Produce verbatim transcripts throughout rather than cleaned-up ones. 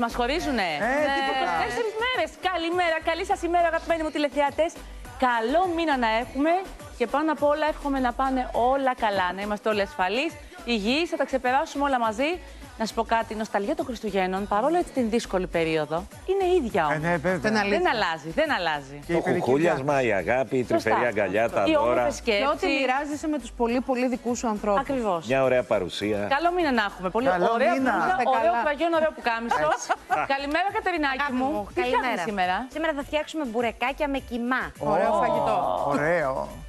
Μας χωρίζουνε. Ε, ε, τέσσερις μέρες. Καλημέρα, καλή σας ημέρα, αγαπημένοι μου τηλεθεατές. Καλό μήνα να έχουμε και πάνω απ' όλα εύχομαι να πάνε όλα καλά. Να είμαστε όλοι ασφαλείς, υγιείς, θα τα ξεπεράσουμε όλα μαζί. Να σου πω κάτι, η νοσταλγία των Χριστουγέννων, παρόλο έτσι την δύσκολη περίοδο, είναι ίδια όμως. Ε, ναι, δεν αλλάζει, δεν αλλάζει. Και το κουκούλιασμα, η αγάπη, η τρυφερή αγκαλιά, τα δώρα. Και ό,τι μοιράζεσαι με τους πολύ πολύ δικούς σου ανθρώπους. Ακριβώς. Μια ωραία παρουσία. Καλό μήνα να έχουμε. Πολύ καλό ωραία μήνα. Παρουσία, ωραίο παγιόν, ωραίο πουκάμισο. Καλημέρα, Κατερινάκη μου. Τι κάνεις σήμερα? Σήμερα θα φτιάξουμε μπουρεκάκια με κιμά. Ωραίο φαγητό. Ωραίο.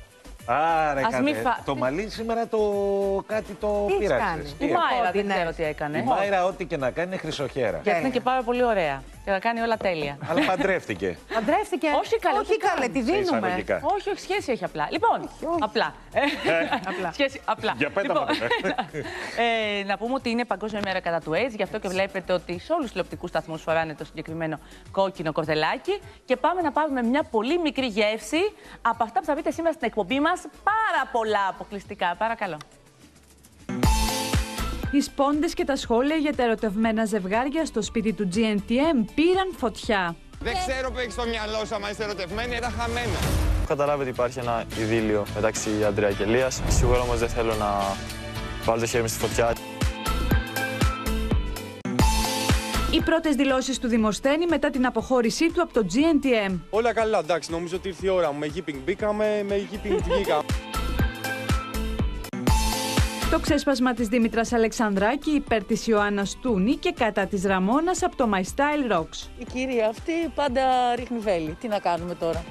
Άρα, φα... το μαλλί σήμερα το κάτι το πείραξες. Η Μάιρα δεν ξέρω τι έκανε. Η Μάιρα ό,τι και να κάνει είναι χρυσοχέρα. Γιατί είναι και πάρα πολύ ωραία. Και να κάνει όλα τέλεια. Αλλά παντρεύτηκε. Παντρεύτηκε. Όχι καλέ, όχι καλέ, τη δίνουμε. Όχι, όχι, σχέση έχει απλά. Λοιπόν, απλά. Σχέση απλά. Για πέτα πάμε. Να πούμε ότι είναι Παγκόσμια ημέρα κατά του AIDS, γι' αυτό και βλέπετε ότι σε όλους τους τηλεοπτικούς σταθμούς φοράνε το συγκεκριμένο κόκκινο κορδελάκι. Και πάμε να πάρουμε μια πολύ μικρή γεύση από αυτά που θα βρείτε σήμερα στην εκπομπή μας. Πάρα πολλά αποκλειστικά. Παρακαλώ. Οι σπόντες και τα σχόλια για τα ερωτευμένα ζευγάρια στο σπίτι του τζι εν τι εμ πήραν φωτιά. Δεν ξέρω που έχεις στο μυαλό σου, άμα είστε ερωτευμένοι, ήταν χαμένα. Έχω καταλάβει ότι υπάρχει ένα ειδήλιο μεταξύ Αντρέα και Ελίας. Σίγουρα όμως δεν θέλω να βάλω το χέρι μου στη φωτιά. Οι πρώτες δηλώσεις του Δημοσθένη μετά την αποχώρησή του από το τζι εν τι εμ. Όλα καλά, εντάξει, νομίζω ότι ήρθε η ώρα μου. Με γήπινγκ μπήκαμε, με γήπινγκ βγήκαμε. Το ξέσπασμα της Δήμητρας Αλεξανδράκη υπέρ της Ιωάννας Στούνη και κατά της Ραμόνας από το My Style Rocks. Η κυρία αυτή πάντα ρίχνει βέλη. Τι να κάνουμε τώρα.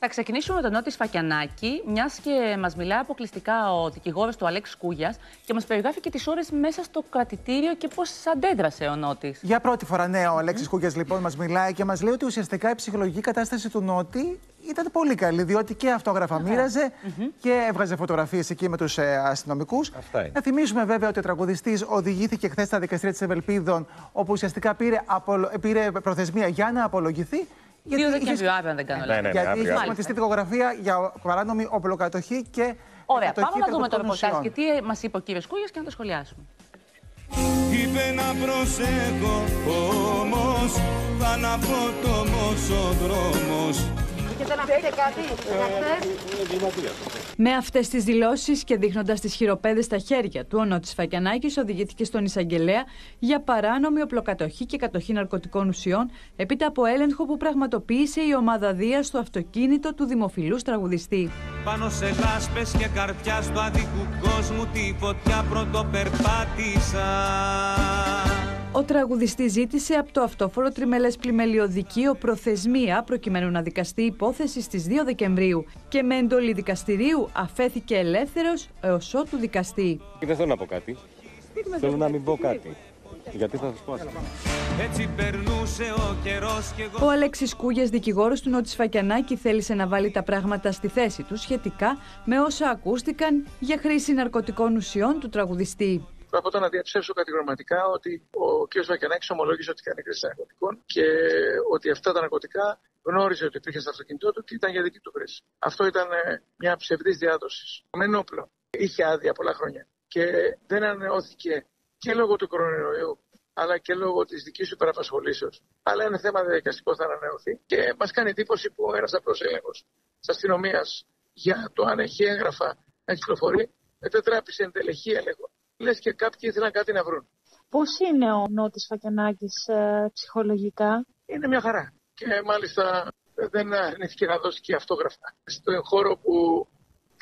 Θα ξεκινήσουμε με τον Νότη Φακιανάκη, μιας και μας μιλάει αποκλειστικά ο δικηγόρος του Αλέξη Κούγιας και μας περιγράφει και τις ώρες μέσα στο κρατητήριο και πώς αντέδρασε ο Νότης. Για πρώτη φορά, ναι, ο Αλέξης Κούγιας λοιπόν μας μιλάει και μας λέει ότι ουσιαστικά η ψυχολογική κατάσταση του Νότη ήταν πολύ καλή, διότι και αυτόγραφα μοίραζε και έβγαζε φωτογραφίες εκεί με τους ε, αστυνομικούς. Να θυμίσουμε βέβαια ότι ο τραγουδιστής οδηγήθηκε χθες στα δικαστήρια της Ευελπίδων, όπου ουσιαστικά πήρε, απολο... πήρε προθεσμία για να απολογηθεί. Γιατί είχε σχηματιστεί δικογραφία για παράνομη οπλοκατοχή και. Ωραία, πάμε να δούμε το ρεπορτάζ και τι μας είπε ο κύριος Κούγιας και να το σχολιάσουμε. Είπε να προσέχω, όμως θανατότομος ο δρόμος. Με αυτές τις δηλώσεις και δείχνοντας τις χειροπέδες στα χέρια του, ο Νότης Φακιανάκης οδηγήθηκε στον εισαγγελέα για παράνομη οπλοκατοχή και κατοχή ναρκωτικών ουσιών, έπειτα από έλεγχο που πραγματοποίησε η ομάδα Δία στο αυτοκίνητο του δημοφιλούς τραγουδιστή. Πάνω σε λάσπες και καρπιά του αδικού κόσμου τη φωτιά πρωτοπερπάτησα. Ο τραγουδιστής ζήτησε από το αυτόφορο τριμελές πλημελιωδικείο προθεσμία προκειμένου να δικαστεί η υπόθεση στις δύο Δεκεμβρίου και με εντολή δικαστηρίου αφέθηκε ελεύθερος έως ότου δικαστεί. Δεν θέλω να πω κάτι. Θέλω να μην πω κάτι. Γιατί θα σας πω αυτό. Ο Αλέξης Κούγιας, δικηγόρος του Νότη Φακιανάκη, θέλησε να βάλει τα πράγματα στη θέση του σχετικά με όσα ακούστηκαν για χρήση ναρκωτικών ουσιών του τραγουδιστή. Οπότε να διαψεύσω κατηγορηματικά ότι ο κ. Βακιανάκης ομολόγησε ότι κάνει χρήση ναρκωτικών και ότι αυτά τα ναρκωτικά γνώριζε ότι υπήρχε στο αυτοκίνητό του και ήταν για δική του χρήση. Αυτό ήταν μια ψευδής διάδοση. Μεν όπλο. Είχε άδεια πολλά χρόνια και δεν ανανεώθηκε και λόγω του κορονοϊού αλλά και λόγω της δικής του υπεραπασχολήσεως. Αλλά είναι θέμα διαδικαστικό, θα ανανεωθεί και μας κάνει εντύπωση που ένας απλός έλεγχος της αστυνομίας για το αν έχει έγγραφα να κυκλοφορεί μετατράπησε εν τελεχή έλεγχο. Λες και κάποιοι ήθελαν κάτι να βρουν. Πώς είναι ο Νότης Φακιανάκης ε, ψυχολογικά? Είναι μια χαρά. Και μάλιστα δεν αρνήθηκε να δώσει και αυτόγραφα. Στον χώρο που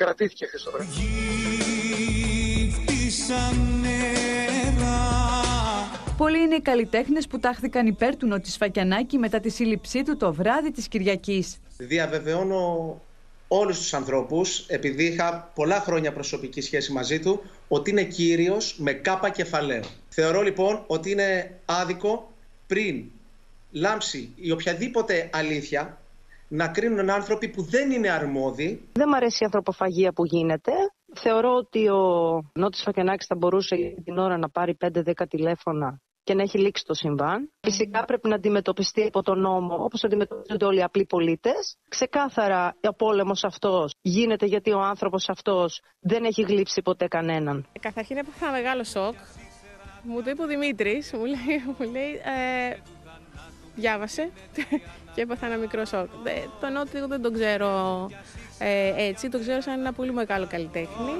κρατήθηκε Χριστόφερα. Πολλοί είναι οι καλλιτέχνες που τάχθηκαν υπέρ του Νότη Φακιανάκη μετά τη σύλληψή του το βράδυ της Κυριακής. Διαβεβαιώνω όλους τους ανθρώπους, επειδή είχα πολλά χρόνια προσωπική σχέση μαζί του, ότι είναι κύριος με κάπα κεφαλαίο. Θεωρώ λοιπόν ότι είναι άδικο πριν λάμψει η οποιαδήποτε αλήθεια να κρίνουν άνθρωποι που δεν είναι αρμόδιοι. Δεν μου αρέσει η ανθρωποφαγία που γίνεται. Θεωρώ ότι ο Νότης Φακιανάκης θα μπορούσε την ώρα να πάρει πέντε δέκα τηλέφωνα και να έχει λήξει το συμβάν. Φυσικά πρέπει να αντιμετωπιστεί υπό τον νόμο, όπως αντιμετωπίζονται όλοι οι απλοί πολίτες. Ξεκάθαρα ο πόλεμος αυτός γίνεται γιατί ο άνθρωπος αυτός δεν έχει γλύψει ποτέ κανέναν. Καταρχήν έπαθα μεγάλο σοκ. Μου το είπε ο Δημήτρης, μου λέει, μου λέει ε, διάβασε και έπαθα ένα μικρό σοκ. Τον Νότη δεν τον ξέρω ε, έτσι, τον ξέρω σαν ένα πολύ μεγάλο καλλιτέχνη.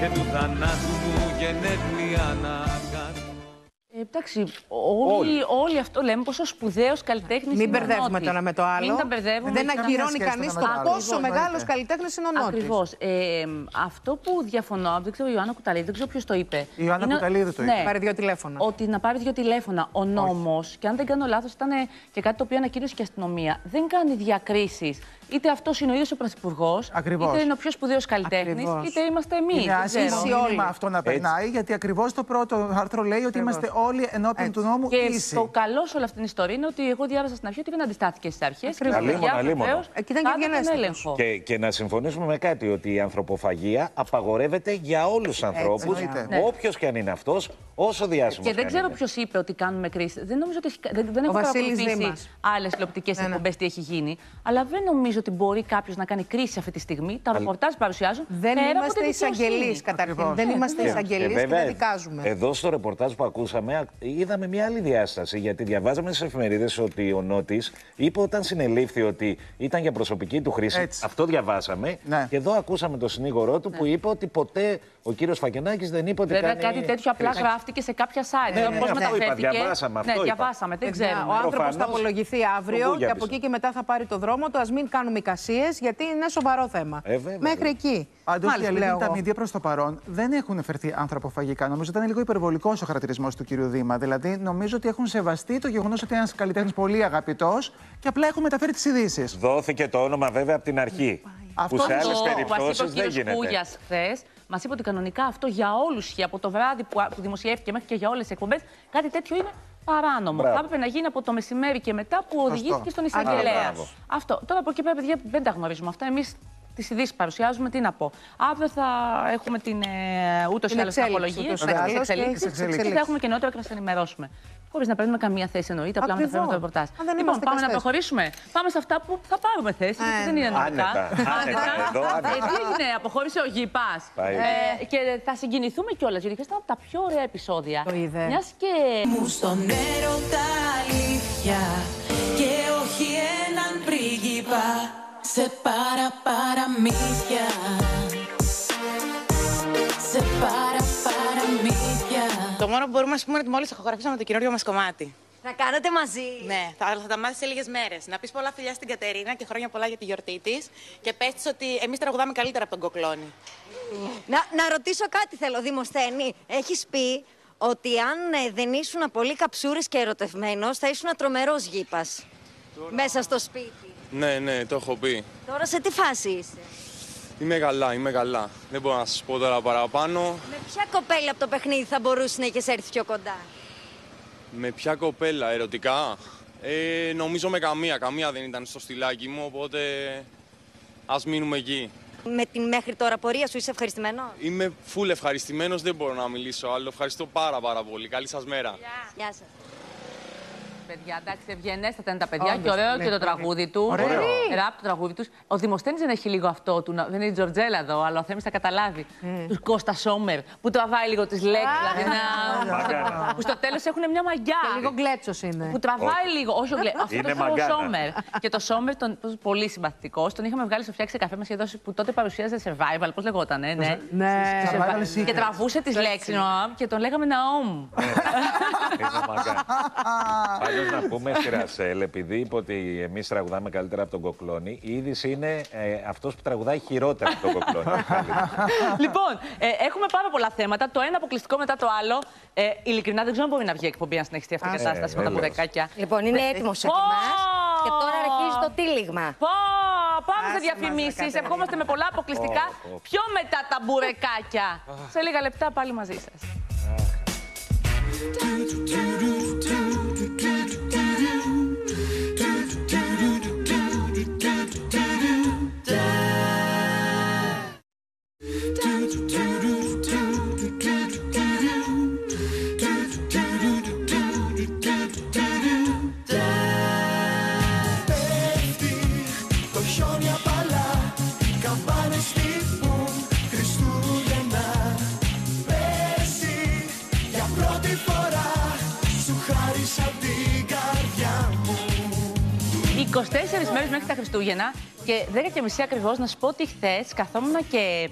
Και του θανάτου μου γενέθλια αναγκάζει. Εντάξει, όλοι, όλοι αυτό λέμε πόσο σπουδαίος καλλιτέχνης. Μην μπερδεύουμε το ένα με το άλλο. Μην τα μπερδεύουμε. Δεν ακυρώνει κανείς το πόσο μεγάλος καλλιτέχνης είναι ο Νότης. Ακριβώς. Ε, αυτό που διαφωνώ, δεν ξέρω, Ιωάννα Κουταλίδη, δεν ξέρω ποιος το είπε. Η Ιωάννα Κουταλίδη το είπε. Ναι, πάρει δύο τηλέφωνα. Ότι να πάρει δύο τηλέφωνα. Ο νόμος, όχι, και αν δεν κάνω λάθος, ήταν και κάτι το οποίο ανακοίνωσε και η αστυνομία, δεν κάνει διακρίσεις. Είτε αυτό είναι ο ίδιος ο Πρωθυπουργός, είτε είναι ο πιο σπουδαίος καλλιτέχνης, είτε είμαστε εμείς. Είναι άσχημο αυτό να περνάει, γιατί ακριβώς το πρώτο άρθρο λέει ότι είμαστε όλοι ενώπιον του νόμου. Και ίσοι. Το καλό σε όλη αυτή την ιστορία είναι ότι εγώ διάβασα στην αρχή ότι δεν αντιστάθηκε στις αρχές. Ακριβώς. Και, και να συμφωνήσουμε με κάτι, ότι η ανθρωποφαγία απαγορεύεται για όλους τους ανθρώπους, ναι. Όποιος και αν είναι αυτός, όσο διάσημος. Και δεν ξέρω ποιος είπε ότι κάνουμε κρίση. Δεν νομίζω ότι δεν, δεν έχω παρακολουθήσει άλλες τηλεοπτικές εκπομπές τι έχει γίνει, αλλά δεν νομίζω ότι μπορεί κάποιος να κάνει κρίση αυτή τη στιγμή. Τα ρεπορτάζ παρουσιάζουν. Δεν είμαστε εισαγγελείς καταρχήν. Δεν είμαστε εισαγγελείς και δεν δικάζουμε. Εδώ στο ρεπορτάζ που ακούσαμε, είδαμε μια άλλη διάσταση. Γιατί διαβάζαμε στις εφημερίδες ότι ο Νότης είπε όταν συνελήφθη ότι ήταν για προσωπική του χρήση. Έτσι. Αυτό διαβάσαμε. Ναι. Και εδώ ακούσαμε τον συνήγορό του, ναι, που είπε ότι ποτέ ο κύριος Φακιανάκης δεν είπε ότι. Βέβαια κάνει... κάτι τέτοιο απλά γράφτηκε σε κάποια site. Ναι, ναι, πώς μεταφέρθηκε. Διαβάσαμε αυτό. Ναι, διαβάσαμε. Δεν ξέρω. Ο άνθρωπος θα απολογηθεί αύριο και από εκεί και μετά θα πάρει το δρόμο του. Α μην κάνουμε εικασίες, γιατί είναι σοβαρό θέμα. Ε, βέβαια, μέχρι εκεί. Αντί για τα μίντια προς το παρόν, δεν έχουν φερθεί ανθρωποφαγικά. Νομίζω ότι ήταν λίγο υπερβολικός ο χαρακτηρισμός του κ. Δήμα. Δηλαδή, νομίζω ότι έχουν σεβαστεί το γεγονός ότι ένας καλλιτέχνης πολύ αγαπητός και απλά έχουν μεταφέρει τις ειδήσεις. Δόθηκε το όνομα, βέβαια, από την αρχή. Αυτό που σε άλλες περιπτώσεις δεν γίνεται. Ο κ. Κούγιας χθες μας είπε ότι κανονικά αυτό για όλους, από το βράδυ που δημοσιεύτηκε μέχρι και για όλες τις εκπομπές, κάτι τέτοιο είναι παράνομο. Μπράβο. Θα έπρεπε να γίνει από το μεσημέρι και μετά που οδηγήθηκε στον εισαγγελέα. Αυτό. Τώρα από εκεί πέρα, παιδιά, δεν τα γνωρίζουμε αυτά. Εμείς τις ειδήσεις παρουσιάζουμε, τι να πω. Αύριο θα έχουμε την ε, ούτως ή άλλως την απολογία, τις εξελίξεις. Και θα έχουμε και νεότερο και να σας ενημερώσουμε. Χωρίς να παίρνουμε καμία θέση, εννοείται. Απλά να τα φέρουμε το ρεπορτάζ. Λοιπόν, πάμε να προχωρήσουμε. Πάμε σε αυτά που θα πάρουμε θέση, γιατί δεν είναι νοητά. Τι έγινε, αποχώρησε ο Γηπάς. Και θα συγκινηθούμε κιόλας, γιατί ήταν από τα πιο ωραία επεισόδια. Το είδε. Μια και. Μου στον έρωτα αλήθεια και όχι έναν πρίγκιπα. Σε πάρα παραμύθια. Σε πάρα παραμύθια. Το μόνο που μπορούμε να πούμε είναι ότι μόλις ηχογραφήσαμε το καινούριο μας κομμάτι. Θα κάνετε μαζί. Ναι, αλλά θα τα μάθεις σε λίγες μέρες. Να πεις πολλά φιλιά στην Κατερίνα και χρόνια πολλά για τη γιορτή της. Και πες της ότι εμείς τραγουδάμε καλύτερα από τον Κοκλώνη. Να, να ρωτήσω κάτι θέλω, Δημοσθένη. Έχεις πει ότι αν δεν ήσουν πολύ καψούρης και ερωτευμένος, θα ήσουν τρομερός γήπας. Τώρα... μέσα στο σπίτι. Ναι, ναι, το έχω πει. Τώρα σε τι φάση είσαι? Είμαι καλά, είμαι καλά. Δεν μπορώ να σας πω τώρα παραπάνω. Με ποια κοπέλα από το παιχνίδι θα μπορούσε να έχεις έρθει πιο κοντά? Με ποια κοπέλα, ερωτικά? Ε, νομίζω με καμία. Καμία δεν ήταν στο στυλάκι μου, οπότε ας μείνουμε εκεί. Με την μέχρι τώρα πορεία σου είσαι ευχαριστημένος? Είμαι φουλ ευχαριστημένος, δεν μπορώ να μιλήσω άλλο. Ευχαριστώ πάρα πάρα πολύ. Καλή σας μέρα. Yeah. Γεια σας. Παιδιά, εντάξει, ευγενέστατα είναι τα παιδιά. Όντως, και ωραίο, ναι, και το τραγούδι του. Ωραίο. Ράπ το τραγούδι του. Ο Δημοσθένης δεν έχει λίγο αυτό του. Δεν είναι η Τζορτζέλα εδώ, αλλά ο Θέμης θα καταλάβει. Mm. Του Κώστα Σόμερ που τραβάει λίγο τις λέξεις. Ah. Δηλαδή, να... που στο τέλος έχουν μια μαγιά. Και λίγο γκλέτσος είναι. Που τραβάει λίγο. Όχι, ο γκλέτσος. Αυτό είναι ο Σόμερ. Και το Σόμερ, τον, πολύ συμπαθητικός, τον είχαμε βγάλει στο φτιάξει καφέ μας και δώσει, που τότε παρουσίαζε Survivor. Πώς λεγόταν, ε, ναι. Και τραβούσε τις λέξεις. Και τον λέγαμε Ναόμ. Πάντως να πούμε στη Ρασέλ, επειδή είπε ότι εμείς τραγουδάμε καλύτερα από τον Κοκλώνη, η είδηση είναι ε, αυτός που τραγουδάει χειρότερα από τον Κοκλώνη. Λοιπόν, ε, έχουμε πάρα πολλά θέματα. Το ένα αποκλειστικό μετά το άλλο. Ε, ειλικρινά δεν ξέρω αν μπορεί να βγει η εκπομπή αν συνεχιστεί αυτή η κατάσταση ε, με τα πουδεκάκια. Λοιπόν, είναι έτοιμος ο κοιμάς και τώρα αρχίζει το τύλιγμα. Πάμε σε διαφημίσεις. Ευχόμαστε με πολλά αποκλειστικά. Πιο μετά τα μπουρεκάκια. Σε λίγα λεπτά πάλι μαζί σας. είκοσι τέσσερις μέρες μέχρι τα Χριστούγεννα και δέκα και μισή ακριβώς να σου πω ότι χθες καθόμουν και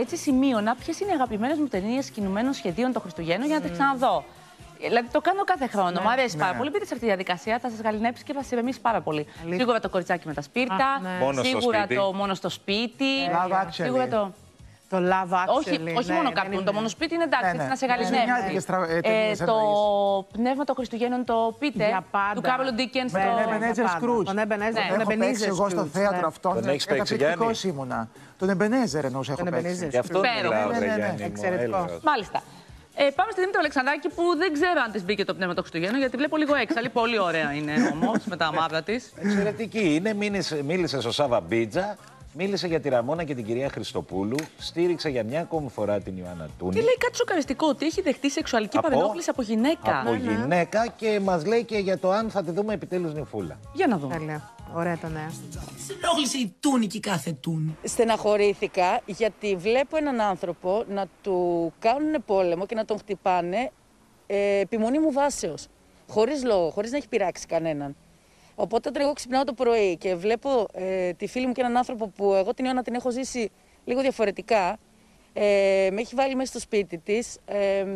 έτσι σημείωνα ποιες είναι οι αγαπημένες μου ταινίες κινουμένων σχεδίων το Χριστουγέννου για να τις ξαναδώ. Δηλαδή το κάνω κάθε χρόνο. Μου αρέσει πάρα πολύ. Πείτε σε αυτή τη διαδικασία, θα σας γαληνέψει και θα σας ηρεμήσει πάρα πολύ. Σίγουρα το κοριτσάκι με τα σπίρτα, σίγουρα το μόνο στο σπίτι. Σίγουρα το. Το Love Actually. Όχι, ναι, όχι μόνο ναι, κάποιον. Ναι, ναι. Το μόνο σπίτι είναι εντάξει, ναι, ναι. να σε γαλινεύει. Στρα... Ε, ε, το πνεύμα των Χριστουγέννων το πείτε. Του Κάρολ Ντίκενς. Τον Εμπενέζερ Σκρούτζ. Τον έχω παίξει εγώ στο θέατρο αυτό. Τον έχεις παίξει, Γιάννη? Ήμουνα. Τον Εμπενέζερ εννοούσα, έχω παίξει. Γι' αυτό μιλάω, Γιάννη. Εξαιρετικό. Μάλιστα. Ε, πάμε στη Δήμητρα Αλεξανδράκη που δεν ξέρω αν τη μπήκε το πνεύμα του Χριστουγέννου, γιατί βλέπω λίγο έξαλλη. Πολύ ωραία είναι όμως με τα μαύρα τη. Εξαιρετική είναι. Μίλησε ο Σάβα Μπίτζα. Μίλησε για τη Ραμόνα και την κυρία Χριστοπούλου. Στήριξε για μια ακόμη φορά την Ιωάννα Στούνη. Και λέει κάτι σοκαριστικό, ότι έχει δεχτεί σεξουαλική από... παρενόχληση από γυναίκα. Από ναι. γυναίκα και μας λέει και για το αν θα τη δούμε επιτέλους νυφούλα. Για να δούμε. Καλή. Ωραία το ναι. Συνόχλησε η Τούνη και η κάθε Τούνη. Στεναχωρήθηκα γιατί βλέπω έναν άνθρωπο να του κάνουν πόλεμο και να τον χτυπάνε ε, επιμονή μου βάσεως. Χωρίς λόγο, χωρίς να έχει πειράξει κανέναν. Οπότε όταν εγώ ξυπνάω το πρωί και βλέπω ε, τη φίλη μου και έναν άνθρωπο που εγώ την Ιωάννα την έχω ζήσει λίγο διαφορετικά, ε, με έχει βάλει μέσα στο σπίτι της ε,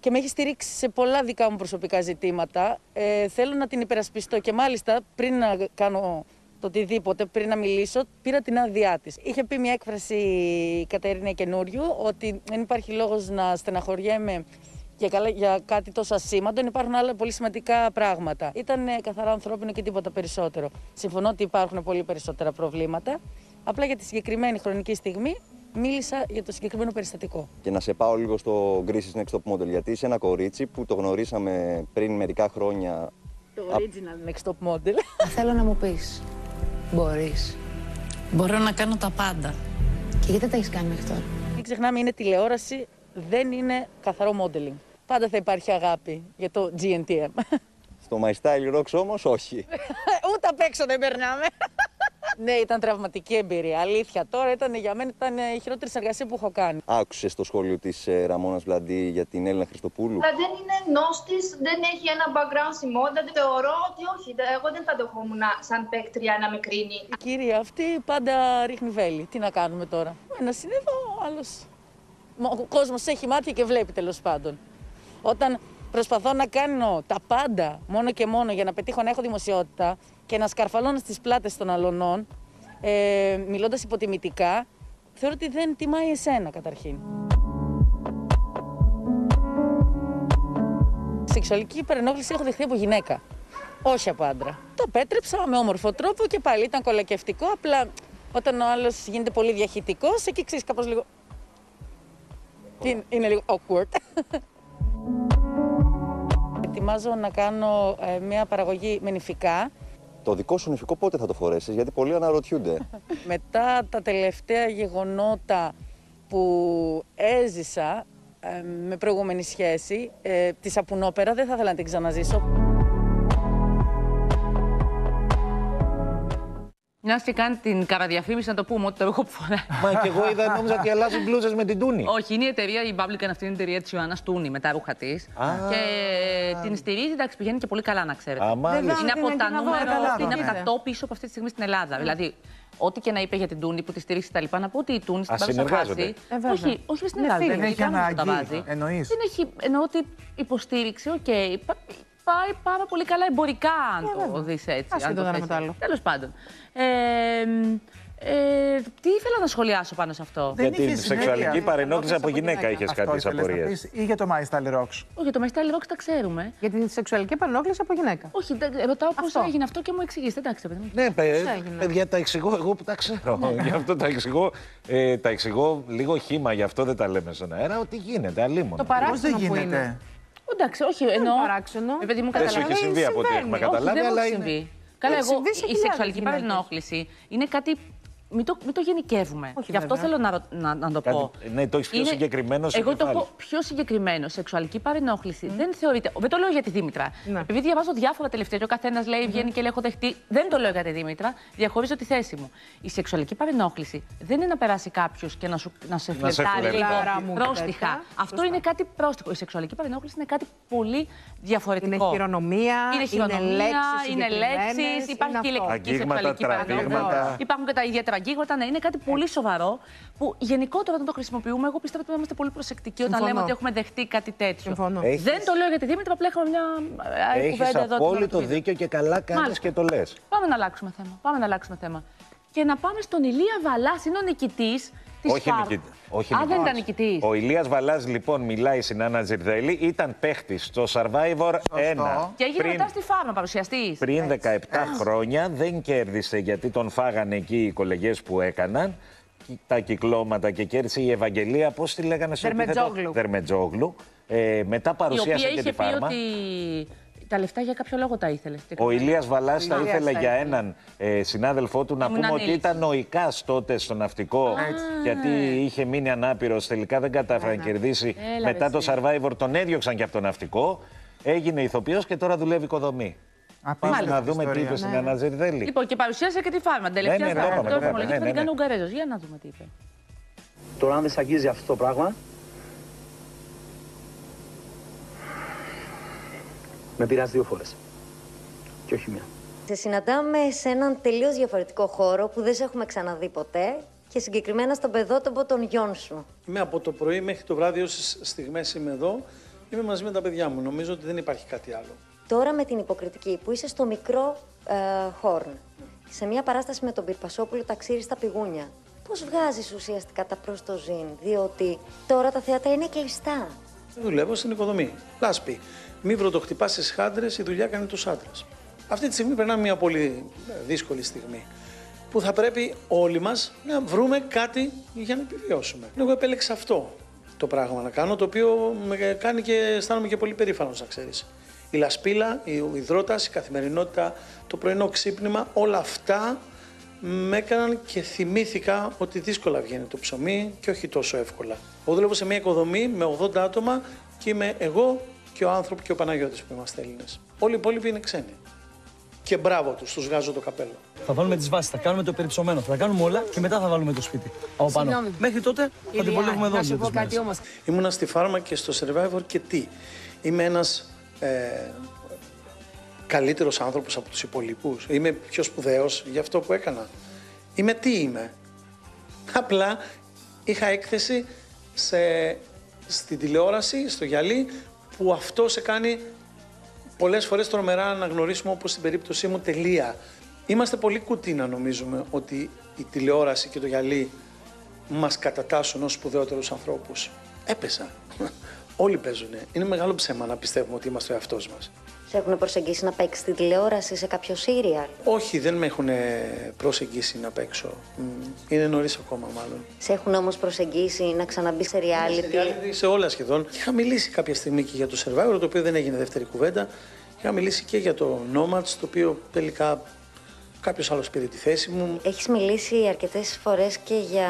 και με έχει στηρίξει σε πολλά δικά μου προσωπικά ζητήματα, ε, θέλω να την υπερασπιστώ και μάλιστα πριν να κάνω το οτιδήποτε, πριν να μιλήσω, πήρα την άδειά της. Είχε πει μια έκφραση η Κατερίνα καινούριου ότι δεν υπάρχει λόγος να στεναχωριέμαι για κάτι τόσο ασήμαντο, υπάρχουν άλλα πολύ σημαντικά πράγματα. Ήταν καθαρά ανθρώπινο και τίποτα περισσότερο. Συμφωνώ ότι υπάρχουν πολύ περισσότερα προβλήματα. Απλά για τη συγκεκριμένη χρονική στιγμή μίλησα για το συγκεκριμένο περιστατικό. Και να σε πάω λίγο στο Greece's Next Top Model, γιατί είσαι ένα κορίτσι που το γνωρίσαμε πριν μερικά χρόνια. Το original Next Top Model. Θέλω να μου πεις, μπορείς. Μπορώ να κάνω τα πάντα. Και γιατί τα έχεις κάνει μέχρι τώρα? Μην ξεχνάμε, είναι τηλεόραση. Δεν είναι καθαρό modeling. Πάντα θα υπάρχει αγάπη για το τζι εν τι εμ. Στο My Style Rocks όμως όχι. Ούτε απ' έξω δεν περνάμε. Ναι, ήταν τραυματική εμπειρία. Αλήθεια τώρα ήταν για μένα ήταν η χειρότερη συνεργασία που έχω κάνει. Άκουσες το σχόλιο της ε, Ραμόνας Βλαντή για την Έλληνα Χριστοπούλου? Αλλά δεν είναι νόστης, δεν έχει ένα background στη μόδα. Θεωρώ ότι όχι. Εγώ δεν θα δεχόμουν σαν παίκτρια να με κρίνει. Η κυρία αυτή πάντα ρίχνει βέλη. Τι να κάνουμε τώρα. Ένας είναι εδώ, άλλος. Ο κόσμος έχει μάτια και βλέπει τέλος πάντων. Όταν προσπαθώ να κάνω τα πάντα μόνο και μόνο για να πετύχω να έχω δημοσιότητα και να σκαρφαλώνω στις πλάτες των αλωνών, ε, μιλώντας υποτιμητικά, θεωρώ ότι δεν τιμάει εσένα καταρχήν. Σεξουαλική παρενόχληση έχω δεχθεί από γυναίκα, όχι από άντρα. Το πέτρεψα με όμορφο τρόπο και πάλι ήταν κολακευτικό, απλά όταν ο άλλος γίνεται πολύ διαχυτικός, εκεί ξέρεις κάπως λίγο... Είναι, είναι λίγο awkward. Ετοιμάζω να κάνω ε, μια παραγωγή με νηφικά. Το δικό σου νηφικό πότε θα το φορέσεις, γιατί πολλοί αναρωτιούνται. Μετά τα τελευταία γεγονότα που έζησα ε, με προηγούμενη σχέση, ε, τη σαπουνόπερα, δεν θα ήθελα να την ξαναζήσω. Μια και κάνει την καραδιαφήμιση, να το πούμε ότι το έχω που φοράει. Μα και εγώ είδα, νόμιζα ότι αλλάζει μπλούζες με την Τούνη. Όχι, είναι η εταιρεία, η Public, είναι αυτή η εταιρεία της Ιωάννας Τούνη με τα ρούχα της. Και την στηρίζει, εντάξει, πηγαίνει και πολύ καλά, να ξέρετε. Είναι από τα νούμερα, είναι από τα top ίσω από αυτή τη στιγμή στην Ελλάδα. Δηλαδή, ό,τι και να είπε για την Τούνη που τη στηρίξει τα λοιπά, να πω ότι η Τούνη στην παρουσιάζει. Όχι, όχι στην Ελλάδα. Δεν έχει ανάγκη. Εννοεί ότι υποστήριξη, οκ. πάει πάρα πολύ καλά εμπορικά, αν yeah, το δεις έτσι. Ας αν το δεις άλλο. Τέλος πάντων. Ε, Ε, τι ήθελα να σχολιάσω πάνω σε αυτό. Δεν για την σεξουαλική παρενόχληση από γυναίκα είχες κάτι απορίες. Ή για το My Style Rocks. Όχι, για το My Style Rocks τα ξέρουμε. Για την σεξουαλική παρενόχληση από γυναίκα. Όχι, ρωτάω πώς έγινε αυτό και μου εξηγήσετε. Εντάξει, παιδιά. Ναι, παιδιά, τα εξηγώ εγώ που τα ξέρω. Γι' αυτό τα εξηγώ. Τα εξηγώ λίγο χύμα, γι' αυτό δεν τα λέμε στον αέρα. Ότι γίνεται, αλλήμον. Το παράξενο που είναι. Εντάξει, όχι, εννοώ. Δεν σου έχει συμβεί από ό,τι έχουμε καταλάβει, αλλά είναι. Καλά, εγώ η σεξουαλική παρενόχληση είναι κάτι. Μην το, μην το γενικεύουμε. Όχι, γι' αυτό βέβαια. Θέλω να, να, να το κάτι, πω. Ναι, το έχεις πιο είναι, συγκεκριμένο. Εγώ το κεφάλι. Πω πιο συγκεκριμένο. Σεξουαλική παρενόχληση mm. δεν θεωρείται. Δεν το λέω για τη Δήμητρα. Mm. Επειδή διαβάζω διάφορα τελευταία και ο καθένας λέει mm. βγαίνει και λέει: έχω δεχτεί. Δεν το λέω για τη Δήμητρα. Διαχωρίζω τη θέση μου. Η σεξουαλική παρενόχληση δεν είναι να περάσει κάποιο και να, σου, να σε φλερτάρει λίγο πρόστιχα. Αυτό είναι κάτι πρόστιχο. Η σεξουαλική παρενόχληση είναι κάτι πολύ διαφορετικό. Είναι χειρονομία, είναι λέξεις, υπάρχει και η ηλεκτρική σεξουαλική παρενόχληση. Υπάρχουν και τα ιδιαίτερα. Ναι, είναι κάτι πολύ σοβαρό που γενικότερα όταν το χρησιμοποιούμε, εγώ πιστεύω ότι είμαστε πολύ προσεκτικοί όταν συμφωνώ. Λέμε ότι έχουμε δεχτεί κάτι τέτοιο. Έχεις... Δεν το λέω γιατί Δήμητρα, απλά έχουμε μια κουβέντα εδώ. Έχεις απόλυτο δίκιο και καλά κάνεις και το λες. Πάμε να αλλάξουμε θέμα. Πάμε να αλλάξουμε θέμα. Και να πάμε στον Ηλία Βαλάση, είναι ο νικητής. Όχι νικητή. Όχι Α, δεν ήταν νικητής. Ο Ηλίας Βαλάς, λοιπόν, μιλάει στην Άννα Τζιρδέλη, ήταν παίχτης στο Survivor ένα. Και έγινε πριν, μετά στη Φάρμα παρουσιαστής. Πριν δεκαεπτά Έτσι. χρόνια δεν κέρδισε γιατί τον φάγανε εκεί οι κολεγές που έκαναν τα κυκλώματα και κέρδισε η Ευαγγελία, πώς τη λέγανε στο Φερμετζόγλου. Φερμετζόγλου. Ε, μετά παρουσίασε και τη Φάρμα. Ότι... Τα λεφτά για κάποιο λόγο τα ήθελε. Ο Ηλίας Βαλάς τα ήθελε για έναν ε, συνάδελφό του. Να πούμε ότι ήταν ο Ικάς τότε στο ναυτικό. Α, γιατί είχε μείνει ανάπηρος. Τελικά δεν κατάφερε να κερδίσει. Έλα, μετά εσύ. Το Survivor τον έδιωξαν και από το ναυτικό. Έγινε ηθοποιός και τώρα δουλεύει οικοδομή. Α, πάμε να δούμε τι είπε στην ναι. Άννα Τζιρδέλη. Λοιπόν, και παρουσίασε και τη Φάρμα. Τελευταία φορά που το ομολογήσαμε την κάνει ο Ουγγαρέζος. Για να δούμε τι είπε. Τώρα, αν δεν σ' αγγίζει αυτό το πράγμα. Με πειράζει δύο φορές. Και όχι μία. Σε συναντάμε σε έναν τελείως διαφορετικό χώρο που δεν σε έχουμε ξαναδεί ποτέ και συγκεκριμένα στον παιδότοπο των γιών σου. Είμαι από το πρωί μέχρι το βράδυ, όσες στιγμές είμαι εδώ, είμαι μαζί με τα παιδιά μου. Νομίζω ότι δεν υπάρχει κάτι άλλο. Τώρα με την υποκριτική που είσαι στο μικρό ε, χώρο, σε μια παράσταση με τον Πυρπασόπουλο «Ταξίρι στα πηγούνια». Πώς βγάζεις ουσιαστικά τα προς το ζήν, διότι τώρα τα θέατρα είναι κλειστά. Δουλεύω στην οικοδομή. Λάσπη. Μη βροντοχτυπά στις χάντρες, η δουλειά κάνει τους άντρες. Αυτή τη στιγμή περνάμε μια πολύ δύσκολη στιγμή που θα πρέπει όλοι μας να βρούμε κάτι για να επιβιώσουμε. Εγώ επέλεξα αυτό το πράγμα να κάνω, το οποίο με κάνει και αισθάνομαι και πολύ περήφανος, να ξέρεις. Η λασπίλα, η υδρότας, η καθημερινότητα, το πρωινό ξύπνημα, όλα αυτά με έκαναν και θυμήθηκα ότι δύσκολα βγαίνει το ψωμί και όχι τόσο εύκολα. Εγώ δουλεύω σε μια οικοδομή με ογδόντα άτομα και είμαι εγώ και ο άνθρωπο και ο Παναγιώτης που είμαστε Έλληνες. Όλοι οι υπόλοιποι είναι ξένοι. Και μπράβο τους, τους βγάζω το καπέλο. Θα βάλουμε τις βάσεις, θα κάνουμε το περιψωμένο, θα τα κάνουμε όλα και μετά θα βάλουμε το σπίτι. Από πάνω. Συγγνώμη. Μέχρι τότε θα την πολεύουμε εδώ. Να σου πω κάτι όμως. Ήμουνα στη Φάρμα και στο Survivor και τι. Είμαι ένας ε, καλύτερος άνθρωπος από τους υπολοιπούς. Είμαι πιο σπουδαίος για αυτό που έκανα. Είμαι τι είμαι. Απλά είχα έκθεση σε, στην τηλεόραση, στο γυαλί, που αυτό σε κάνει πολλές φορές τρομερά να γνωρίσουμε, όπως στην περίπτωσή μου, τελεία. Είμαστε πολύ κουτίνα, νομίζουμε ότι η τηλεόραση και το γυαλί μας κατατάσσουν ως σπουδαιότερους ανθρώπους. Έπεσα. Όλοι παίζουνε. Είναι μεγάλο ψέμα να πιστεύουμε ότι είμαστε ο εαυτός μας. Σε έχουν προσεγγίσει να παίξεις τη τηλεόραση σε κάποιο σύριαλ? Όχι, δεν με έχουν προσεγγίσει να παίξω. Είναι νωρίς ακόμα, μάλλον. Σε έχουν όμως προσεγγίσει να ξαναμπεί σε reality? Σε reality, σε όλα σχεδόν. Είχα μιλήσει κάποια στιγμή και για το Survivor, το οποίο δεν έγινε δεύτερη κουβέντα. Είχα μιλήσει και για το Nomads, το οποίο τελικά κάποιος άλλος πήρε τη θέση μου. Έχεις μιλήσει αρκετές φορές και για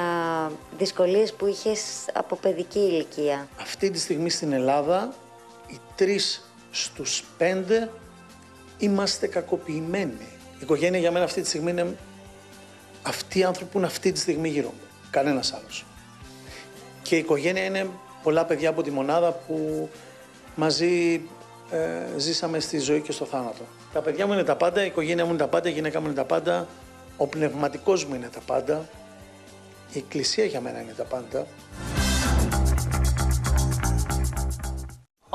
δυσκολίες που είχες από παιδική ηλικία. Αυτή τη στιγμή στην Ελλάδα, οι τρεις στους πέντε είμαστε κακοποιημένοι. Η οικογένεια για μένα αυτή τη στιγμή είναι αυτοί οι άνθρωποι που είναι αυτή τη στιγμή γύρω μου. Κανένας άλλος. Και η οικογένεια είναι πολλά παιδιά από τη μονάδα που μαζί ε, ζήσαμε στη ζωή και στο θάνατο. Τα παιδιά μου είναι τα πάντα, η οικογένεια μου είναι τα πάντα, η γυναίκα μου είναι τα πάντα, ο πνευματικός μου είναι τα πάντα, η εκκλησία για μένα είναι τα πάντα.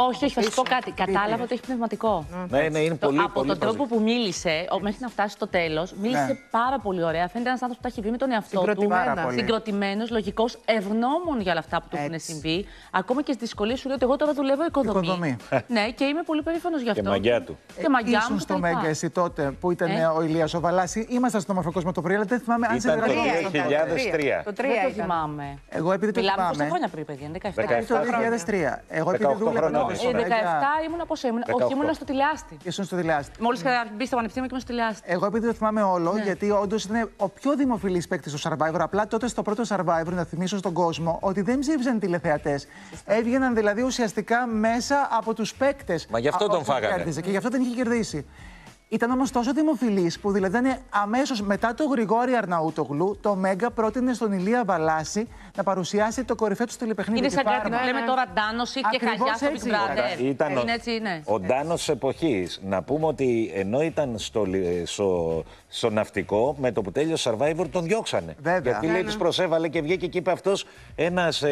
Όχι, όχι, θα σου πω κάτι. Κατάλαβα ότι έχει πνευματικό. Ναι, ναι, είναι πολύ. Από τον τρόπο που μίλησε, μέχρι να φτάσει στο τέλος, μίλησε πάρα πολύ ωραία. Φαίνεται ένας άνθρωπος που τα έχει βγει με τον εαυτό του. Συγκροτημένος, λογικός, ευγνώμων για όλα αυτά που του έχουν συμβεί. Ακόμα και στις δυσκολίες σου λέει ότι εγώ τώρα δουλεύω οικοδομή. Ναι, και είμαι πολύ περήφανος γι' αυτό. Και μαγιά του. Ήσουν στο Μέγκα, εσύ τότε που ήταν ο Ηλίας ο Βαλάσης. Ήμασταν στο Μορφικό με το πρωί, αλλά δεν θυμάμαι αν σε γράφει. Το δύο χιλιάδες τρία. Δεν το θυμάμαι. Εγώ επειδή το θυμάμαι. Πόσα χρόνια πριν, παιδιά, δεκαεφτά. Εγώ επειδή δούλευα. δεκαεφτά ήμουν από ήμουν. Όχι, ήμουν στο τηλεάστη. Ήσουν στο τηλεάστη. Μόλις μπει στο πανεπιστήμιο και ήμουν στο τηλεάστη. Εγώ επειδή το θυμάμαι όλο, γιατί όντως ήταν ο πιο δημοφιλής παίκτης του Survivor. Απλά τότε στο πρώτο Survivor, να θυμίσω στον κόσμο ότι δεν ψήφισαν τηλεθεατές. Έβγαιναν δηλαδή ουσιαστικά μέσα από τους παίκτες. Μα γι' αυτό τον φάγανε. Και γι' αυτό δεν είχε κερδίσει. Ήταν όμως τόσο δημοφιλής που δηλαδή αμέσως μετά το Γρηγόρη Αρναούτογλου, το Μέγκα πρότεινε στον Ηλία Βαλάση να παρουσιάσει το κορυφαίο του τηλεπαιχνίδι. Είναι σαν κάτι που λέμε τώρα Ντάνος ή Κεχαγιά στο Big Brother. Ήταν ο, ναι. ο Ντάνος εποχής. Να πούμε ότι ενώ ήταν στο, στο, στο ναυτικό, με το που τέλειωσε Survivor τον διώξανε. Βέβαια. Γιατί λέει τους προσέβαλε και βγήκε και είπε αυτός ένας ε,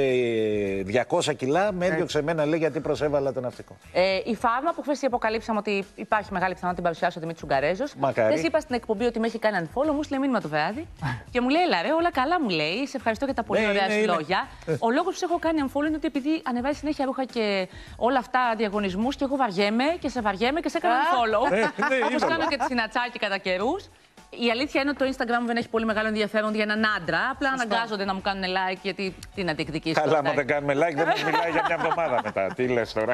διακόσια κιλά, με έδιωξε εμένα λέει γιατί προσέβαλα το ναυτικό. Ε, η Φάρμα που χθες αποκαλύψαμε ότι υπάρχει μεγάλη πιθανότητα να την παρουσιάσω. Μίτσου Γκαρέζο. Χθες είπα στην εκπομπή ότι με έχει κάνει unfollow, μου στείλε μήνυμα το βράδυ και μου λέει: Ελά, ρε, όλα καλά μου λέει. Σε ευχαριστώ για τα πολύ ωραία σου λόγια. Ο λόγος που σε έχω κάνει unfollow είναι ότι επειδή ανεβάζει συνέχεια ρούχα και όλα αυτά διαγωνισμούς και εγώ βαριέμαι και σε βαριέμαι και σε έκανα unfollow. Όπως κάνω και τη συνατσάκη κατά καιρούς. Η αλήθεια είναι ότι το Instagram δεν έχει πολύ μεγάλο ενδιαφέρον για έναν άντρα. Απλά αναγκάζονται να μου κάνουν like γιατί την αντικδικήσουν. Καλά, άμα δεν κάνουμε like, δεν μου μιλάει για μια εβδομάδα μετά. Τι λες τώρα.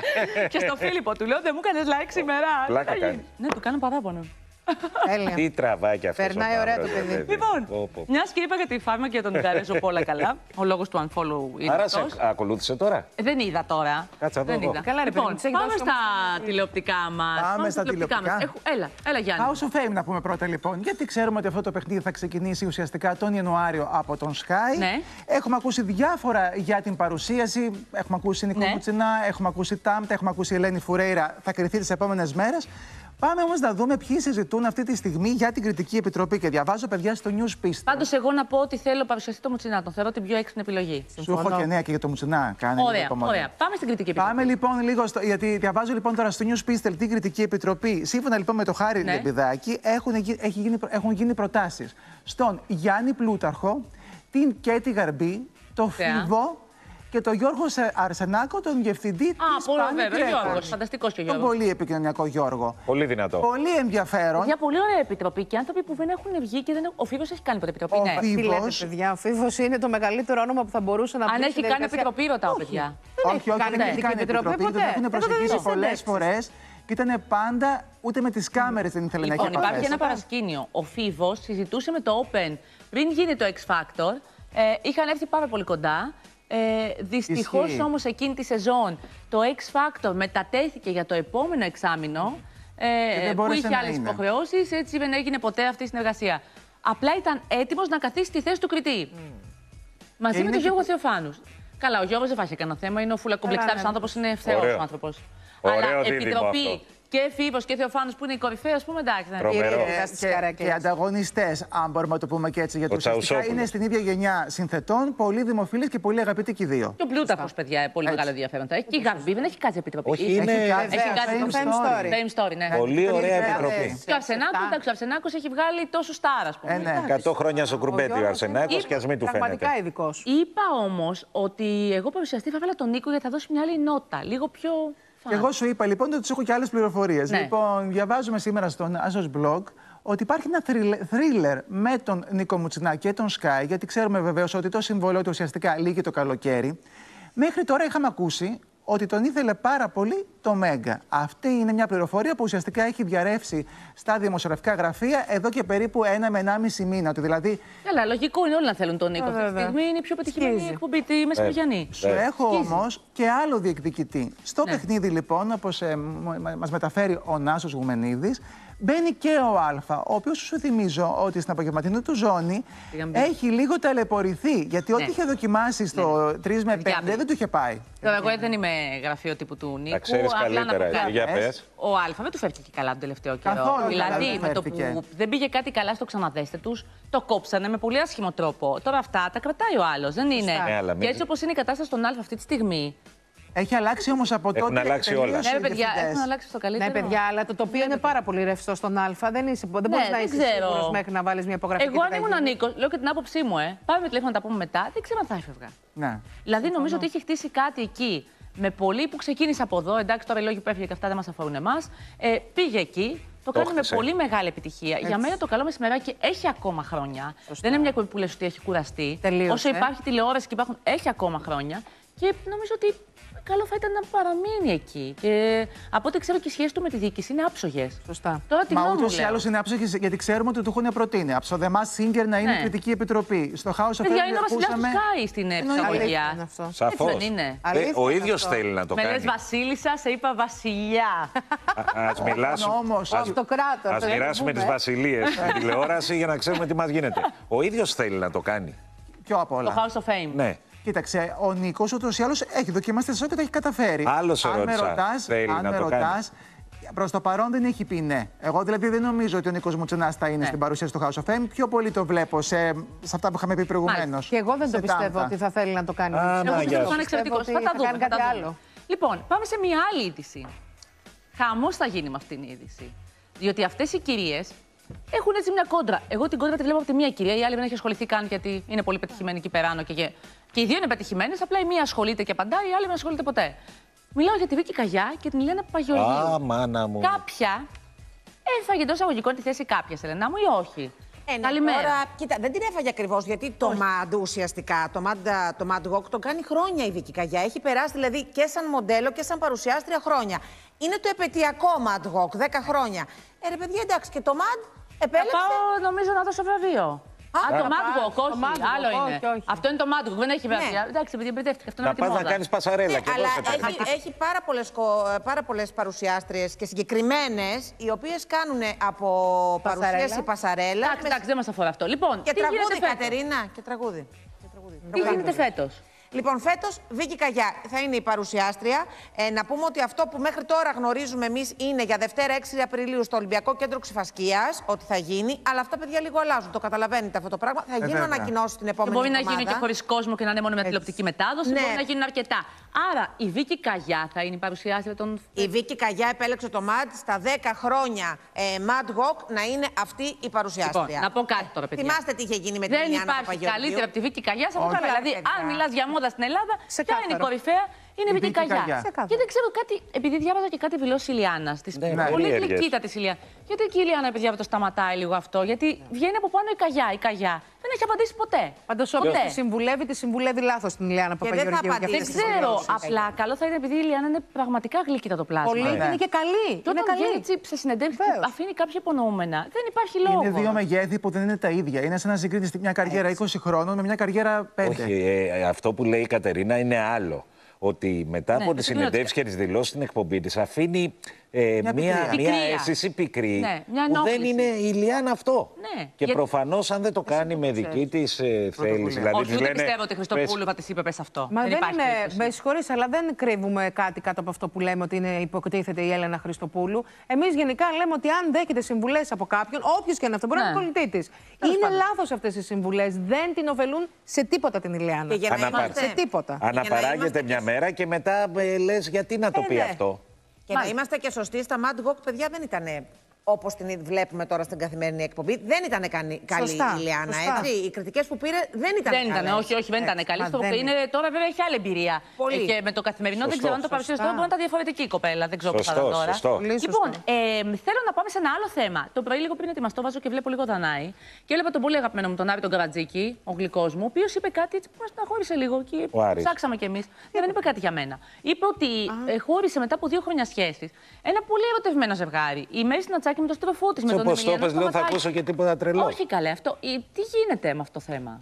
Και στο Φίλιππο του λέω: δεν μου κάνεις like σήμερα. Πλάκα κάνει. Ναι, του κάνω παράπονο. Τι τραβάει κι αυτό. Περνάει ωραία το παιδί. Λοιπόν, μια και είπα για τη Φάρμα και τον Γκαρέζο όλα καλά. Ο λόγος του unfollow είναι. Άρα σε ακολούθησε τώρα. Δεν είδα τώρα. Κάτσα δεν είδα. Καλά, λοιπόν, πάμε στα τηλεοπτικά μας. Πάμε στα τηλεοπτικά μας. Έλα, έλα Γιάννη. House of Fame να πούμε πρώτα λοιπόν. Γιατί ξέρουμε ότι αυτό το παιχνίδι θα ξεκινήσει ουσιαστικά τον Ιανουάριο από τον Sky. Έχουμε ακούσει διάφορα για την παρουσίαση. Έχουμε ακούσει Νίκο Μουτσινά, έχουμε ακούσει Τάμπτα, έχουμε ακούσει Ελένη Φουρέιρα. Θα κρυθεί τις επόμενες μέρες. Πάμε όμως να δούμε ποιοι συζητούν αυτή τη στιγμή για την κριτική επιτροπή. Και διαβάζω, παιδιά, στο News Pista. Πάντως, εγώ να πω ότι θέλω παρουσιαστεί το Μουτσινά. Τον θεωρώ την πιο έξυπνη επιλογή. Συμφωνώ. Σου έχω και νέα και για το Μουτσινά. Κάνε ωραία, ωραία. Πάμε στην κριτική επιτροπή. Πάμε λοιπόν λίγο. Στο... Γιατί διαβάζω λοιπόν τώρα στο News Pista την κριτική επιτροπή. Σύμφωνα λοιπόν με το Χάρη ναι. Λεμπιδάκη, έχουν, γίνει... έχουν γίνει προτάσεις στον Γιάννη Πλούταρχο, την Κέτη Γαρμπή, τον Φοίβο. Και τον Γιώργο Αρσενάκο, τον διευθυντή της Πάνη Τρέκορς. Φανταστικός και ο Γιώργος. Τον πολύ επικοινωνιακό Γιώργο. Πολύ δυνατό. Πολύ ενδιαφέρον. Για πολύ ωραία επιτροπή και άνθρωποι που δεν έχουν βγει και δεν έχουν... Ο Φοίβος έχει κάνει ποτέ επιτροπή. Ο, ναι. Φοίβος... Λέτε, παιδιά, ο Φοίβος είναι το μεγαλύτερο όνομα που θα μπορούσε να πει. Αν έχει κάνει διαδικασία... επιτροπή, ρωτάω, παιδιά. Όχι, όχι, όχι, δεν έχει κάνει επιτροπή. Τον έχουν προσεγγίσει πολλές φορές. Και ήταν πάντα ούτε με τις κάμερες δεν ήθελε να έχει επαφές. Υπάρχει ένα παρασκήνιο. Ο Φοίβος συζητούσε με το Open πριν γίνει το X Factor. Είχαν έρθει πάρα πολύ κοντά. Ε, δυστυχώς όμως εκείνη τη σεζόν το X Factor μετατέθηκε για το επόμενο εξάμηνο ε, που είχε άλλες υποχρεώσεις, έτσι δεν έγινε ποτέ αυτή η συνεργασία. Απλά ήταν έτοιμος να καθίσει στη θέση του κριτή. Mm. Μαζί και με τον Γιώργο και... Θεοφάνους. Καλά, ο Γιώργος δεν φάει κανένα θέμα, είναι ο φουλακομπλεξάρης άνθρωπος, είναι ευθεός ο άνθρωπος. Αλλά επιτροπή. Και Φοίβος και Θεοφάνους που είναι οι κορυφαίοι, ας πούμε, εντάξει. Και οι ανταγωνιστές, αν μπορούμε να το πούμε και έτσι, γιατί ουσιαστικά είναι στην ίδια γενιά συνθετών, πολύ δημοφιλείς και πολύ αγαπητοί και οι δύο. Και ο Πλούταρχος, παιδιά, πολύ μεγάλο ενδιαφέρον. Και η Γαρμπή δεν έχει κάτι επιτροπή. Όχι, είναι fame story, ναι. Πολύ ωραία επιτροπή. Και ο Αρσενάκος, εντάξει, ο Αρσενάκος έχει βγάλει τόσο στάρ, ας πούμε. εκατό χρόνια στο κουμπέτι ο Αρσενάκος και ας μην του φαίνεται. Είπα όμως ότι εγώ παρουσιαστή θα έβαλα τον Νίκο γιατί θα δώσει μια άλλη νότα, λίγο πιο. Και εγώ σου είπα λοιπόν ότι τους έχω και άλλες πληροφορίες. Ναι. Λοιπόν, διαβάζουμε σήμερα στον Asos Blog ότι υπάρχει ένα θρίλερ με τον Νίκο Μουτσινά και τον Sky, γιατί ξέρουμε βεβαίως ότι το συμβόλαιο του ουσιαστικά λύγει το καλοκαίρι. Μέχρι τώρα είχαμε ακούσει ότι τον ήθελε πάρα πολύ το Μέγκα. Αυτή είναι μια πληροφορία που ουσιαστικά έχει διαρρεύσει στα δημοσιογραφικά γραφεία εδώ και περίπου ένα με ενάμιση μήνα. Δηλαδή... Καλά, λογικό είναι όλοι να θέλουν τον Νίκο. Αυτή τη στιγμή είναι η πιο πετυχημένη εκπομπή τη Μεσημεριανή. Σου έχω όμως και άλλο διεκδικητή. Στο ναι. παιχνίδι, λοιπόν, όπως ε, μας μεταφέρει ο Νάσος Γουμενίδης, μπαίνει και ο Άλφα, ο οποίος σου θυμίζω ότι στην απογευματινή του ζώνη έχει λίγο ταλαιπωρηθεί. Γιατί ό,τι ναι. είχε δοκιμάσει στο ναι. τρία με πέντε δεν του είχε πάει. Τώρα, εγώ δεν είμαι γραφείο τύπου του Νίκου. Τα ξέρεις καλύτερα, εσύ, για πες. Ο Άλφα δεν του φεύγει και καλά τον τελευταίο καιρό. Καθόλου δηλαδή, με το που δεν πήγε κάτι καλά στο ξαναδέστε τους, το κόψανε με πολύ άσχημο τρόπο. Τώρα αυτά τα κρατάει ο άλλος, δεν είναι. Ναι, και έτσι όπως είναι η κατάσταση στον Άλφα αυτή τη στιγμή. Έχει αλλάξει όμως από έχουν τότε. Αλλάξει όλα. Ναι, παιδιά, έχουν αλλάξει στο καλύτερο. Ναι, παιδιά, αλλά το τοπίο ναι, είναι πάρα πολύ ρευστό στον Α. Δεν, είσαι, δεν ναι, μπορείς να είσαι σίγουρος μέχρι να βάλεις μια υπογραφή. Εγώ, αν ήμουν ο Νίκος, λέω και την άποψή μου, ε. Πάμε με τηλέφωνο να τα πούμε μετά, δεν ξέρω αν θα έφευγα. Ναι. Δηλαδή, νομίζω ότι έχει χτίσει κάτι εκεί με πολλοί που ξεκίνησε από εδώ. Εντάξει, τώρα οι λόγοι που έφυγε και αυτά δεν μας αφορούν εμάς. Ε, πήγε εκεί. Το κάνει με πολύ μεγάλη επιτυχία. Έτσι. Για μένα το καλό μεσημεράκι έχει ακόμα χρόνια. Σωστό. Δεν είναι μια εκπομπή που λες ότι έχει κουραστεί. Τελείωσε. Όσο υπάρχει τηλεόραση και υπάρχουν, έχει ακόμα χρόνια. Και νομίζω ότι καλό θα ήταν να παραμείνει εκεί. Και από ό,τι ξέρω και οι σχέσεις του με τη διοίκηση είναι άψογες. Σωστά. Τώρα, τι μα ούτως ή άλλως είναι άψογες γιατί ξέρουμε ότι του έχουν προτείνει. Από στο The Masked Singer να είναι ναι. κριτική επιτροπή. Στο House of Fame είναι ο βασιλιάς του Sky στην ψυχολογία. Σαφώς. Ο ίδιος θέλει να το κάνει. Με λες βασίλισσα, σε είπα βασιλιά. Ας μοιράσουμε τις βασιλείες στην τηλεόραση για να ξέρουμε τι μας γίνεται. Ο ίδιος θέλει να το κάνει. Πιο απ' όλα. Το House of Fame. Κοίταξε, ο Νίκος ούτως ή άλλως έχει δοκιμάσει τη σειρά και τα έχει καταφέρει. Άλλος αν ερώτησα, με ρωτάς, αν με ρωτάς, προς το παρόν δεν έχει πει ναι. Εγώ δηλαδή δεν νομίζω ότι ο Νίκος Μουτσινά θα είναι ναι. στην παρουσία του House of Fame. Πιο πολύ το βλέπω σε, σε αυτά που είχαμε πει προηγουμένως. Και εγώ δεν το πιστεύω τάμτα. ότι θα θέλει να το κάνει. Α, εγώ ναι, πιστεύω ότι θα, θα κάνει θα κάτι θα άλλο. Λοιπόν, πάμε σε μια άλλη είδηση. Χαμός θα γίνει με αυτήν την είδηση. Διότι αυτές οι κυρίες έχουν έτσι μια κόντρα. Εγώ την κόντρα τη βλέπω από τη μία κυρία, η άλλη δεν έχει ασχοληθεί καν γιατί είναι πολύ πετυχημένη εκεί περάνω και, και... και οι δύο είναι πετυχημένες. Απλά η μία ασχολείται και απαντάει, η άλλη δεν ασχολείται ποτέ. Μιλάω για τη Βίκυ Καγιά και την Ελένη Παγιολίου. Α, μάνα μου. Κάποια έφαγε εντός αγωγικών τη θέση κάποια, Ελένα μου, ή όχι. Ε, καλημέρα. Τώρα, κοίτα, δεν την έφαγε ακριβώς γιατί το MAD ουσιαστικά, το MAD, το MAD Walk, το κάνει χρόνια η Βίκυ Καγιά. Έχει περάσει δηλαδή και σαν μοντέλο και σαν παρουσιάστρια χρόνια. Είναι το επαιτειακό MAD Walk, δέκα χρόνια. Ε, ρε παιδιά, εντάξει, και το MAD επέλεξε. Πάω, νομίζω, να δώσω βραβείο. Α, α, το Mad Walk, όχι, άλλο είναι. Όχι, όχι. Αυτό είναι το Mad Walk, δεν έχει βέβαια. Εντάξει, επειδή μπερδεύτηκα, αυτό είναι τη μόδα. Να πας να κάνεις πασαρέλα και δώσε. Έχει, έχει πάρα πολλές, πάρα πολλές παρουσιάστριες και συγκεκριμένες, οι οποίες κάνουν από παρουσίαση πασαρέλα. Εντάξει, με... δεν μας αφορά αυτό. Λοιπόν, και τραγούδι, Κατερίνα, και τραγούδι. Τι γίνεται φέτος? Λοιπόν, φέτος Βίκυ Καγιά θα είναι η παρουσιάστρια. Ε, να πούμε ότι αυτό που μέχρι τώρα γνωρίζουμε εμείς είναι για Δευτέρα έξι Απριλίου στο Ολυμπιακό Κέντρο Ξηφασκίας, ότι θα γίνει. Αλλά αυτά, παιδιά, λίγο αλλάζουν. Το καταλαβαίνετε αυτό το πράγμα. Θα γίνουν ανακοινώσεις την επόμενη εβδομάδα. Μπορεί να γίνουν και χωρίς κόσμο και να είναι μόνο με τηλεοπτική μετάδοση. Ναι. Μπορεί να γίνουν αρκετά. Άρα η Βίκυ Καγιά θα είναι η παρουσιάστρια των. Η Βίκυ Καγιά επέλεξε το MAD στα δέκα χρόνια ε, MAD Walk να είναι αυτή η παρουσιάστρια. Λοιπόν, να πω κάτι τώρα, παιδιά. Θυμάστε τι είχε γίνει με την Ιωάννα Στούνη. Δεν υπάρχει καλύτερη από τη Βίκυ Καγιά από όλα. Δηλαδή, αν μιλά για μόδα στην Ελλάδα, ποια είναι η κορυφαία, είναι η Βίκυ Καγιά. Και δεν ξέρω κάτι, επειδή διάβαζα και κάτι βιλό Ηλιάνα. Τη πολύ γλυκίτα τη Ηλιάνα. Γιατί η Ηλιάνα, παιδιά, το σταματάει λίγο αυτό, γιατί βγαίνει από πάνω η Καγιά. Η Καγιά δεν έχει απαντήσει ποτέ. Παντός όποιος τη συμβουλεύει, τη συμβουλεύει λάθος την Ηλιάνα Παπαγεωργίου. Δεν ξέρω, απλά καλό θα είναι επειδή η Ηλιάνα είναι πραγματικά γλυκίτα το πλάσμα. Πολύ είναι και καλή. Και όταν βγαίνει σε συνεντεύξεις, αφήνει κάποια υπονοούμενα. Δεν υπάρχει λόγο. Είναι δύο μεγέθη που δεν είναι τα ίδια. Είναι σαν να συγκρίνεις μια καριέρα είκοσι χρόνων με μια καριέρα πέντε. Όχι, αυτό που λέει η Κατερίνα είναι άλλο. Ότι μετά ναι, από τις συνεντεύξεις και τις δηλώσεις στην εκπομπή της αφήνει ε, μια, μια, μια αίσθηση πικρή ναι, μια που δεν είναι η Ηλιάνα αυτό. Ναι, και για... προφανώς αν δεν το κάνει με δική της ε, θέληση. Δηλαδή, όχι, δεν πιστεύω ότι η Χριστοπούλου θα της είπε πες αυτό. Μα δεν, δεν είναι, με συγχωρείς, αλλά δεν κρύβουμε κάτι κάτω από αυτό που λέμε ότι είναι υποκριτήθηκε η Έλενα Χριστοπούλου. Εμείς γενικά λέμε ότι αν δέχεται συμβουλές από κάποιον, όποιος και αν αυτό μπορεί ναι. να είναι πολιτή της. Είναι λάθος αυτές οι συμβουλές. Δεν την ωφελούν σε τίποτα την Ηλιάνα. Αναπαράγεται μια μέρα. Και μετά ε, λες γιατί να το ε, πει ναι. αυτό. Και Μάλιστα. να είμαστε και σωστοί, στα MAD Walk, παιδιά, δεν ήτανε όπως την βλέπουμε τώρα στην καθημερινή εκπομπή. Δεν ήτανε καλή η Ηλιάνα, έτσι. Οι κριτικές που πήρε δεν ήτανε καλές. Δεν ήτανε, όχι, όχι, δεν ήτανε καλή. Τώρα βέβαια έχει άλλη εμπειρία. Ε, και με το καθημερινό σωστό, δεν ξέρω αν το παρουσιάζει τώρα. Μπορεί να ήταν διαφορετική η κοπέλα. Δεν ξέρω σωστό, τώρα. Σωστό. Λοιπόν, ε, θέλω να πάμε σε ένα άλλο θέμα. Το πρωί λίγο πριν ετοιμαστώ, βάζω και βλέπω λίγο Δανάη. Και έλεγα τον πολύ αγαπημένο μου τον Άρη τον Καρατζίκη, ο γλυκός μου, ο οποίος είπε κάτι έτσι που μας στεναχώρησε λίγο. Και ψάξαμε κι εμείς. Δεν είπε κάτι για μένα. Είπε ότι χώρισε μετά από δύο χρόνια σχέσεις ένα πολύ ερωτευμένο ζευγάρι. Η Μέρη στην με το στροφό της, με τον Ιωάννη. Όπως το πες, δεν θα ακούσω και τίποτα τρελό. Όχι καλέ, αυτό. Τι γίνεται με αυτό το θέμα?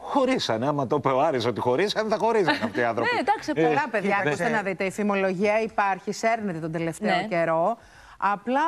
Χωρίσανε. Άμα το είπε ο Άρης ότι χωρίσανε, θα χωρίζανε αυτοί οι άνθρωποι. Ναι, εντάξει, πολλά παιδιά. Ακούστε να δείτε, η φημολογία υπάρχει, σέρνεται τον τελευταίο καιρό. Απλά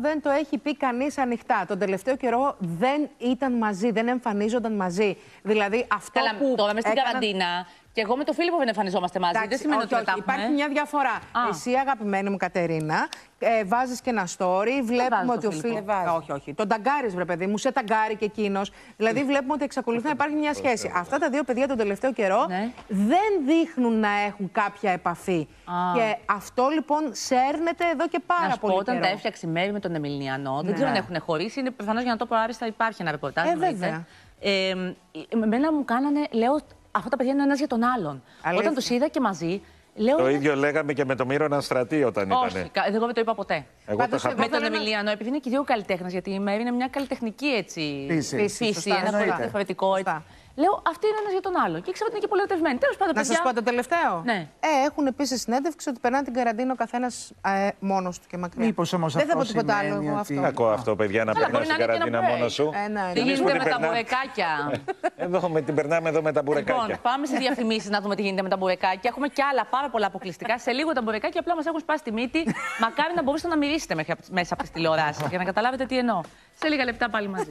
δεν το έχει πει κανείς ανοιχτά. Τον τελευταίο καιρό δεν ήταν μαζί, δεν εμφανίζονταν μαζί. Δηλαδή αυτό που. Τώρα με στην καραντίνα. Και εγώ με τον Φίλιππο δεν εμφανιζόμαστε μαζί. Εντάξει, δεν σημαίνει όχι, ότι όχι, μετάπουμε. Υπάρχει μια διαφορά. Α. Εσύ, αγαπημένη μου Κατερίνα, ε, βάζει και ένα story. Βλέπουμε ότι ο Φίλιππο. Όχι, όχι. Τον ταγκάρι, βρε παιδί μου, σε ταγκάρι και εκείνο. Δηλαδή, βλέπουμε ότι εξακολουθεί να υπάρχει μια σχέση. Αυτά τα δύο παιδιά τον τελευταίο καιρό ναι. δεν δείχνουν να έχουν κάποια επαφή. Α. Και αυτό λοιπόν σέρνεται εδώ και πάρα να πολύ καιρό. Όταν τα έφτιαξε η Μέρη με τον Εμιλιανό, δεν ξέρω αν έχουν χωρίσει. Είναι προφανώ για να το πω άριστα, υπάρχει ένα ρεπορτάζ. Εμένα μου κάνανε, λέω. Αυτά τα παιδιά είναι ένας για τον άλλον. Αλήθεια. Όταν τους είδα και μαζί, λέω. Το ίδιο λέγαμε και με τον Μύρονα Στρατή όταν ήταν. Όχι, εγώ δεν το είπα ποτέ. Εγώ Πάντως, το είχα... Με τον Εμιλιανό, επειδή είναι και δύο καλλιτέχνες, γιατί η Μέρη είναι μια καλλιτεχνική έτσι. Φύση, ένα πολύ διαφορετικό. Λέω, αυτή είναι ένας για τον άλλο. Και ήξερα ότι είναι και πολύ ερωτευμένοι. Τέλος πάντων, παιδιά. Να σας πω το τελευταίο. Ναι. Ε, έχουν επίσης συνέντευξη ότι περνάνε την καραντίνα ο καθένας ε, μόνος του και μακριά. Μήπως όμως αυτό σημαίνει. Δεν θα πω τίποτα άλλο αυτό. Τι ακούω αυτό, παιδιά, να περνάς την καραντίνα μόνος σου. Τι γίνεται με τα μπουρεκάκια. Εδώ με την περνάμε εδώ με τα μπουρεκάκια. Λοιπόν, πάμε σε διαφημίσεις να δούμε τι γίνεται με τα μπουρεκάκια. Έχουμε κι άλλα πάρα πολλά αποκλειστικά. Σε λίγο τα μπουρεκάκια απλά μας έχουν σπάσει τη μύτη. Μακάρι να μπορούσατε να μυρίσετε μέσα από τις τηλεοράσεις για να καταλάβετε τι εννοώ. Σε λίγα λεπτά πάλι μαζί.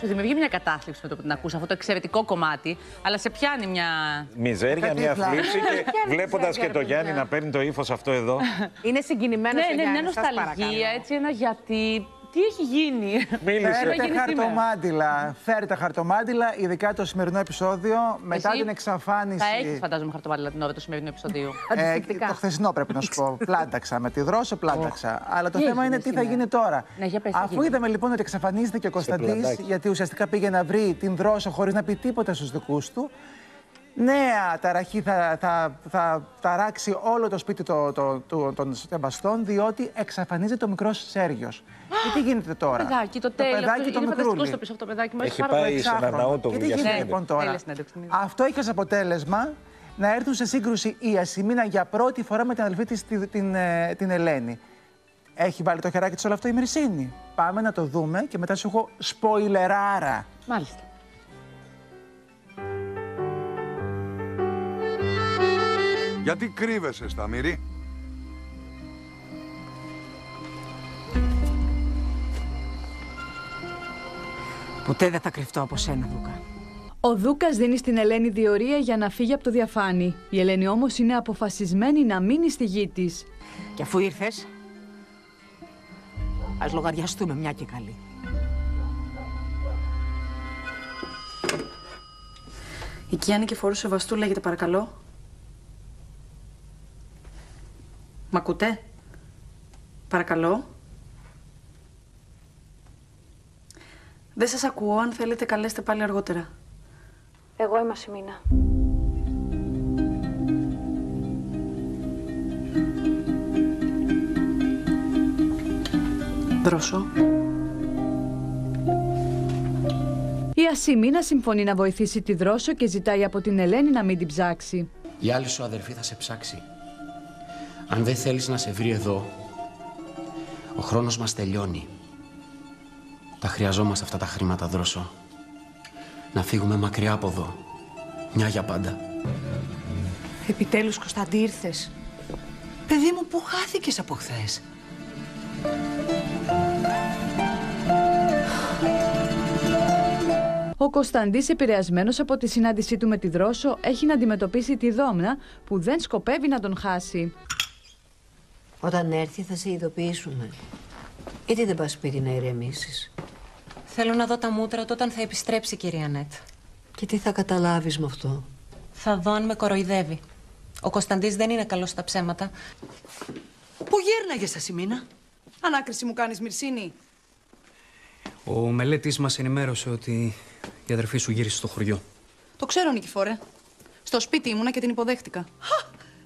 Σου δημιουργεί μια κατάθλιψη με το που την ακούς, αυτό το εξαιρετικό κομμάτι, αλλά σε πιάνει μια. Μιζέρια, μια θλίψη. Και βλέποντας και το Γιάννη να παίρνει το ύφος αυτό εδώ. Είναι συγκινημένο ο Γιάννης. Ναι, ναι, μια νοσταλγία, έτσι, ένα γιατί. Τι έχει γίνει. Φέρτε χαρτομάντιλα. Φέρτε χαρτομάντιλα, ειδικά το σημερινό επεισόδιο. Μετά την εξαφάνιση. Θα έχεις, φαντάζομαι, χαρτομάντιλα την ώρα του σημερινού επεισοδίου. Ε, το χθεσινό πρέπει να σου πω. Πλάταξα. Με τη δρόσο πλάταξα. Αλλά το θέμα είναι τι θα γίνει τώρα. Αφού είδαμε λοιπόν ότι εξαφανίζεται και ο Κωνσταντής, γιατί ουσιαστικά πήγε να βρει την δρόσο χωρίς να πει τίποτα στους δικούς του. Νέα ταραχή θα, θα, θα ταράξει όλο το σπίτι το, το, το, των στεμπαστών, διότι εξαφανίζεται το μικρός Σέργιος. Και τι γίνεται τώρα. Το παιδάκι, το τέλειο. Το παιδάκι, το, το μικρούλι. Στο πίσω, το παιδάκι, έχει πάει σε έναν ναό το βουλιαστή. Και τι γίνεται λοιπόν τώρα. Αυτό έχει ως αποτέλεσμα να έρθουν σε σύγκρουση η Ασημίνα για πρώτη φορά με την αδελφή της, την, την, την Ελένη. Έχει βάλει το χεράκι της όλο αυτό η Μυρσίνη. Πάμε να το δούμε και μετά σου έχω σποιλεράρα. Μάλιστα. Γιατί κρύβεσαι, Σταμίρη? Ποτέ δεν θα κρυφτώ από σένα, Δούκα. Ο Δούκας δίνει στην Ελένη διορία για να φύγει από το διαφάνη. Η Ελένη όμως είναι αποφασισμένη να μείνει στη γη της. Και αφού ήρθες, ας λογαριαστούμε μια και καλή. Η Κιάννη και φορούσε βαστού, λέγεται παρακαλώ. Μ' ακούτε? Παρακαλώ. Δεν σας ακούω. Αν θέλετε, καλέστε πάλι αργότερα. Εγώ είμαι Ασημίνα. Δρόσο. Η Ασημίνα συμφωνεί να βοηθήσει τη Δρόσο και ζητάει από την Ελένη να μην την ψάξει. Η άλλη σου αδερφή θα σε ψάξει. Αν δεν θέλεις να σε βρει εδώ, ο χρόνος μας τελειώνει. Τα χρειαζόμαστε αυτά τα χρήματα, Δρόσο. Να φύγουμε μακριά από εδώ. Μια για πάντα. Επιτέλους, Κωνσταντή, ήρθες. Παιδί μου, πού χάθηκες από χθες? Ο Κωνσταντής, επηρεασμένος από τη συνάντησή του με τη Δρόσο, έχει να αντιμετωπίσει τη Δόμνα που δεν σκοπεύει να τον χάσει. Όταν έρθει θα σε ειδοποιήσουμε. Γιατί δεν πας σπίτι να ηρεμήσεις? Θέλω να δω τα μούτρα του όταν θα επιστρέψει, κυρία Νέτ. Και τι θα καταλάβεις με αυτό? Θα δω αν με κοροϊδεύει. Ο Κωνσταντής δεν είναι καλός στα ψέματα. Πού γέρναγες, Ασημίνα? Ανάκριση μου κάνεις, Μυρσίνη? Ο μελέτης μας ενημέρωσε ότι η αδερφή σου γύρισε στο χωριό. Το ξέρω, Νικηφόρε. Στο σπίτι ήμουνα και την υποδέχτηκα.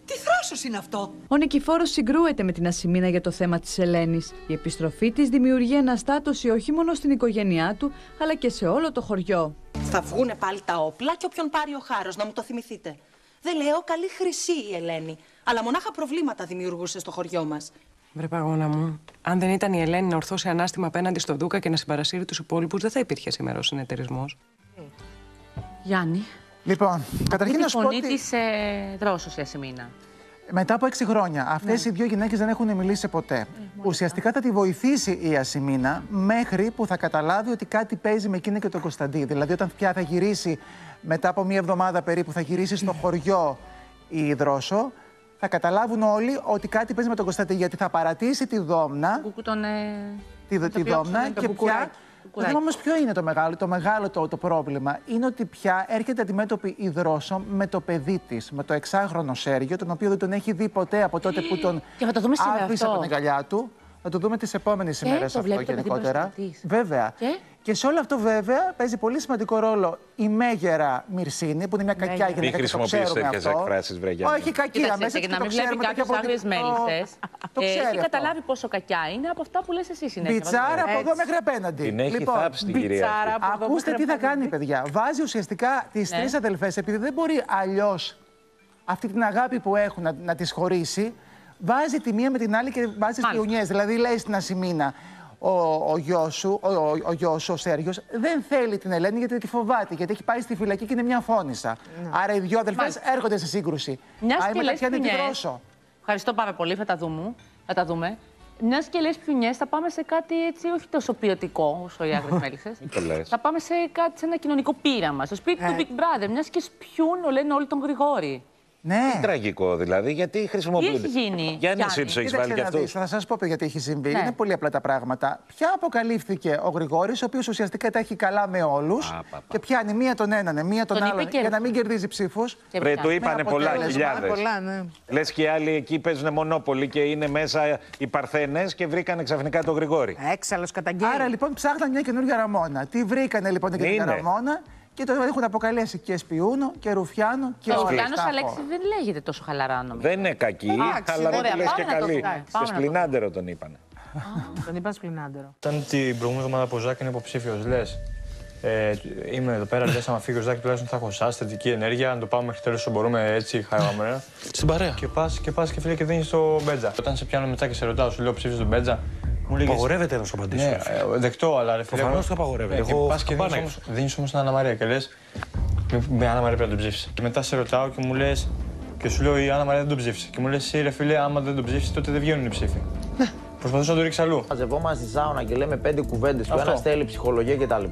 Τι θράσος είναι αυτό! Ο Νικηφόρος συγκρούεται με την Ασημίνα για το θέμα της Ελένης. Η επιστροφή της δημιουργεί αναστάτωση όχι μόνο στην οικογένειά του, αλλά και σε όλο το χωριό. Θα βγούνε πάλι τα όπλα και όποιον πάρει ο χάρος, να μου το θυμηθείτε. Δεν λέω, καλή χρυσή η Ελένη, αλλά μονάχα προβλήματα δημιουργούσε στο χωριό μας. Βρε παγώνα μου, αν δεν ήταν η Ελένη να ορθώσει ανάστημα απέναντι στον Δούκα και να συμπαρασύρει τους υπόλοιπους, δεν θα υπήρχε σήμερα ο συνεταιρισμός. Γιάννη. Λοιπόν, καταρχήν να σου πω. Η φωνή της δρόσωσε ασημίνα. Μετά από έξι χρόνια, αυτές ναι. οι δύο γυναίκες δεν έχουν μιλήσει ποτέ. Ε, Ουσιαστικά θα τη βοηθήσει η Ασημίνα μέχρι που θα καταλάβει ότι κάτι παίζει με εκείνη και τον Κωνσταντή. Δηλαδή, όταν πια θα γυρίσει, μετά από μία εβδομάδα περίπου, θα γυρίσει στο χωριό η Δρόσο, θα καταλάβουν όλοι ότι κάτι παίζει με τον Κωνσταντή. Γιατί θα παρατήσει τη Δόμνα. Τον, ε... Τη, τη Δόμνα και πια. Δεν θυμάμαι όμως ποιο είναι το μεγάλο, το μεγάλο το, το πρόβλημα. Είναι ότι πια έρχεται αντιμέτωπη η Δρόσο με το παιδί της, με το εξάχρονο Σέργιο, τον οποίο δεν τον έχει δει ποτέ από τότε που τον άφησε από την αγκαλιά του. Θα το δούμε τις επόμενες ημέρες αυτό γενικότερα. Βέβαια. Και? Και σε όλο αυτό, βέβαια, παίζει πολύ σημαντικό ρόλο η μέγερα Μυρσίνη, που είναι μια κακιά γυναίκα. Μην χρησιμοποιήσει τέτοιες εκφράσεις, βρε Γιάννη. Όχι, κακία μέσα. Και να μην βλέπει κάποιους άγριες μέλισσες. Έχει καταλάβει πόσο κακιά είναι από αυτά που λες εσύ συνέχεια. Πιτσάρα από εδώ μέχρι απέναντι. Την έχει θάψει την κυρία. Ακούστε τι θα κάνει, παιδιά. Βάζει ουσιαστικά τις τρεις αδελφές, επειδή δεν μπορεί αλλιώς αυτή την αγάπη που έχουν να τις χωρίσει. Βάζει τη μία με την άλλη και βάζει τις πιουνιές. Δηλαδή, λέει στην Ασημίνα, ο, ο γιος σου, ο, ο, ο, γιος, ο Σέργιος, δεν θέλει την Ελένη γιατί τη φοβάται. Γιατί έχει πάει στη φυλακή και είναι μια φόνισσα. Mm. Άρα, οι δυο αδελφές έρχονται σε σύγκρουση. Μια και λες πιουνιές. Ευχαριστώ πάρα πολύ. Θα τα δούμε. Θα τα δούμε. Μια και λες πιουνιές, θα πάμε σε κάτι έτσι, όχι τόσο ποιοτικό όσο οι άγριες μέλισσες. Θα πάμε σε, κάτι, σε ένα κοινωνικό πείραμα. Στο σπίτι του Big Brother, μια και σπιούν, λένε όλοι τον Γρηγόρη. Ναι. Είναι τραγικό δηλαδή, γιατί χρησιμοποιούνται. Τι έχει γίνει, Γιάννη, εσύ τους έχεις βάλει κι αυτούς. Θα σας πω γιατί έχει συμβεί. Ναι. Είναι πολύ απλά τα πράγματα. Πια αποκαλύφθηκε ο Γρηγόρης, ο οποίος ουσιαστικά τα έχει καλά με όλους. Α, πα, πα. Και πιάνει μία τον έναν, μία τον, τον άλλον. Για να μην κερδίζει ψήφους. Του είπανε πολλά χιλιάδες. Ναι. Λες και οι άλλοι εκεί παίζουν μονόπολη και είναι μέσα οι παρθένες και βρήκανε ξαφνικά τον Γρηγόρη. Έξαλλος καταγγέλνει. Άρα λοιπόν ψάχναν μια καινούργια Ραμόνα. Τι βρήκανε λοιπόν την καινούργια Ραμόνα. Και το έχουν αποκαλέσει και Σπιούνο και Ρουφιάνο και όλα αυτά. Ο Σπλινάνος Αλέξη δεν λέγεται τόσο χαλαρά νομίζω. Δεν είναι κακή, Άξι, αλλά δεν τη λες και καλή. Το Σπλινάντερο τον είπανε. Τον είπαν Σπλινάντερο. Ήταν την προηγούμενη εβδομάδα που ο Ζάκ είναι υποψήφιος, λες. Ε, είμαι εδώ πέρα, λες, άμα φύγει ο Ζάκ τουλάχιστον θα έχω εσάς, θετική ενέργεια, να το πάμε μέχρι τέλος όσο μπορούμε έτσι χαραμένα. Στην παρέα. Και πας και, και φίλε και δίνεις το Μπέτζα. Όταν σε πιάνω μετά και σε ρωτάω, σου λέω ψήφισε τον Μπέτζα. Απαγορεύεται να σου απαντήσω. Ναι, δεκτό, αλλά ρε φίλε. Προφανώς το απαγορεύεται. Εγώ πας και δίνεις όμως την Άννα Μαρία και λες. Με Άννα Μαρία πρέπει να τον ψήφισε. Και μετά σε ρωτάω και μου λες. Και σου λέω η Άννα Μαρία δεν τον ψήφισε. Και μου λες εσύ ρε φίλε, άμα δεν τον ψήφισε, τότε δεν βγαίνουν οι ψήφοι. Ναι. Προσπαθούσα να το ρίξω αλλού. Μαζευόμαστε στη σάουνα και λέμε πέντε κουβέντες. Ο ένας θέλει ψυχολογία κτλ.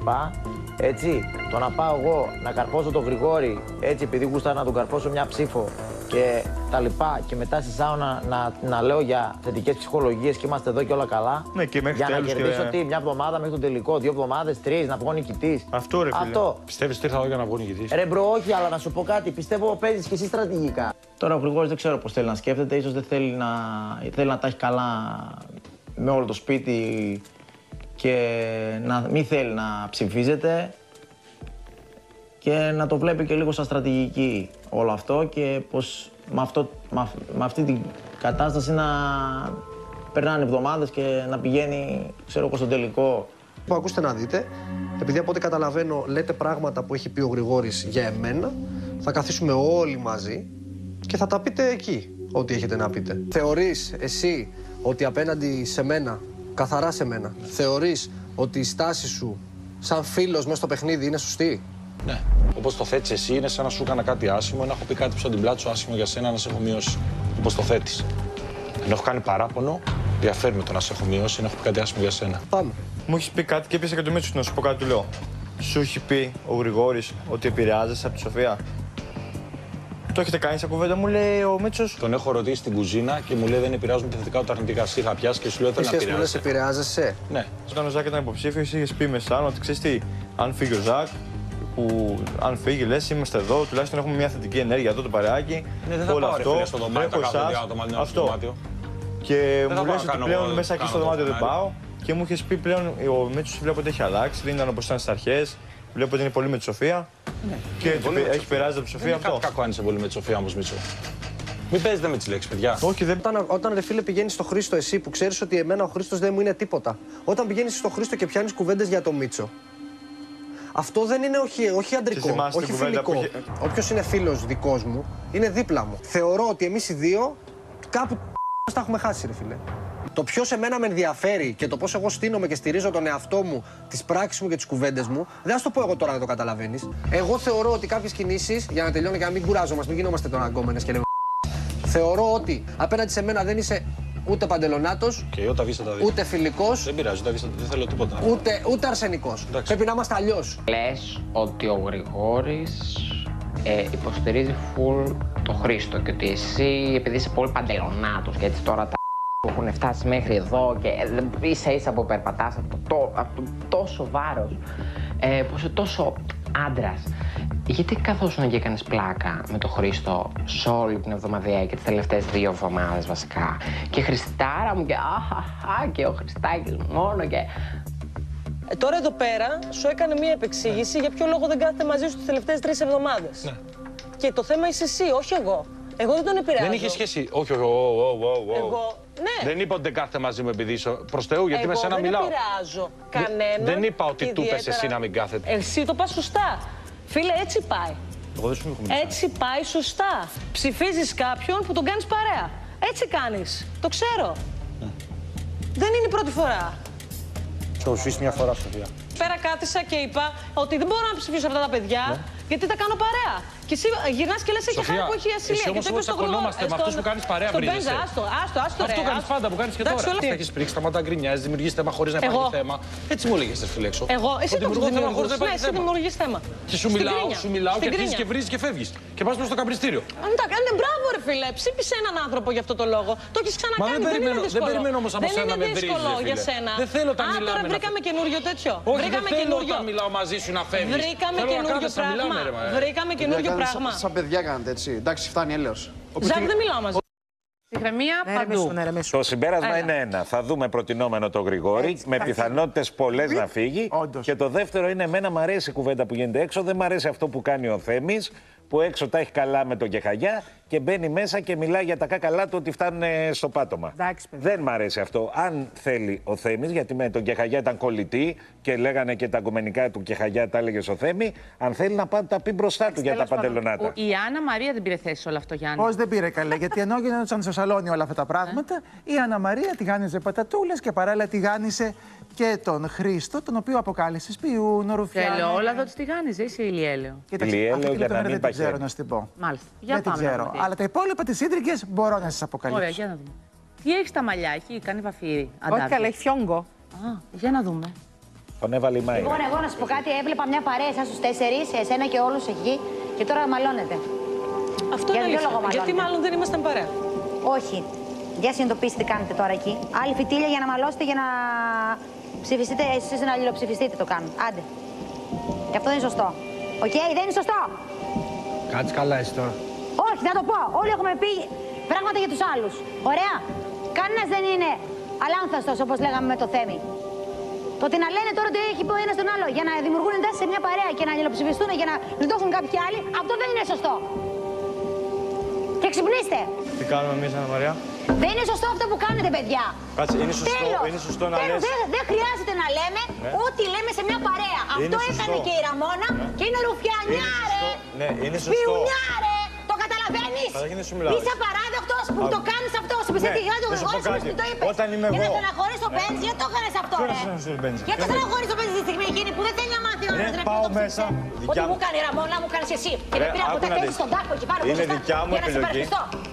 Έτσι. Το να πάω εγώ να καρφώσω τον Γρηγόρη έτσι επειδή γούστα να τον καρφώσω μια ψήφο. Και τα λοιπά, και μετά στη σάουνα να, να λέω για θετικές ψυχολογίες και είμαστε εδώ και όλα καλά. Ναι, και μέχρι για να κερδίσω και... τι, μια εβδομάδα μέχρι τον τελικό, δύο εβδομάδες, τρεις, να βγω νικητής. Αυτό ρε φίλε. Αυτό. Πιστεύεις τι θα δω για να βγω νικητής. Ρε μπρο, όχι, αλλά να σου πω κάτι. Πιστεύω παίζεις και εσύ στρατηγικά. Τώρα ο Γρηγόρης δεν ξέρω πώς θέλει να σκέφτεται, ίσως δεν θέλει να, θέλει να τα έχει καλά με όλο το σπίτι και να μην θέλει να ψηφίζεται. Και να το βλέπει και λίγο σαν στρατηγική όλο αυτό και πως με, αυτό, με, με αυτή την κατάσταση να περνάνε εβδομάδες και να πηγαίνει, ξέρω εγώ, στον τελικό. Που ακούστε να δείτε, επειδή από ό,τι καταλαβαίνω λέτε πράγματα που έχει πει ο Γρηγόρης για εμένα, θα καθίσουμε όλοι μαζί και θα τα πείτε εκεί ό,τι έχετε να πείτε. Θεωρείς εσύ ότι απέναντι σε μένα, καθαρά σε μένα, θεωρείς ότι η στάση σου σαν φίλος μέσα στο παιχνίδι είναι σωστή? Ναι. Όπως το θέτεις εσύ, είναι σαν να σου έκανα κάτι άσχημο ή να έχω πει κάτι πίσω από την πλάτη σου άσχημο για σένα, να σε έχω μειώσει. Όπως το θέτεις. Ενώ έχω κάνει παράπονο, διαφέρει με το να σε έχω μειώσει ή να έχω πει κάτι άσχημο για σένα. Πάμε. Μου έχει πει κάτι και πήρε και το Μίτσο να σου πω κάτι, του λέω. Σου έχει πει ο Γρηγόρης ότι επηρεάζεσαι από τη Σοφία? Το έχετε κάνει σε κουβέντα, μου λέει ο Μίτσος. Τον έχω ρωτήσει στην κουζίνα και μου λέει δεν επηρεάζουν τα θετικά του τα αρνητικά. Σύ είχα πιάσει και σου λέω δεν επηρεάζεσαι. Ναι. Όταν ο Ζάκ ήταν υποψήφιο, είχε πει μεσάνω ότι ξέρει τι, αν φύγει ο Ζάκ. Που αν φύγει, λες, είμαστε εδώ, τουλάχιστον έχουμε μια θετική ενέργεια εδώ το παρεάκι. Ναι, δεν θα όλο πάω, αυτό, ρε, στο δωμάτιο, τα κάθε εσάς, δωμάτιο, αυτό. Δωμάτιο. Και δεν μου λες ότι πλέον μέσα εκεί στο δωμάτιο δεν πάω. Και μου είχες πει πλέον, ο Μίτσος βλέπω ότι έχει αλλάξει, δεν ήταν όπως ήταν στις αρχές. Βλέπω ότι είναι πολύ με τη Σοφία. Ναι. Και είναι πολύ έχει περάσει από τη Σοφία αυτό. Κάτι κακό αν είσαι πολύ με τη Σοφία όμως, Μίτσο. Μην παίζετε με τις λέξεις, παιδιά. Όχι, δεν... Όταν, όταν ρε φίλε πηγαίνεις στο Χρήστο, εσύ που ξέρεις ότι εμένα ο Χρήστος δεν μου είναι τίποτα. Όταν πηγαίνεις στο Χρήστο και πιάνεις κουβέντες για το Μίτσο. Αυτό δεν είναι όχι, όχι αντρικό, όχι φιλικό. Που... Όποιος είναι φίλος δικός μου, είναι δίπλα μου. Θεωρώ ότι εμείς οι δύο κάπου τα έχουμε χάσει, ρε φίλε. Το ποιο σε μένα με ενδιαφέρει και το πώς εγώ στείνομαι και στηρίζω τον εαυτό μου, τις πράξεις μου και τις κουβέντες μου, δεν θα το πω εγώ τώρα να το καταλαβαίνεις. Εγώ θεωρώ ότι κάποιες κινήσεις, για να τελειώνω και να μην κουράζομαστε, μην γινόμαστε τώρα αγκόμενες και λέμε. Θεωρώ ότι απέναντι σε μένα δεν είσαι ούτε παντελονάτος, okay, ούτε φιλικός. Δεν πειράζει, όταν βήστε, δεν θέλω τίποτα. Ούτε, ούτε αρσενικός. Εντάξει. Πρέπει να είμαστε αλλιώς. Λες ότι ο Γρηγόρης ε, υποστηρίζει full το Χρήστο και ότι εσύ επειδή είσαι πολύ παντελονάτος και έτσι τώρα τα που έχουν φτάσει μέχρι εδώ και ε, ίσα ίσα που περπατάς από, το, από το, τόσο βάρος, ε, που είσαι τόσο άντρας. Γιατί καθόσουν και έκανες πλάκα με τον Χρήστο σε όλη την εβδομαδιαία και τις τελευταίες δύο εβδομάδες βασικά. Και Χριστάρα μου και αχαχα και ο Χριστάκης μόνο και... Ε, τώρα εδώ πέρα σου έκανε μία επεξήγηση για ποιο λόγο δεν κάθεται μαζί σου τις τελευταίες τρεις εβδομάδες. Ναι. Και το θέμα είσαι εσύ, όχι εγώ. Εγώ δεν τον επηρεάζω. Δεν είχε σχέση. Όχι, όχι, εγώ. Ναι. Δεν είπα ότι δεν κάθεται μαζί μου επειδή είσαι προς Θεού, γιατί εγώ με σένα μιλάω. Δεν επηρεάζω κανέναν. Δεν είπα ότι του είπες εσύ να μην κάθεται. Εσύ το πας σωστά. Φίλε, έτσι πάει. Εγώ δεν σου έτσι πάει σωστά. Ψηφίζεις κάποιον που τον κάνεις παρέα. Έτσι κάνεις. Το ξέρω. Ναι. Δεν είναι η πρώτη φορά. Το ψηφίσεις μια φορά, Σοφία. Πέρα κάθισα και είπα ότι δεν μπορώ να ψηφίσω αυτά τα παιδιά, ναι, γιατί τα κάνω παρέα. Και εσύ γυρνάς και λες: έχει χάρη που έχει η ασυλία. Και το είπες στον Γρηγόρη. Στον... με αυτούς που κάνεις παρέα πριν. Στον Πέζα, άστο, άστο, άστο. Αυτό ρε, κάνεις άστο, πάντα που κάνεις και τώρα. Όλα... Τι έχεις πρίξει, σταματά να γκρινιάζεις, δημιουργείς θέμα χωρίς να υπάρχει θέμα. Έτσι μου έλεγες, φιλέξω. Εγώ, εσύ το δημιουργείς. Ναι, εσύ δημιουργείς θέμα. Και σου μιλάω, σου μιλάω και αρχίζεις και βρίζεις και φεύγεις. Και πας προς το καπνιστήριο. Κάνε μπράβο, ρε φίλε. Ψήφισε έναν άνθρωπο γι' αυτό το λόγο. Το έχεις ξανακάνει. Δεν περιμένω όμως από σένα να με βρίζεις. Δεν θέλω τα μιλάμε. Τώρα βρήκαμε καινούριο τέτοιο. Βρήκαμε καινούριο. Βρήκαμε καινούριο πράγμα. Βρήκαμε καινούριο. Σαν, σαν παιδιά κάνετε έτσι. Εντάξει, φτάνει, έλεος. Ζάκ, δεν μιλάω μαζί. Ηρεμία παντού. Το συμπέρασμα Άρα. είναι ένα. Θα δούμε προτινόμενο το Γρηγόρη, έτσι, με πιθανότητες πολλές να φύγει. Όντως. Και το δεύτερο είναι, εμένα μου αρέσει η κουβέντα που γίνεται έξω, δεν μου αρέσει αυτό που κάνει ο Θέμης, που έξω τα έχει καλά με τον Κεχαγιά και μπαίνει μέσα και μιλάει για τα κακαλά του ότι φτάνουν στο πάτωμα. Εντάξει, δεν μ' αρέσει αυτό. Αν θέλει ο Θέμης, γιατί με τον Κεχαγιά ήταν κολλητή και λέγανε και τα κομμενικά του Κεχαγιά τα έλεγε ο Θέμη, αν θέλει να πάντα τα πει μπροστά του για τα παντελονάτα. Η Άννα Μαρία δεν πήρε θέση σε όλο αυτό, Γιάννη. Όχι, δεν πήρε καλέ, γιατί ενώ γινόντουσαν στο σαλόνι όλα αυτά τα πράγματα, η Άννα Μαρία τηγάνιζε πατατούλες και παράλληλα τηγάνισε και τον Χρήστο, τον οποίο αποκάλεσε σπιούνο, ρουφιάνο. Θέλω όλα εδώ τη τηγάνιζε, είσαι ηλιέλαιο. Δεν ξέρω να σου την πω. Μάλιστα. Για δεν ξέρω. Αλλά τα υπόλοιπα τις σύντρικες μπορώ να σας αποκαλύψω. Ωραία, για να δούμε. Τι έχει τα μαλλιά, έχει κάνει βαφύρι. Όχι καλά, έχει φιόγκο. Α, για να δούμε. Τον έβαλε η Μάη. Λοιπόν, εγώ να σου πω κάτι, έβλεπα μια παρέα εσάς τους τέσσερις, εσένα και όλους εκεί και τώρα μαλώνετε. Αυτό για είναι αλήθεια. Λόγο γιατί μάλλον δεν ήμασταν παρέα. Όχι. Για συνειδητοποιήστε τι κάνετε τώρα εκεί. Άλλη φιτίλια για να μαλώσετε, για να ψηφιστείτε, εσείς να αλληλοψηφιστείτε το κάνουν. Άντε. Και αυτό δεν είναι σωστό. Οκ, okay, δεν είναι σωστό. Κάτσε καλά εσύ τώρα. Όχι, θα το πω. Όλοι έχουμε πει πράγματα για τους άλλους. Ωραία. Κανένας δεν είναι αλάνθαστος, όπως λέγαμε με το Θέμη. Το ότι να λένε τώρα ότι έχει πει ένας τον άλλο για να δημιουργούν εντάσεις σε μια παρέα και να αλληλοψηφιστούν για να μην το έχουν κάποιοι άλλοι, αυτό δεν είναι σωστό. Και ξυπνήστε. Τι κάνουμε εμείς, Άννα Μαρία. Δεν είναι σωστό αυτό που κάνετε, παιδιά. Κάτσε, είναι σωστό, τέλος, είναι σωστό να λες. Δεν δε χρειάζεται να λέμε ναι. ό,τι λέμε σε μια παρέα. Είναι αυτό σωστό. Έκανε και η Ραμόνα ναι. και είναι ρουφιανιά, ρε. Ναι, είναι σωστό. Φιουνιά, ρε. Το καταλαβαίνεις. Είσαι απαράδεκτος που Α, το κάνεις αυτό. Σε πιστεύει ναι, το Γρηγόρης που το είπες. Όταν είμαι εγώ. Για να στεναχωρείς το Μπέντζ, γιατί το έκανες αυτό, ρε. Γιατί το στεναχωρείς το Μπέντζ τη στιγμή εκείνη που δεν θέλει να μάθει ο Μπέντζ. Πάω μέσα. Ότι μου κάνει η Ραμόνα, μου κάνεις εσύ. Και δεν πήρα ποτέ θέση στον τάκο εκεί πάνω. Είναι δικιά μου επιλογή.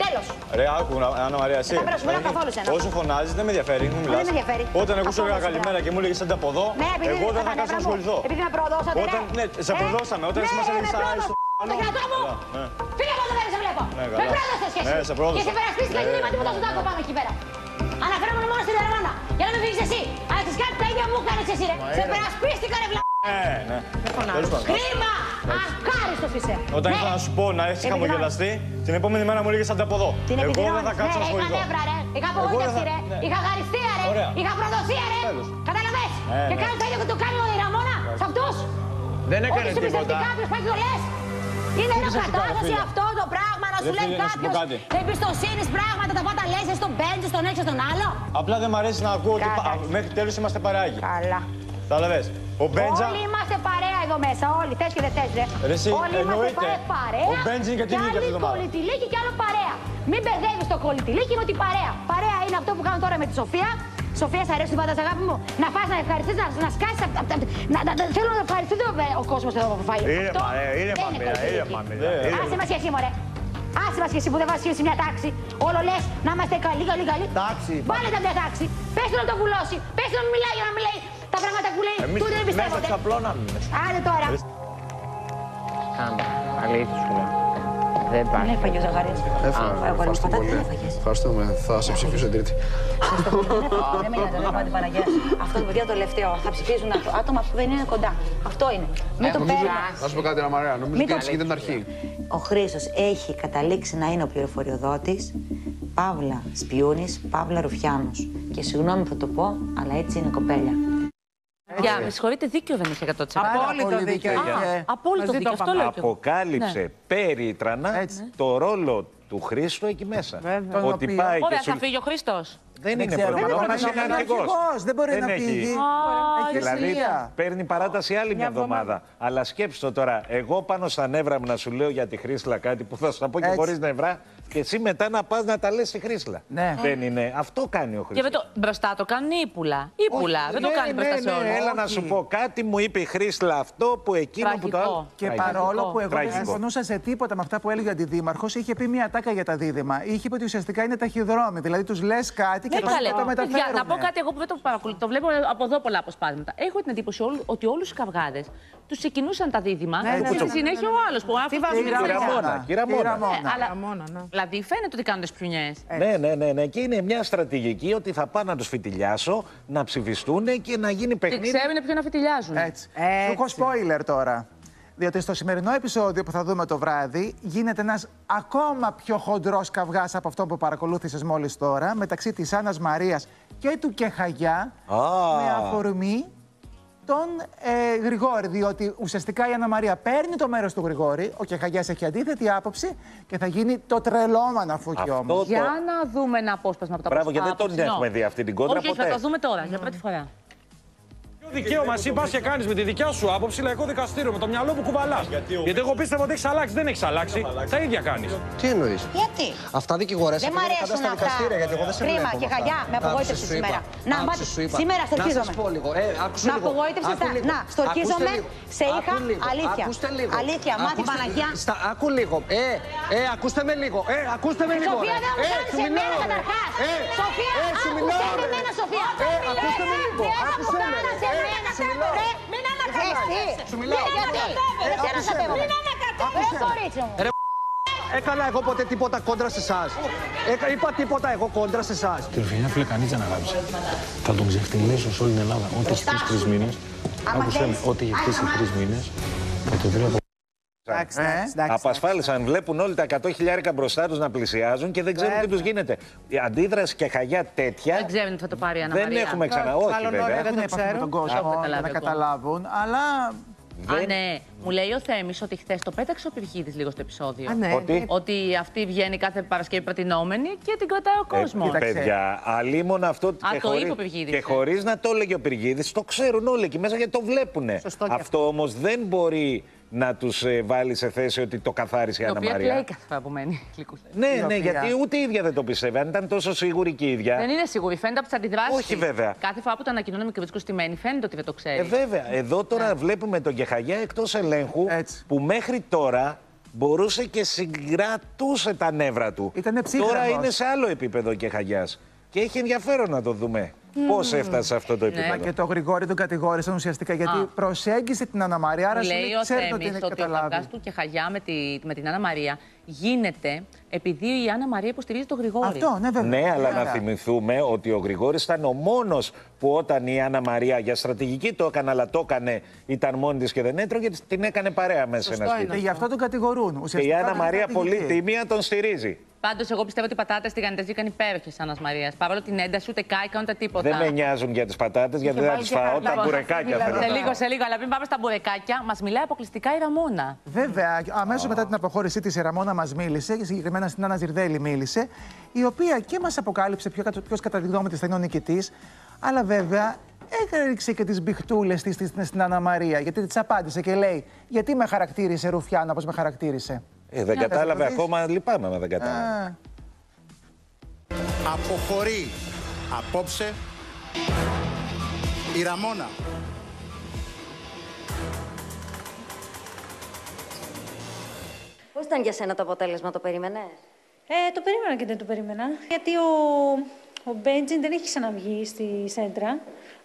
Τέλος. Ρε, άκου, Άννα Μαρία, εσύ. Όσο φωνάζεις, δεν με ενδιαφέρει. Όταν ακούσω μια καλημέρα και μου έλεγες σαν τα από εδώ, εγώ δεν θα κάτσω να ασχοληθώ. Επειδή με προδώσατε. Ναι, σε προδώσαμε. Όταν εσύ μας έλεγες αρέσει. Το κρατώ μου! Φύγε από εδώ πέρα, σε βλέπω! Με πρόδωσε σχέση! Και σε περασπίστηκα και δεν είπα τίποτα στον τάκο πάνω εκεί πέρα. Αναφέρομαι μόνο στην Ραμόνα. Για να μην φύγεις εσύ! Αλλά τις κάτι τα ίδια μου κάνεις εσύ, ρε! Σε περασπίστηκα, ρε βλα... Ναι, ναι. Κρίμα! Αχάριστος είσαι! Όταν ήθελα να σου πω να έχεις χαμογελαστεί, την επόμενη μέρα μου έλεγες αν τα από εδώ. Εγώ δεν θα κάτσω να ασχοληθώ. Είχα νεύρα, ρε! Είχα απογοήτευση, ρε! Είχα χαριστία, ρε! Είχα προδοσία, ρε! Κατάλαβες! Και κάνεις το ίδιο που το κάνει η Ραμόνα σε αυτούς! Δεν έκανε τίποτα. Είναι ένα κατάσταση αυτό το πράγμα να σου λέει κάποιος εμπιστοσύνης πράγματα, τα πάντα λες στον Μπέντζι, στον έξω, στον άλλο. Απλά δεν μ' αρέσει να ακούω ότι μέχρι τέλους είμαστε παράγοι. Καλά. Κατάλαβες. Ο Μπέντζα... Όλοι είμαστε παρέα εδώ μέσα, όλοι. Θες και δεν θες, ρε. Εσύ, όλοι εννοείται. Είμαστε παρέα. Ο Μπέντζα είναι κατ' ίδια αυτή τη βδομάδα. Κι άλλοι κολλητηλίκοι κι άλλο παρέα. Μην μπερδεύεις το κολλητηλίκι, είναι ότι παρέα. Παρέα είναι αυτό που κάνω τώρα με τη Σοφία. Σοφία, σ' αρέσει τίποτα, αγάπη μου. Να φας, να ευχαριστείς, να, να σκάσεις. Απ, απ, απ, να, να, θέλω να ευχαριστεί ο κόσμος εδώ που φάει. Είναι παρέα, είναι παρέα, είναι παρέα. Άσε μας και εσύ, μωρέ. Άσε μας και εσύ που δεν βάζεις μια τάξη. Όλο λες να είμαστε καλοί, καλοί, καλοί. Τάξη. Βάλε τα μια τάξη. Πες του να το βουλώσει. Πες του να μιλάει για να μιλάει. Τα πράγματα που λέει, τούτο δεν πιστεύονται. Εμείς μέσα ξαπλώναμε. Άντε τώρα. Κάμα, αλήθεια σου λέω. Δεν πάει. Δεν έφαγε ο Ζαχαρίας. Έφαγε. Ευχαριστώ πολύ. Ευχαριστούμε. Θα σε ψηφίσω τρίτη. Δεν με νοιάζει να πάτε Παναγιά. Αυτό το παιδιά το τελευταίο. Θα ψηφίζουν άτομα που δεν είναι κοντά. Αυτό είναι. Μην το παίρνει. Θα σου πω κάτι, Άννα Μαρία. Νομίζω ότι ψηφίζεται την αρχή. Ο Χρήστος έχει καταλήξει να είναι ο πληροφοριοδότης, παύλα σπιούνης, παύλα ρουφιάνος. Και συγγνώμη θα το πω, αλλά έτσι είναι κοπέλια. Για, με συγχωρείτε, δίκιο δεν είχε εκατό τοις εκατό. Απόλυτο δίκιο είχε. Απόλυτο δίκιο, αυτό λέω. Αποκάλυψε περίτρανα το ρόλο του Χρήστου εκεί μέσα. Ότι πάει και... Ωραία, θα φύγει ο Χρήστος. Δεν είναι προπονόμενος, είναι αρχηγός. Δεν μπορεί να φύγει. Δηλαδή, παίρνει παράταση άλλη μια εβδομάδα. Αλλά σκέψτε το τώρα, εγώ πάνω στα νεύρα μου να σου λέω για τη Χρήσλα κάτι που θα σου τα πω και χωρίς νευρά. Και εσύ μετά να πας να τα λες στη Χρήσλα. Ναι. Δεν είναι. Αυτό κάνει ο Χρήστος. Και το... μπροστά το κάνει ύπουλα. Ύπουλα. Όχι, δεν ναι, το κάνει ναι, μπροστά σε όλους. Ναι, ναι. Έλα να σου πω κάτι, μου είπε η Χρήσλα αυτό που εκείνο τραγικό. Που το άλλο. Και τραγικό. Παρόλο που εγώ τραγικό. Δεν συμφωνούσα σε τίποτα με αυτά που έλεγε ο αντιδήμαρχος, είχε πει μια τάκα για τα δίδυμα. Είχε πει ότι ουσιαστικά είναι ταχυδρόμοι. Δηλαδή τους λες κάτι και ναι, το μεταφέρουν. Για να πω κάτι εγώ που δεν το παρακολουθώ. Το βλέπω από εδώ πολλά αποσπάσματα. Έχω την εντύπωση ότι όλους τους καυγάδες τους ξεκινούσαν τα δίδυμα και στη συνέχεια ο άλλος που άφησε. Δηλαδή φαίνεται ότι κάνουν τις πιουνιές. Ναι, ναι, ναι, ναι. Και είναι μια στρατηγική ότι θα πάω να τους φιτιλιάσω, να ψηφιστούν και να γίνει παιχνίδι. Και ξέρουν ποιο να φιτιλιάζουν. Έτσι. Σου έχω spoiler τώρα. Διότι στο σημερινό επεισόδιο που θα δούμε το βράδυ γίνεται ένας ακόμα πιο χοντρός καυγάς από αυτό που παρακολούθησες μόλις τώρα μεταξύ της Άννας Μαρίας και του Κεχαγιά ah. με αφορμή τον ε, Γρηγόρη, διότι ουσιαστικά η Άννα Μαρία παίρνει το μέρος του Γρηγόρη, ο Κεχαγιάς έχει αντίθετη άποψη και θα γίνει το τρελόμανα φούκι όμως. Για το... να δούμε ένα απόσπασμα από τα πράγματα. Μπράβο, γιατί δεν τον έχουμε δει αυτή την κόντρα ποτέ. Όχι, θα το δούμε τώρα, mm. για πρώτη φορά. Δικαίωμα, εσύ πα και κάνει με τη δικιά σου άποψη λαϊκό δικαστήριο, με το μυαλό που κουβαλά. Γιατί, ο... Γιατί εγώ πίστευα ότι έχει αλλάξει, δεν έχει αλλάξει. Τα ίδια κάνει. Τι εννοεί. Γιατί. Αυτά δικηγορέ δεν μ' αρέσουν αυτά. Κρίμα και χαγιά, με απογοήτευσε σήμερα. Να πάτε. Σήμερα στορκίζομαι. Να απογοήτευσε τα. Να, στορκίζομαι, σε είχα αλήθεια. Αλήθεια, μάθη Παναγιά. Ακού λίγο. Ε, ε, ακούστε με λίγο. Ε, ακούστε με λίγο. Σοφία, δεν μου κάνει σε μένα καταρχά. Σοφία, άκουσε Σοφία. Ακούστε με λίγο. Μην ανακατεύεσαι! Σου μιλάω! Μην ανακατεύεσαι! Έκανα εγώ ποτέ τίποτα κόντρα σε εσάς. Είπα τίποτα εγώ κόντρα σε εσάς. Την Ρουφιανιά Φλεκανίτσα να γράψει. Θα τον ξεχτυλίσω σε όλη την Ελλάδα. Ό,τι έχει χτίσει τρεις μήνες. Άκουσε με, ό,τι έχει χτίσει τρεις μήνες. Θα το δει από... Απασφάλισαν, βλέπουν όλοι τα εκατό χιλιάρικα μπροστά τους να πλησιάζουν και δεν ξέρουν τι τους γίνεται. Η αντίδραση και χαγιά τέτοια. Δεν ξέρουν τι θα το πάρει η Άννα Μαρία. Δεν έχουμε ξανά, όχι βέβαια. Δεν ξέρουν τον κόσμο να καταλάβουν, αλλά... Α, ναι. Μου λέει ο Θέμης ότι χθες το πέταξε ο Πυρχίδης λίγο στο επεισόδιο. Α, ναι. Ότι... ότι αυτή βγαίνει κάθε Παρασκευή προτινόμενη και την κρατάει ο κόσμος. Ε, παιδιά, αλίμονα αυτό. Α, και το χωρίς, είπε ο Πυρχίδης. Και χωρίς να το έλεγε ο Πυρχίδης, το ξέρουν όλοι εκεί μέσα γιατί το βλέπουνε. Αυτό, αυτό όμως δεν μπορεί να τους ε, βάλει σε θέση ότι το καθάρισε η Άννα Μαρία. Λέει καθαρά από μένα. Ναι, ναι, ναι, γιατί ούτε η ίδια δεν το πιστεύει. Αν ήταν τόσο σίγουρη και η ίδια. Δεν είναι σίγουρη. Φαίνεται από τις αντιδράσεις. Όχι, βέβαια. Κάθε φορά που το ανακοινώνουμε και βρίσκω στη μένη, φαίνεται ότι δεν το ξέρει. Ε, βέβαια. Εδώ τώρα ναι. βλέπουμε τον Κεχαγιά εκτός ελέγχου έτσι. Που μέχρι τώρα μπορούσε και συγκρατούσε τα νεύρα του. Ήτανε ψύχρεμος. Τώρα είναι σε άλλο επίπεδο ο Κεχαγιάς. Και έχει ενδιαφέρον να το δούμε. Mm. Πώς έφτασε σε αυτό το επίπεδο. Ναι. Και το Γρηγόρη τον κατηγόρησαν ουσιαστικά γιατί Α. προσέγγισε την Άννα Μαρία. Άρα λέει ο Θέμης ότι ο καυγάς του Κεχαγιά με, τη, με την Άννα Μαρία γίνεται επειδή η Άννα Μαρία υποστηρίζει τον Γρηγόρη. Αυτό, ναι, βέβαια. Ναι, αλλά Άρα. να θυμηθούμε ότι ο Γρηγόρης ήταν ο μόνος που όταν η Άννα Μαρία για στρατηγική το έκανε, αλλά το έκανε, ήταν μόνη της και δεν έτρωγε, την έκανε παρέα μέσα σε ένα σπίτι. Και γι' αυτό τον κατηγορούν. Ουσιαστικά και η Άννα Μαρία πολύ τίμια τον στηρίζει. Πάντως, εγώ πιστεύω ότι οι πατάτες τηγανιτές βγήκαν υπέροχες Άννας Μαρίας. Παρόλο την ένταση, ούτε κάηκαν ούτε τίποτα. Δεν με νοιάζουν για τις πατάτες, γιατί δεν θα τις φάω. Τα μπουρεκάκια θέλω. Σε λίγο, σε λίγο. Αλλά πριν πάμε στα μπουρεκάκια, μας μιλάει αποκλειστικά η Ραμόνα. Βέβαια, αμέσως μετά την αποχώρησή της, η Ραμόνα μας μίλησε, και συγκεκριμένα στην Άννα Ζιρδέλη μίλησε, η οποία και μας αποκάλυψε ποιος κατά τη γνώμη της θα είναι ο νικητής, αλλά βέβαια έριξε και τις μπιχτούλες της στην Άννα Μαρία, γιατί της απάντησε και λέει «Γιατί με χαρακτήρισε Ρουφιάνα, πώς με χαρακτήρισε». Ε, δεν κατάλαβε ακόμα, λυπάμαι μα δεν κατάλαβε. Αποχωρεί απόψε η Ραμόνα. Πώς ήταν για σένα το αποτέλεσμα, το περίμενες? Ε, το περίμενα και δεν το περίμενα, γιατί ο... Ο Μπέντζιν δεν έχει ξαναβγεί στη Σέντρα,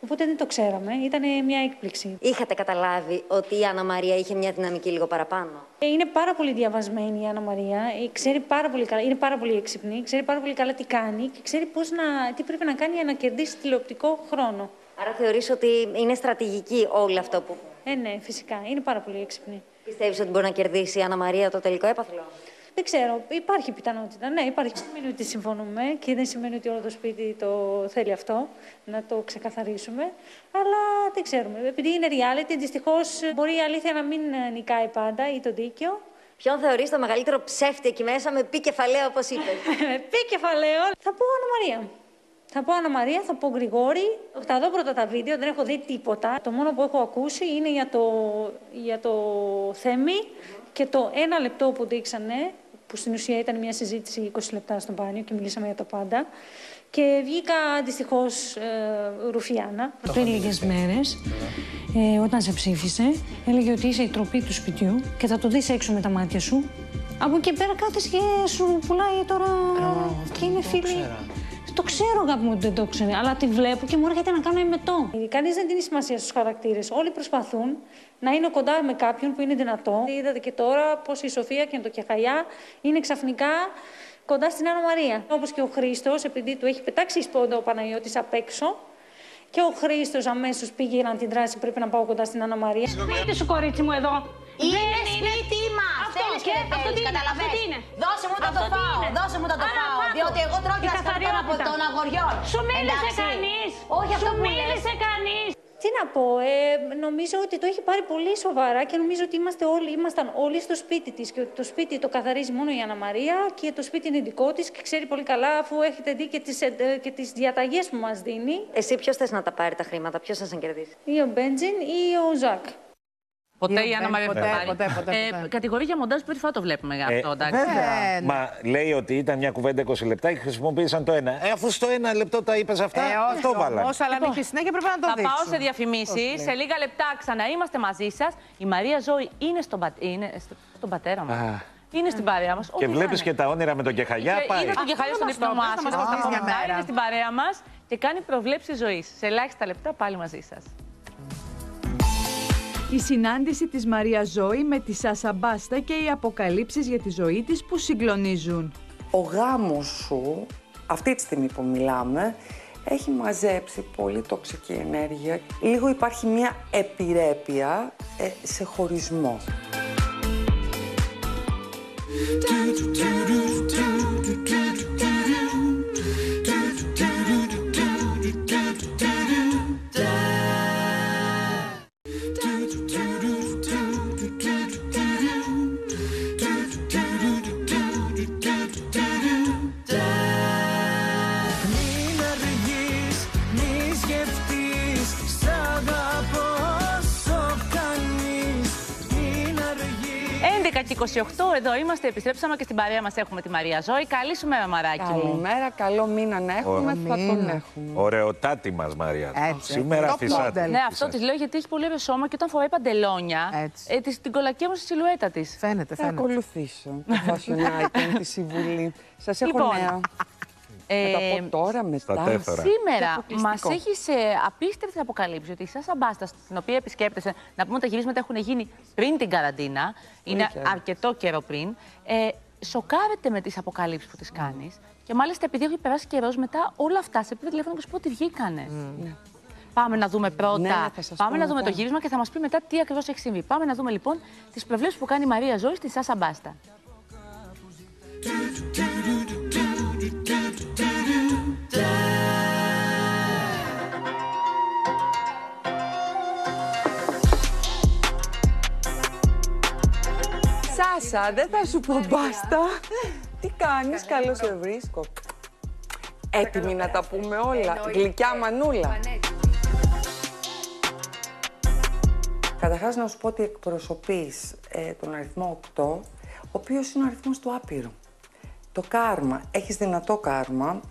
οπότε δεν το ξέραμε. Ήταν μια έκπληξη. Είχατε καταλάβει ότι η Άννα Μαρία είχε μια δυναμική λίγο παραπάνω? Είναι πάρα πολύ διαβασμένη η Άννα Μαρία. Ξέρει πάρα πολύ καλά, είναι πάρα πολύ έξυπνη, ξέρει πάρα πολύ καλά τι κάνει και ξέρει πώς να, τι πρέπει να κάνει για να κερδίσει τηλεοπτικό χρόνο. Άρα θεωρείς ότι είναι στρατηγική όλο αυτό που. Ε, ναι, φυσικά. Είναι πάρα πολύ έξυπνη. Πιστεύεις ότι μπορεί να κερδίσει η Άννα Μαρία το τελικό έπαθλο? Δεν ξέρω, υπάρχει πιθανότητα. Ναι, υπάρχει. Δεν σημαίνει ότι συμφωνούμε και δεν σημαίνει ότι όλο το σπίτι το θέλει αυτό, να το ξεκαθαρίσουμε. Αλλά δεν ξέρουμε. Επειδή είναι reality, δυστυχώς μπορεί η αλήθεια να μην νικάει πάντα ή το δίκαιο. Ποιον θεωρείς το μεγαλύτερο ψεύτη εκεί μέσα με πι κεφαλαίο, όπως είπες? Με πι κεφαλαίο. Θα πω Άννα Μαρία. Θα πω Άννα Μαρία, θα πω Γρηγόρη. Θα δω πρώτα τα βίντεο, δεν έχω δει τίποτα. Το μόνο που έχω ακούσει είναι για το, για το Θέμη και το ένα λεπτό που δείξανε, που στην ουσία ήταν μια συζήτηση είκοσι λεπτά στον μπάνιο και μιλήσαμε για τα πάντα. Και βγήκα δυστυχώς ε, Ρουφιάνα. Πριν λίγες μέρες, ε, όταν σε ψήφισε, έλεγε ότι είσαι η τροπή του σπιτιού και θα το δεις έξω με τα μάτια σου. Από εκεί πέρα κάθεσαι και σου πουλάει τώρα και είναι φίλη. Το ξέρω, αγάπη μου, ότι δεν το ξέρω, αλλά τη βλέπω και μου έρχεται να κάνω εμετό. Κανείς δεν δίνει σημασία στους χαρακτήρες. Όλοι προσπαθούν να είναι κοντά με κάποιον που είναι δυνατό. Είδατε και τώρα πως η Σοφία και το Κεχαγιά είναι ξαφνικά κοντά στην Άννα Μαρία. Όπως και ο Χρήστος, επειδή του έχει πετάξει η σπόντα ο Παναγιώτης απ' έξω, και ο Χρήστος αμέσως πήγε να αντιδράσει. Πρέπει να πάω κοντά στην Άννα Μαρία. Σπίτι σου, κορίτσι μου, εδώ. Είναι δεν σπίτι είναι... μας! Αυτό, και... αυτό τι είναι, αυτό τι είναι. Δώσε μου το, το φάω, δώσε μου το, το φάω, διότι εγώ τρώω και τα σκατώνα από των αγοριών. Σου μίλησε κανείς, όχι σου αυτό που μίλησε κανείς. Τι να πω, ε, νομίζω ότι το έχει πάρει πολύ σοβαρά και νομίζω ότι είμαστε όλοι, ήμασταν όλοι στο σπίτι της και το σπίτι το καθαρίζει μόνο η Άννα Μαρία και το σπίτι είναι δικό της και ξέρει πολύ καλά αφού έχετε δει και τις, ε, και τις διαταγές που μας δίνει. Εσύ ποιος θες να τα πάρει τα χρήματα, ποιος θα σας κερδίσει? Ή ο Μπέντζιν ή ο Ζάκ. Ποτέ η Άννα Μαρία δεν πάρει. Κατηγορεί για μοντάζ, πρώτη φορά το βλέπουμε αυτό, εντάξει. Μα λέει ότι ήταν μια κουβέντα είκοσι λεπτά και χρησιμοποίησαν το ένα. Ε, αφού στο ένα λεπτό τα είπες αυτά, αυτό βάλαμε. Όσο αλλά είναι και συνέχεια πρέπει να το δείξουμε. Θα πάω σε διαφημίσεις. Σε λίγα λεπτά ξαναείμαστε μαζί σας. Η Μαρία Ζώη είναι στον πατέρα μας. Είναι στην παρέα μας. Και βλέπεις και τα όνειρα με τον Κεχαγιά. Είδα τον Κεχαγιά στον ύπνο μας. Είναι στην παρέα μας και κάνει προβλέψεις ζωής. Σε ελάχιστα λεπτά πάλι μαζί σας. Η συνάντηση της Μαρία Ζώη με τη Σάσα Μπάστα και οι αποκαλύψεις για τη ζωή της που συγκλονίζουν. Ο γάμος σου, αυτή τη στιγμή που μιλάμε, έχει μαζέψει πολύ τοξική ενέργεια. Λίγο υπάρχει μια επιρρέπεια ε, σε χωρισμό. είκοσι οκτώ, εδώ είμαστε, επιστρέψαμε και στην παρέα μας έχουμε τη Μαρία Ζώη. Καλή σου μέρα, Μαράκι μου. Καλημέρα, καλό μήνα να έχουμε, θα τον έχουμε. Ωραιοτάτη μας, Μαρία. Έτσι. Σήμερα φυσάτε. Ναι, αυτό τη λέω γιατί έχει πολύ ωραίο σώμα και όταν φοράει παντελόνια, ε, της, την κολακεύουν στη σιλουέτα της. Φαίνεται, φαίνεται. Θα ακολουθήσω το φασονάκι, τη συμβουλή. Σας έχω λοιπόν, νέα. Ε, θα τα πω τώρα, μετά. Σήμερα μας έχεις ε, απίστευτη αποκαλύψει ότι η Σάσα Μπάστα, στην οποία επισκέπτεσαι, να πούμε ότι τα γυρίσματα έχουν γίνει πριν την καραντίνα, είναι Είχε. αρκετό καιρό πριν, ε, σοκάρεται με τις αποκαλύψεις που τις κάνεις mm. και μάλιστα επειδή έχει περάσει καιρός μετά όλα αυτά σε πήρε τηλέφωνο και σου πω ότι βγήκανε. Mm. Πάμε να δούμε πρώτα, ναι, πάμε να δούμε μετά το γύρισμα και θα μας πει μετά τι ακριβώς έχει συμβεί. Πάμε να δούμε λοιπόν τις προβλέψεις που κάνει η Μαρία Ζώη στη Σάσα Μπάστα. Σάσα, δεν θα σου πω μπάστα. Τι κάνεις, καλώς σε βρίσκω. Έτοιμοι να τα πούμε όλα. Γλυκιά μανούλα. Καταρχάς να σου πω ότι εκπροσωπείς ε, τον αριθμό οκτώ, ο οποίος είναι ο αριθμός του άπειρου. Το κάρμα, έχεις δυνατό κάρμα,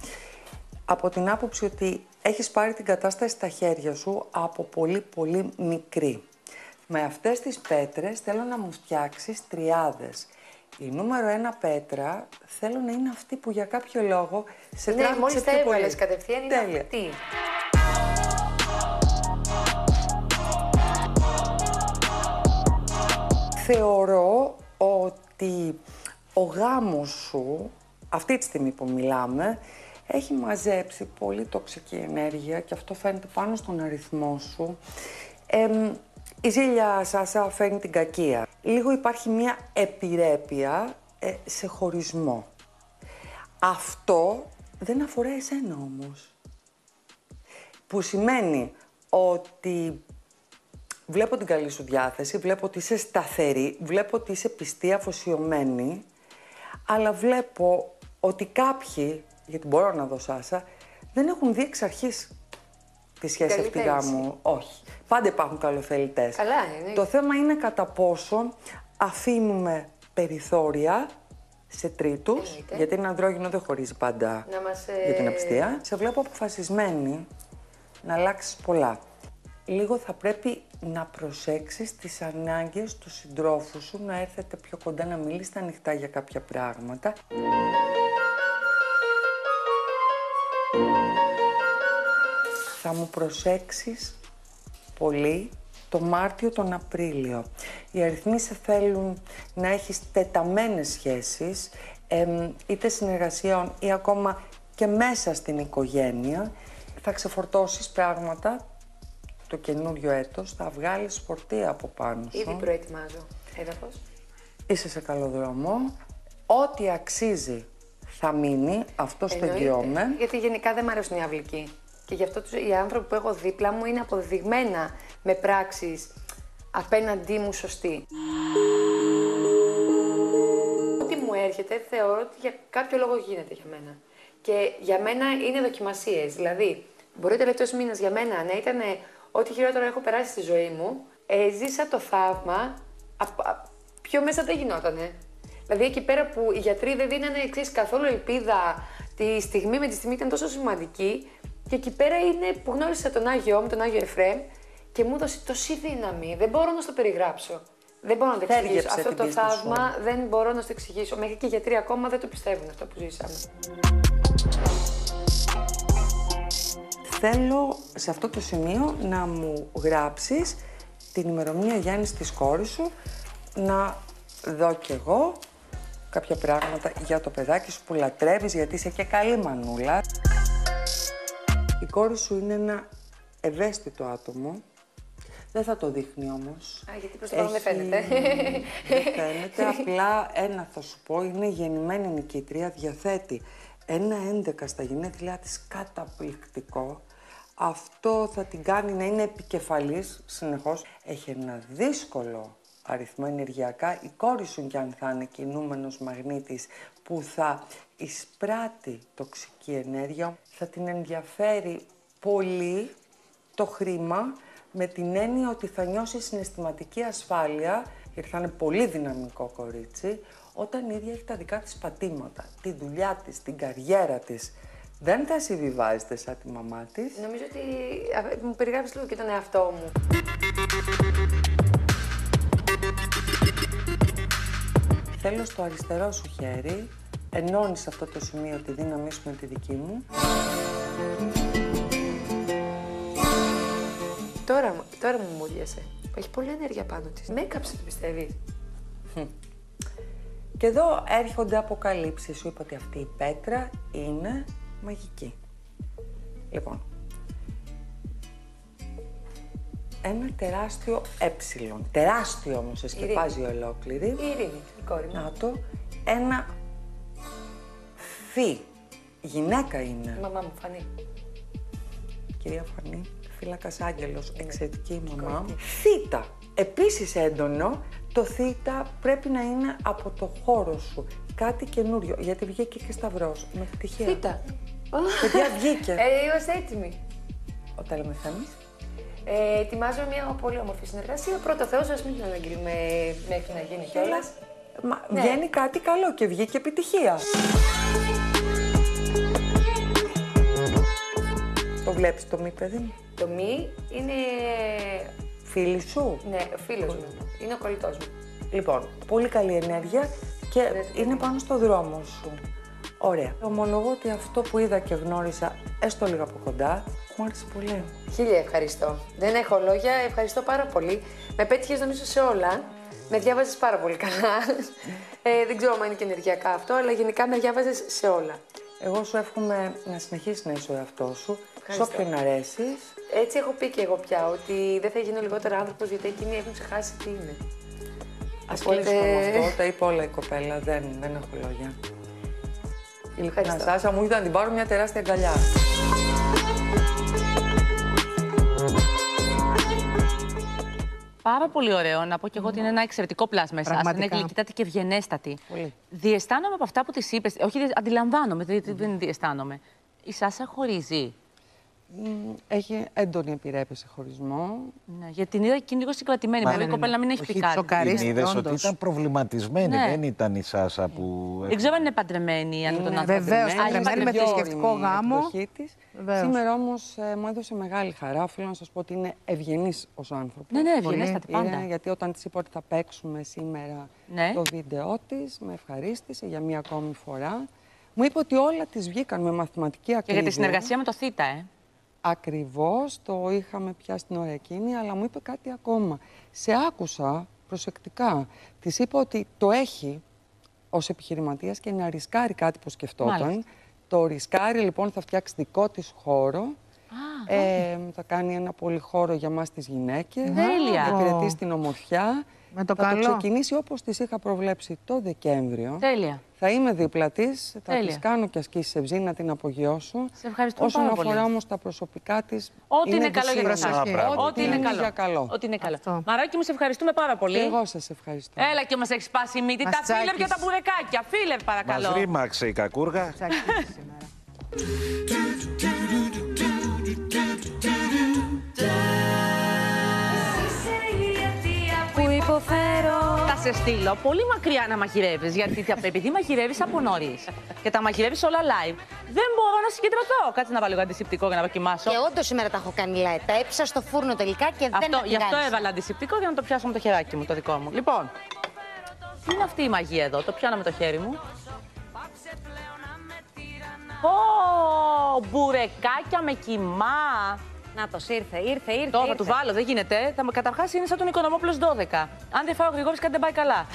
από την άποψη ότι έχεις πάρει την κατάσταση στα χέρια σου από πολύ πολύ μικρή. Με αυτές τις πέτρες θέλω να μου φτιάξεις τριάδες. Η νούμερο ένα πέτρα θέλω να είναι αυτή που για κάποιο λόγο σε τράβηξε πιο πολύ. Ναι, μόλις τα έβαλες κατευθείαν είναι αυτή. Θεωρώ ότι ο γάμος σου, αυτή τη στιγμή που μιλάμε, έχει μαζέψει πολύ τοξική ενέργεια και αυτό φαίνεται πάνω στον αριθμό σου. Ε, η ζήλια Σάσα φέρνει την κακία. Λίγο υπάρχει μια επιρρέπεια ε, σε χωρισμό. Αυτό δεν αφορά εσένα όμως. Που σημαίνει ότι βλέπω την καλή σου διάθεση, βλέπω ότι είσαι σταθερή, βλέπω ότι είσαι πιστή, αφοσιωμένη, αλλά βλέπω ότι κάποιοι, γιατί μπορώ να δω Σάσα, δεν έχουν δει εξ αρχής τη σχέση αυτή γάμου. Όχι. Πάντα υπάρχουν καλοθελητές. Καλά, είναι. Το θέμα είναι κατά πόσο αφήνουμε περιθώρια σε τρίτους, εννοείται, γιατί ένα ανδρόγυνο δεν χωρίζει πάντα να μας, ε... για την απιστία. Σε βλέπω αποφασισμένη να αλλάξεις πολλά. Λίγο θα πρέπει να προσέξεις τις ανάγκες του συντρόφου σου, να έρθετε πιο κοντά, να μιλήσετε ανοιχτά για κάποια πράγματα. Θα μου προσέξεις πολύ το Μάρτιο, τον Απρίλιο. Οι αριθμοί σε θέλουν να έχεις τεταμένες σχέσεις, εμ, είτε συνεργασίων ή ακόμα και μέσα στην οικογένεια. Θα ξεφορτώσεις πράγματα. Το καινούριο έτος θα βγάλεις φορτία από πάνω σου. Ήδη προετοιμάζω έδαφος. Είσαι σε καλό δρόμο. Ό,τι αξίζει θα μείνει. Αυτό στο εγγυώμαι. Γιατί γενικά δεν μ' αρέσουν οι αυλικοί. Και γι' αυτό οι άνθρωποι που έχω δίπλα μου είναι αποδειγμένα με πράξεις απέναντί μου σωστοί. Ό,τι μου έρχεται θεωρώ ότι για κάποιο λόγο γίνεται για μένα. Και για μένα είναι δοκιμασίες. Δηλαδή, μπορεί ο τελευταίος μήνας για μένα να ήταν ό,τι χειρότερο έχω περάσει στη ζωή μου. Ε, ζήσα το θαύμα, α, α, πιο μέσα δεν γινότανε. Δηλαδή εκεί πέρα που οι γιατροί δεν δίνανε εξής καθόλου ελπίδα, τη στιγμή με τη στιγμή ήταν τόσο σημαντική. Και εκεί πέρα είναι που γνώρισα τον Άγιο μου, τον Άγιο Εφραίμ, και μου έδωσε τόση δύναμη. Δεν μπορώ να στο περιγράψω. Δεν μπορώ να το εξηγήσω. Αυτό το θαύμα σου. Δεν μπορώ να το εξηγήσω. Μέχρι και οι γιατροί ακόμα δεν το πιστεύουν αυτό που ζήσαμε. Θέλω σε αυτό το σημείο να μου γράψεις την ημερομηνία Γιάννης της κόρης σου, να δω κι εγώ κάποια πράγματα για το παιδάκι σου που λατρεύεις, γιατί είσαι και καλή μανούλα. Η κόρη σου είναι ένα ευαίσθητο άτομο. Δεν θα το δείχνει όμως. Α, γιατί προς το παρόν δεν φαίνεται. Δεν φαίνεται, απλά ένα θα σου πω, είναι γεννημένη νικήτρια, διαθέτει ένα έντεκα στα γενέθλιά της, καταπληκτικό. Αυτό θα την κάνει να είναι επικεφαλής συνεχώς. Έχει ένα δύσκολο αριθμό ενεργειακά. Η κόρη σου κι αν θα είναι κινούμενος μαγνήτης που θα εισπράττει τοξική ενέργεια, θα την ενδιαφέρει πολύ το χρήμα, με την έννοια ότι θα νιώσει συναισθηματική ασφάλεια, γιατί θα είναι πολύ δυναμικό κορίτσι, όταν η ίδια έχει τα δικά της πατήματα, τη δουλειά της, την καριέρα της. Δεν θα συμβιβάζεται σαν τη μαμά της. Νομίζω ότι μου περιγράφεις λίγο και τον εαυτό μου. Θέλω στο αριστερό σου χέρι, ενώνεις σε αυτό το σημείο τη δύναμή σου με τη δική μου. Τώρα, τώρα μου μούριασε. Έχει πολλή ενέργεια πάνω της. Με έκαψε, το πιστεύεις. Και εδώ έρχονται αποκαλύψεις. Σου είπα ότι αυτή η πέτρα είναι μαγική. Λοιπόν, ένα τεράστιο έψιλον. Τεράστιο όμως, σε σκεπάζει ολόκληρη. Η Ειρήνη, η κόρη μου. Να το, ένα φι. Γυναίκα είναι. Μαμά μου, Φανή. Κυρία Φανή, φύλακας άγγελος, εξαιρετική μαμά. Θήτα, επίσης έντονο. Το θήτα πρέπει να είναι από το χώρο σου. Κάτι καινούριο, γιατί βγήκε και Σταυρός. Με επιτυχία. Θήτα. Παιδιά, βγήκε. Ε, είμαστε έτοιμοι. Όταν λέμε Θέμης. Ε, ετοιμάζουμε μια πολύ όμορφη συνεργασία. Πρώτο Θεός, ας μην την αναγκρίνουμε μέχρι να γίνει κιόλας. Ναι. Βγαίνει κάτι καλό και βγήκε επιτυχία. Το βλέπεις το μη, παιδί μου? Το μη είναι... Φίλη σου. Ναι, φίλος μου. Είναι ο κολλητός μου. Λοιπόν, πολύ καλή ενέργεια και ναι, είναι πάνω στο δρόμο σου. Ωραία. Ομολογώ ότι αυτό που είδα και γνώρισα, έστω λίγο από κοντά, μου άρεσε πολύ. Χίλια ευχαριστώ. Δεν έχω λόγια, ευχαριστώ πάρα πολύ. Με πέτυχες νομίζω σε όλα. Με διάβαζες πάρα πολύ καλά. ε, δεν ξέρω αν είναι και ενεργειακά αυτό, αλλά γενικά με διάβαζες σε όλα. Εγώ σου εύχομαι να συνεχίσεις να είσαι ο εαυτός σου, σε όποιον αρέσεις. Έτσι έχω πει και εγώ πια, ότι δεν θα γίνω λιγότερο άνθρωπος, γιατί εκείνοι έχουν ξεχάσει τι είναι. Ας πούμε αυτό, τα είπε όλα η κοπέλα, δεν, δεν έχω λόγια. Ειλικρινά, Σάσα, μου ήταν να την πάρω μια τεράστια αγκαλιά. Πάρα πολύ ωραίο. Να πω και εγώ mm. ότι είναι ένα εξαιρετικό πλάσμα εσάς. Είναι γλυκύτατη και ευγενέστατη. Πολύ. Διαισθάνομαι από αυτά που της είπες. Όχι, αντιλαμβάνομαι, δηλαδή mm. δεν διαισθάνομαι. Η Σάσα χωρίζει. Έχει έντονη επιρρέπεση χωρισμό. Ναι, γιατί την είδα εκείνη λίγο συγκρατημένη. Μα, η κοπέλα να μην έχει πει κάτι. Την είδες ότι ήταν προβληματισμένη. Ναι. Δεν ήταν η Σάσα που. Δεν ξέρω αν είναι παντρεμένη, αν είναι τον άνθρωπο. Βεβαίως, παντρεμένη με θρησκευτικό γάμο. Σήμερα όμως ε, μου έδωσε μεγάλη χαρά. Οφείλω να σας πω ότι είναι ευγενής ως άνθρωπος. Ναι, ναι, ευγενέστατη πάντα. Είναι, γιατί όταν της είπα ότι θα παίξουμε σήμερα ναι. το βίντεο της, με ευχαρίστησε για μία ακόμη φορά. Μου είπε ότι όλα της βγήκαν με μαθηματική ακρίβεια. Και για τη συνεργασία με το Θήτα, ε. Ακριβώς, το είχαμε πια στην ώρα εκείνη, αλλά μου είπε κάτι ακόμα. Σε άκουσα προσεκτικά. Της είπα ότι το έχει ως επιχειρηματίας και να ρισκάρει κάτι που σκεφτόταν. Μάλιστα. Το ρισκάρει, λοιπόν, θα φτιάξει δικό της χώρο. Α, ε, θα κάνει ένα πολυχώρο για μας τις γυναίκες. Τέλεια. Θα υπηρετήσει την ομορφιά. Με το θα καλό. Το ξεκινήσει όπως της είχα προβλέψει το Δεκέμβριο. Τέλεια. Θα είμαι δίπλα της, θα της κάνω και ασκήσεις ευζή να την απογειώσω. Σε ευχαριστώ πάρα πολύ. Όσον αφορά όμως τα προσωπικά της. Ό,τι είναι, είναι καλό για την Σάσα. Ό,τι είναι καλό. Ό,τι είναι καλό. Αυτό. Μαράκι, μου σε ευχαριστούμε πάρα πολύ. Και εγώ σας ευχαριστώ. Έλα και μας έχει σπάσει η μύτη. Μας τα τσάκης. Φίλερ και τα μπουρεκάκια. Φίλερ, παρακαλώ. Μας ρήμαξε η κακούργα. Θα σε στείλω πολύ μακριά να μαγειρεύεις, γιατί επειδή μαγειρεύεις από νωρίς και τα μαγειρεύεις όλα live, δεν μπορώ να συγκεντρωθώ. Κάτσε να βάλω λίγο αντισηπτικό για να δοκιμάσω. Και όντως σήμερα τα έχω κάνει live. Τα έψα στο φούρνο τελικά και αυτό, δεν τα πειράζει. Γι' αυτό έβαλα αντισηπτικό για να το πιάσω με το χεράκι μου, το δικό μου. Λοιπόν, τι είναι αυτή η μαγεία εδώ, το πιάνω με το χέρι μου. Ω, μπουρεκάκια με κοιμά. Να το ήρθε, ήρθε, ήρθε. Τώρα θα του βάλω, δεν γίνεται. Καταρχάς είναι σαν τον Οικονομόπουλος δώδεκα. Αν δεν φάω ο Γρηγόρης, κάτι δεν πάει καλά.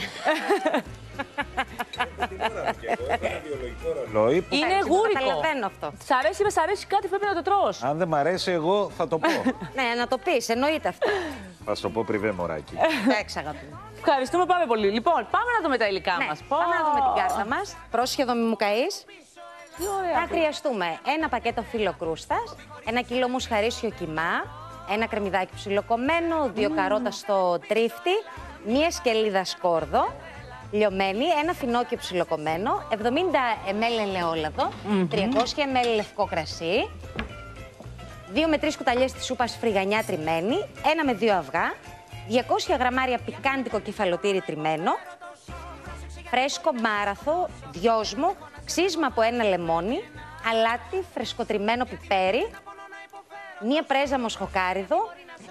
Είναι γούρικο. Σ' αρέσει, με σ' αρέσει κάτι, πρέπει να το τρως. Αν δεν μ' αρέσει, εγώ θα το πω. Ναι, να το πεις, εννοείται αυτό. Θα σου το πω πριβέ, μωράκι. Ευχαριστούμε πάρα πολύ. Λοιπόν, πάμε να δούμε τα υλικά μας. Πάμε να δούμε την κάρτα μας. Πρόσχεδο μη μου καείς. Θα χρειαστούμε ένα πακέτο φύλλο κρούστας, ένα κιλό μουσχαρίσιο κιμά, ένα κρεμμυδάκι ψιλοκομμένο, δύο mm. καρότα στο τρίφτη, μία σκελίδα σκόρδο, λιωμένη, ένα φινόκιο ψιλοκομμένο, εβδομήντα μιλιλίτρα ελαιόλαδο, mm -hmm. τριακόσια μιλιλίτρα λευκό κρασί, δύο με τρεις κουταλιές της σούπας φρυγανιά τριμμένη, ένα με δύο αυγά, διακόσια γραμμάρια πικάντικο κεφαλοτήρι τριμμένο, φρέσκο μάραθο, δυόσμο, ξύσμα από ένα λεμόνι, αλάτι, φρεσκοτριμμένο πιπέρι, μία πρέζα μοσχοκάριδο,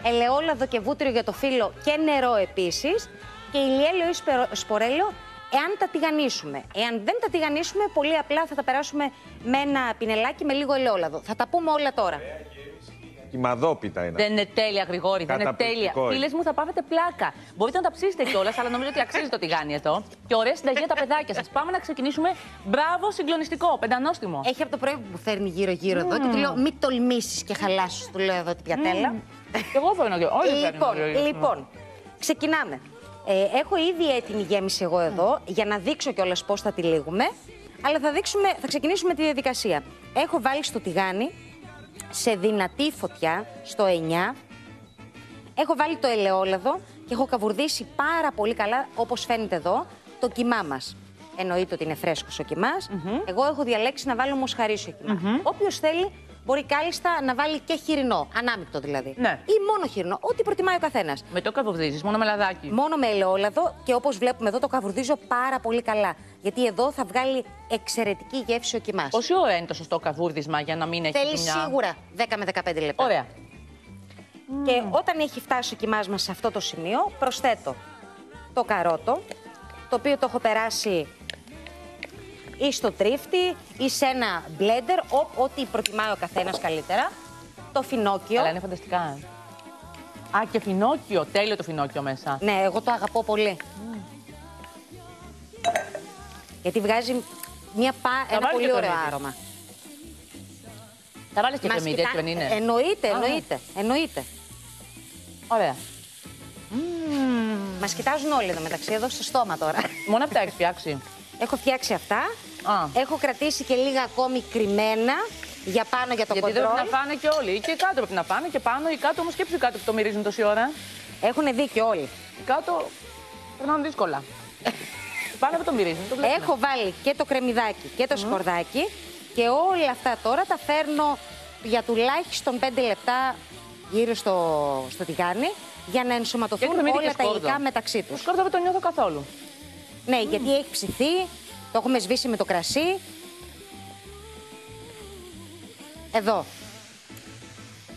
ελαιόλαδο και βούτυρο για το φύλλο και νερό επίσης και ηλιέλαιο ή σπορέλαιο εάν τα τηγανίσουμε. Εάν δεν τα τηγανίσουμε, πολύ απλά θα τα περάσουμε με ένα πινελάκι με λίγο ελαιόλαδο. Θα τα πούμε όλα τώρα. Κυμαδόπιτα είναι. Δεν είναι τέλεια, Γρηγόρη. Δεν είναι τέλεια. Φίλες μου, θα πάθετε πλάκα. Μπορείτε να τα ψήσετε κιόλας, αλλά νομίζω ότι αξίζει το τηγάνι εδώ. Και ωραία συνταγή για τα παιδάκια σας. Πάμε να ξεκινήσουμε. Μπράβο, συγκλονιστικό, πεντανόστιμο. Έχει από το πρωί που φέρνει γύρω-γύρω mm. εδώ και του λέω: μην τολμήσεις και χαλάσεις. Του λέω εδώ την πιατέλα. Mm. Εγώ φέρνω και λοιπόν, φέρνω. Λοιπόν, ξεκινάμε. Ε, έχω ήδη έτοιμη γέμιση εγώ εδώ mm. για να δείξω κιόλας πώς θα τη λύγουμε. Αλλά θα, δείξουμε, θα ξεκινήσουμε τη διαδικασία. Έχω βάλει στο τηγάνι. Σε δυνατή φωτιά, στο εννιά, έχω βάλει το ελαιόλαδο και έχω καβουρδίσει πάρα πολύ καλά, όπως φαίνεται εδώ, το κιμά μας. Εννοείται ότι είναι φρέσκος ο κιμάς. Mm -hmm. Εγώ έχω διαλέξει να βάλω μοσχαρίσιο κιμά. Mm -hmm. Όποιος θέλει μπορεί κάλλιστα να βάλει και χοιρινό, ανάμεικτο δηλαδή. Ναι. Ή μόνο χοιρινό, ό,τι προτιμάει ο καθένας. Με το καβουρδίζεις, μόνο με λαδάκι. Μόνο με ελαιόλαδο και όπως βλέπουμε εδώ το καβουρδίζω πάρα πολύ καλά. Γιατί εδώ θα βγάλει εξαιρετική γεύση ο κοιμάς. Πόση ώρα είναι το σωστό καβούρδισμα για να μην έχει κοιμιά? Θέλει σίγουρα δέκα με δεκαπέντε λεπτά. Ωραία. Mm. Και όταν έχει φτάσει ο κοιμάς μας σε αυτό το σημείο, προσθέτω το καρότο, το οποίο το έχω περάσει ή στο τρίφτη ή σε ένα μπλέντερ, ό,τι προτιμάει ο καθένας καλύτερα. Το φινόκιο. Αλλά είναι φανταστικά. Α, και φινόκιο. Τέλειο το φινόκιο μέσα. Ναι, εγώ το αγαπώ πολύ. Mm. Γιατί βγάζει μια πα... ένα πολύ ωραίο άρωμα. Θα βάλεις και κρεμμύδι, έτσι δεν είναι? Εννοείται, εννοείται, εννοείται. Ωραία. Μας κοιτάζουν όλοι εδώ μεταξύ, εδώ στο στόμα τώρα. Μόνο αυτά έχεις φτιάξει? Έχω φτιάξει αυτά. Α. Έχω κρατήσει και λίγα ακόμη κρυμμένα για πάνω για το κοντρόλ. Γιατί δεν πρέπει να πάνε και όλοι, ή και κάτω πρέπει να πάνε και πάνω ή κάτω, όμως και πιο κάτω που το μυρίζουν τόση ώρα. Έχουν δίκιο όλοι. Οι κάτω περνάνε δύσκολα. Πάνω από το μυρίζουν, το βλέπουμε. Έχω βάλει και το κρεμμυδάκι και το mm. σκορδάκι και όλα αυτά τώρα τα φέρνω για τουλάχιστον πέντε λεπτά γύρω στο, στο τηγάνι για να ενσωματωθούν όλα τα υλικά μεταξύ τους. Το σκόρδο δεν το νιώθω καθόλου. Ναι, mm. γιατί έχει ψηθεί, το έχουμε σβήσει με το κρασί. Εδώ.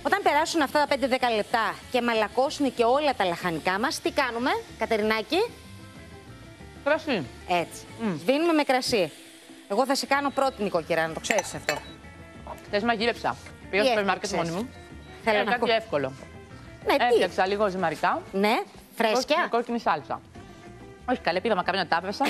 Όταν περάσουν αυτά τα πέντε δέκα λεπτά και μαλακώσουν και όλα τα λαχανικά μας, τι κάνουμε, Κατερινάκη? Κρασί. Έτσι. Mm. Σβήνουμε με κρασί. Εγώ θα σε κάνω πρώτη νοικοκυρά, να το ξέρεις αυτό. Θες μαγείρεψα. Πήγα στο μάρκετ μόνη μου. Θέλω να κάτι κου... εύκολο. Ναι, τι? Έφτιαξα λίγο ζυμαρικά. Ναι, φρέσκια. Με κόκκινη σάλτσα. Όχι, καλέ, πήγα μακάρι τάπεσα.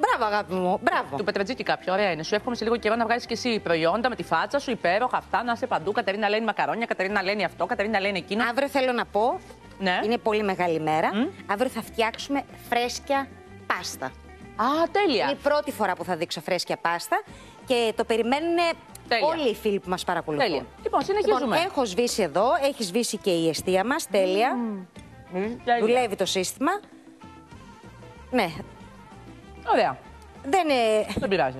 Μπράβο, αγάπη μου. Μπράβο. Του πετρετζίκι κάποιο, ωραία είναι. Σου εύχομαι σε λίγο καιρό να βγάλεις και εσύ προϊόντα με τη φάτσα σου, υπέροχα αυτά, να είσαι παντού. Κατερίνα λένε μακαρόνια, Κατερίνα λένε αυτό, Κατερίνα λένε εκείνο. Αύριο θέλω να πω. Ναι. Είναι πολύ μεγάλη μέρα. Mm. Αύριο θα φτιάξουμε φρέσκια πάστα. Α, τέλεια. Είναι η πρώτη φορά που θα δείξω φρέσκια πάστα και το περιμένουν τέλεια όλοι οι φίλοι που μας παρακολουθούν. Τέλεια. Λοιπόν, συνεχίζουμε. Λοιπόν, έχω σβήσει εδώ, έχει σβήσει και η εστία μας. Τέλεια. Mm. Mm. Δουλεύει το σύστημα. Ναι. Ωραία. Δεν, ε... δεν πειράζει.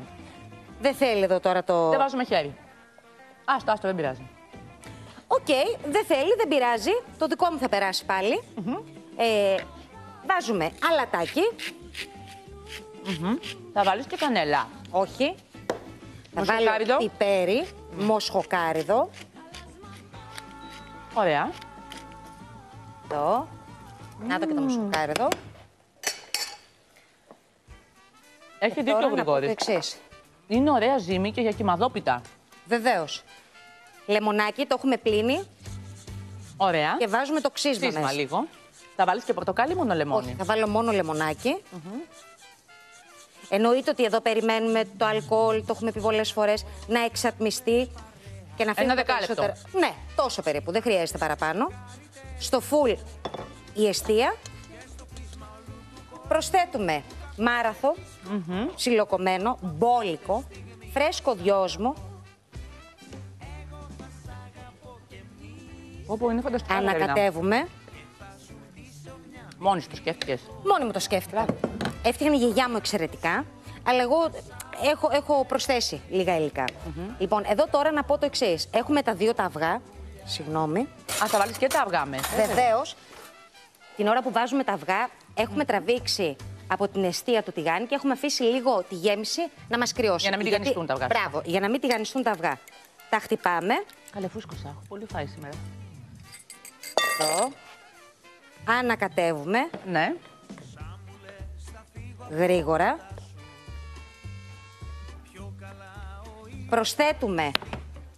Δεν θέλει εδώ τώρα το. Δεν βάζουμε χέρι. Άστο, άστο, δεν πειράζει. Οκ, okay, δεν θέλει, δεν πειράζει. Το δικό μου θα περάσει πάλι. Mm-hmm. ε, βάζουμε αλατάκι. Mm-hmm. Θα βάλεις και κανέλα. Όχι. Θα βάλω πιπέρι, mm. μοσχοκάριδο. Ωραία. Εδώ. Mm. Να το και το μοσχοκάριδο. Έχει και δίκιο ο Γρηγόρης. Είναι ωραία ζύμη και για κυμαδόπιτα. Βεβαίως. Λεμονάκι, το έχουμε πλύνει. Ωραία. Και βάζουμε το ξύσμα. Ξύσμα λίγο. Θα βάλεις και πορτοκάλι ή μόνο λεμόνι? Όχι, θα βάλω μόνο λεμονάκι. Mm-hmm. Εννοείται ότι εδώ περιμένουμε το αλκοόλ, το έχουμε πει πολλές φορές, να εξατμιστεί και να φύγει. Ένα δεκάλεπτο. Ναι, τόσο περίπου, δεν χρειάζεται παραπάνω. Στο φουλ η εστία. Προσθέτουμε μάραθο, mm-hmm. ψιλοκομμένο, μπόλικο, φρέσκο δυόσμο. Όπου είναι φανταστικά. Ανακατεύουμε. Μόνη το σκέφτηκες? Μόνη μου το σκέφτηκα. Έφτιαχνε η γιαγιά μου εξαιρετικά, αλλά εγώ έχω, έχω προσθέσει λίγα υλικά. Mm-hmm. Λοιπόν, εδώ τώρα να πω το εξής. Έχουμε τα δύο τα αυγά. Συγγνώμη. Α, θα βάλεις και τα αυγά μέσα. Βεβαίως. Την ώρα που βάζουμε τα αυγά, έχουμε mm. τραβήξει από την εστία το τηγάνι και έχουμε αφήσει λίγο τη γέμιση να μας κρυώσει. Για να μην τηγανιστούν γιατί... τα αυγά. Μπράβο, για να μην τηγανιστούν τα αυγά. Τα χτυπάμε. Καλεφούσκωσα, έχω πολύ φάει σήμερα. Εδώ. Ανακατεύουμε. Ναι. Γρήγορα. Προσθέτουμε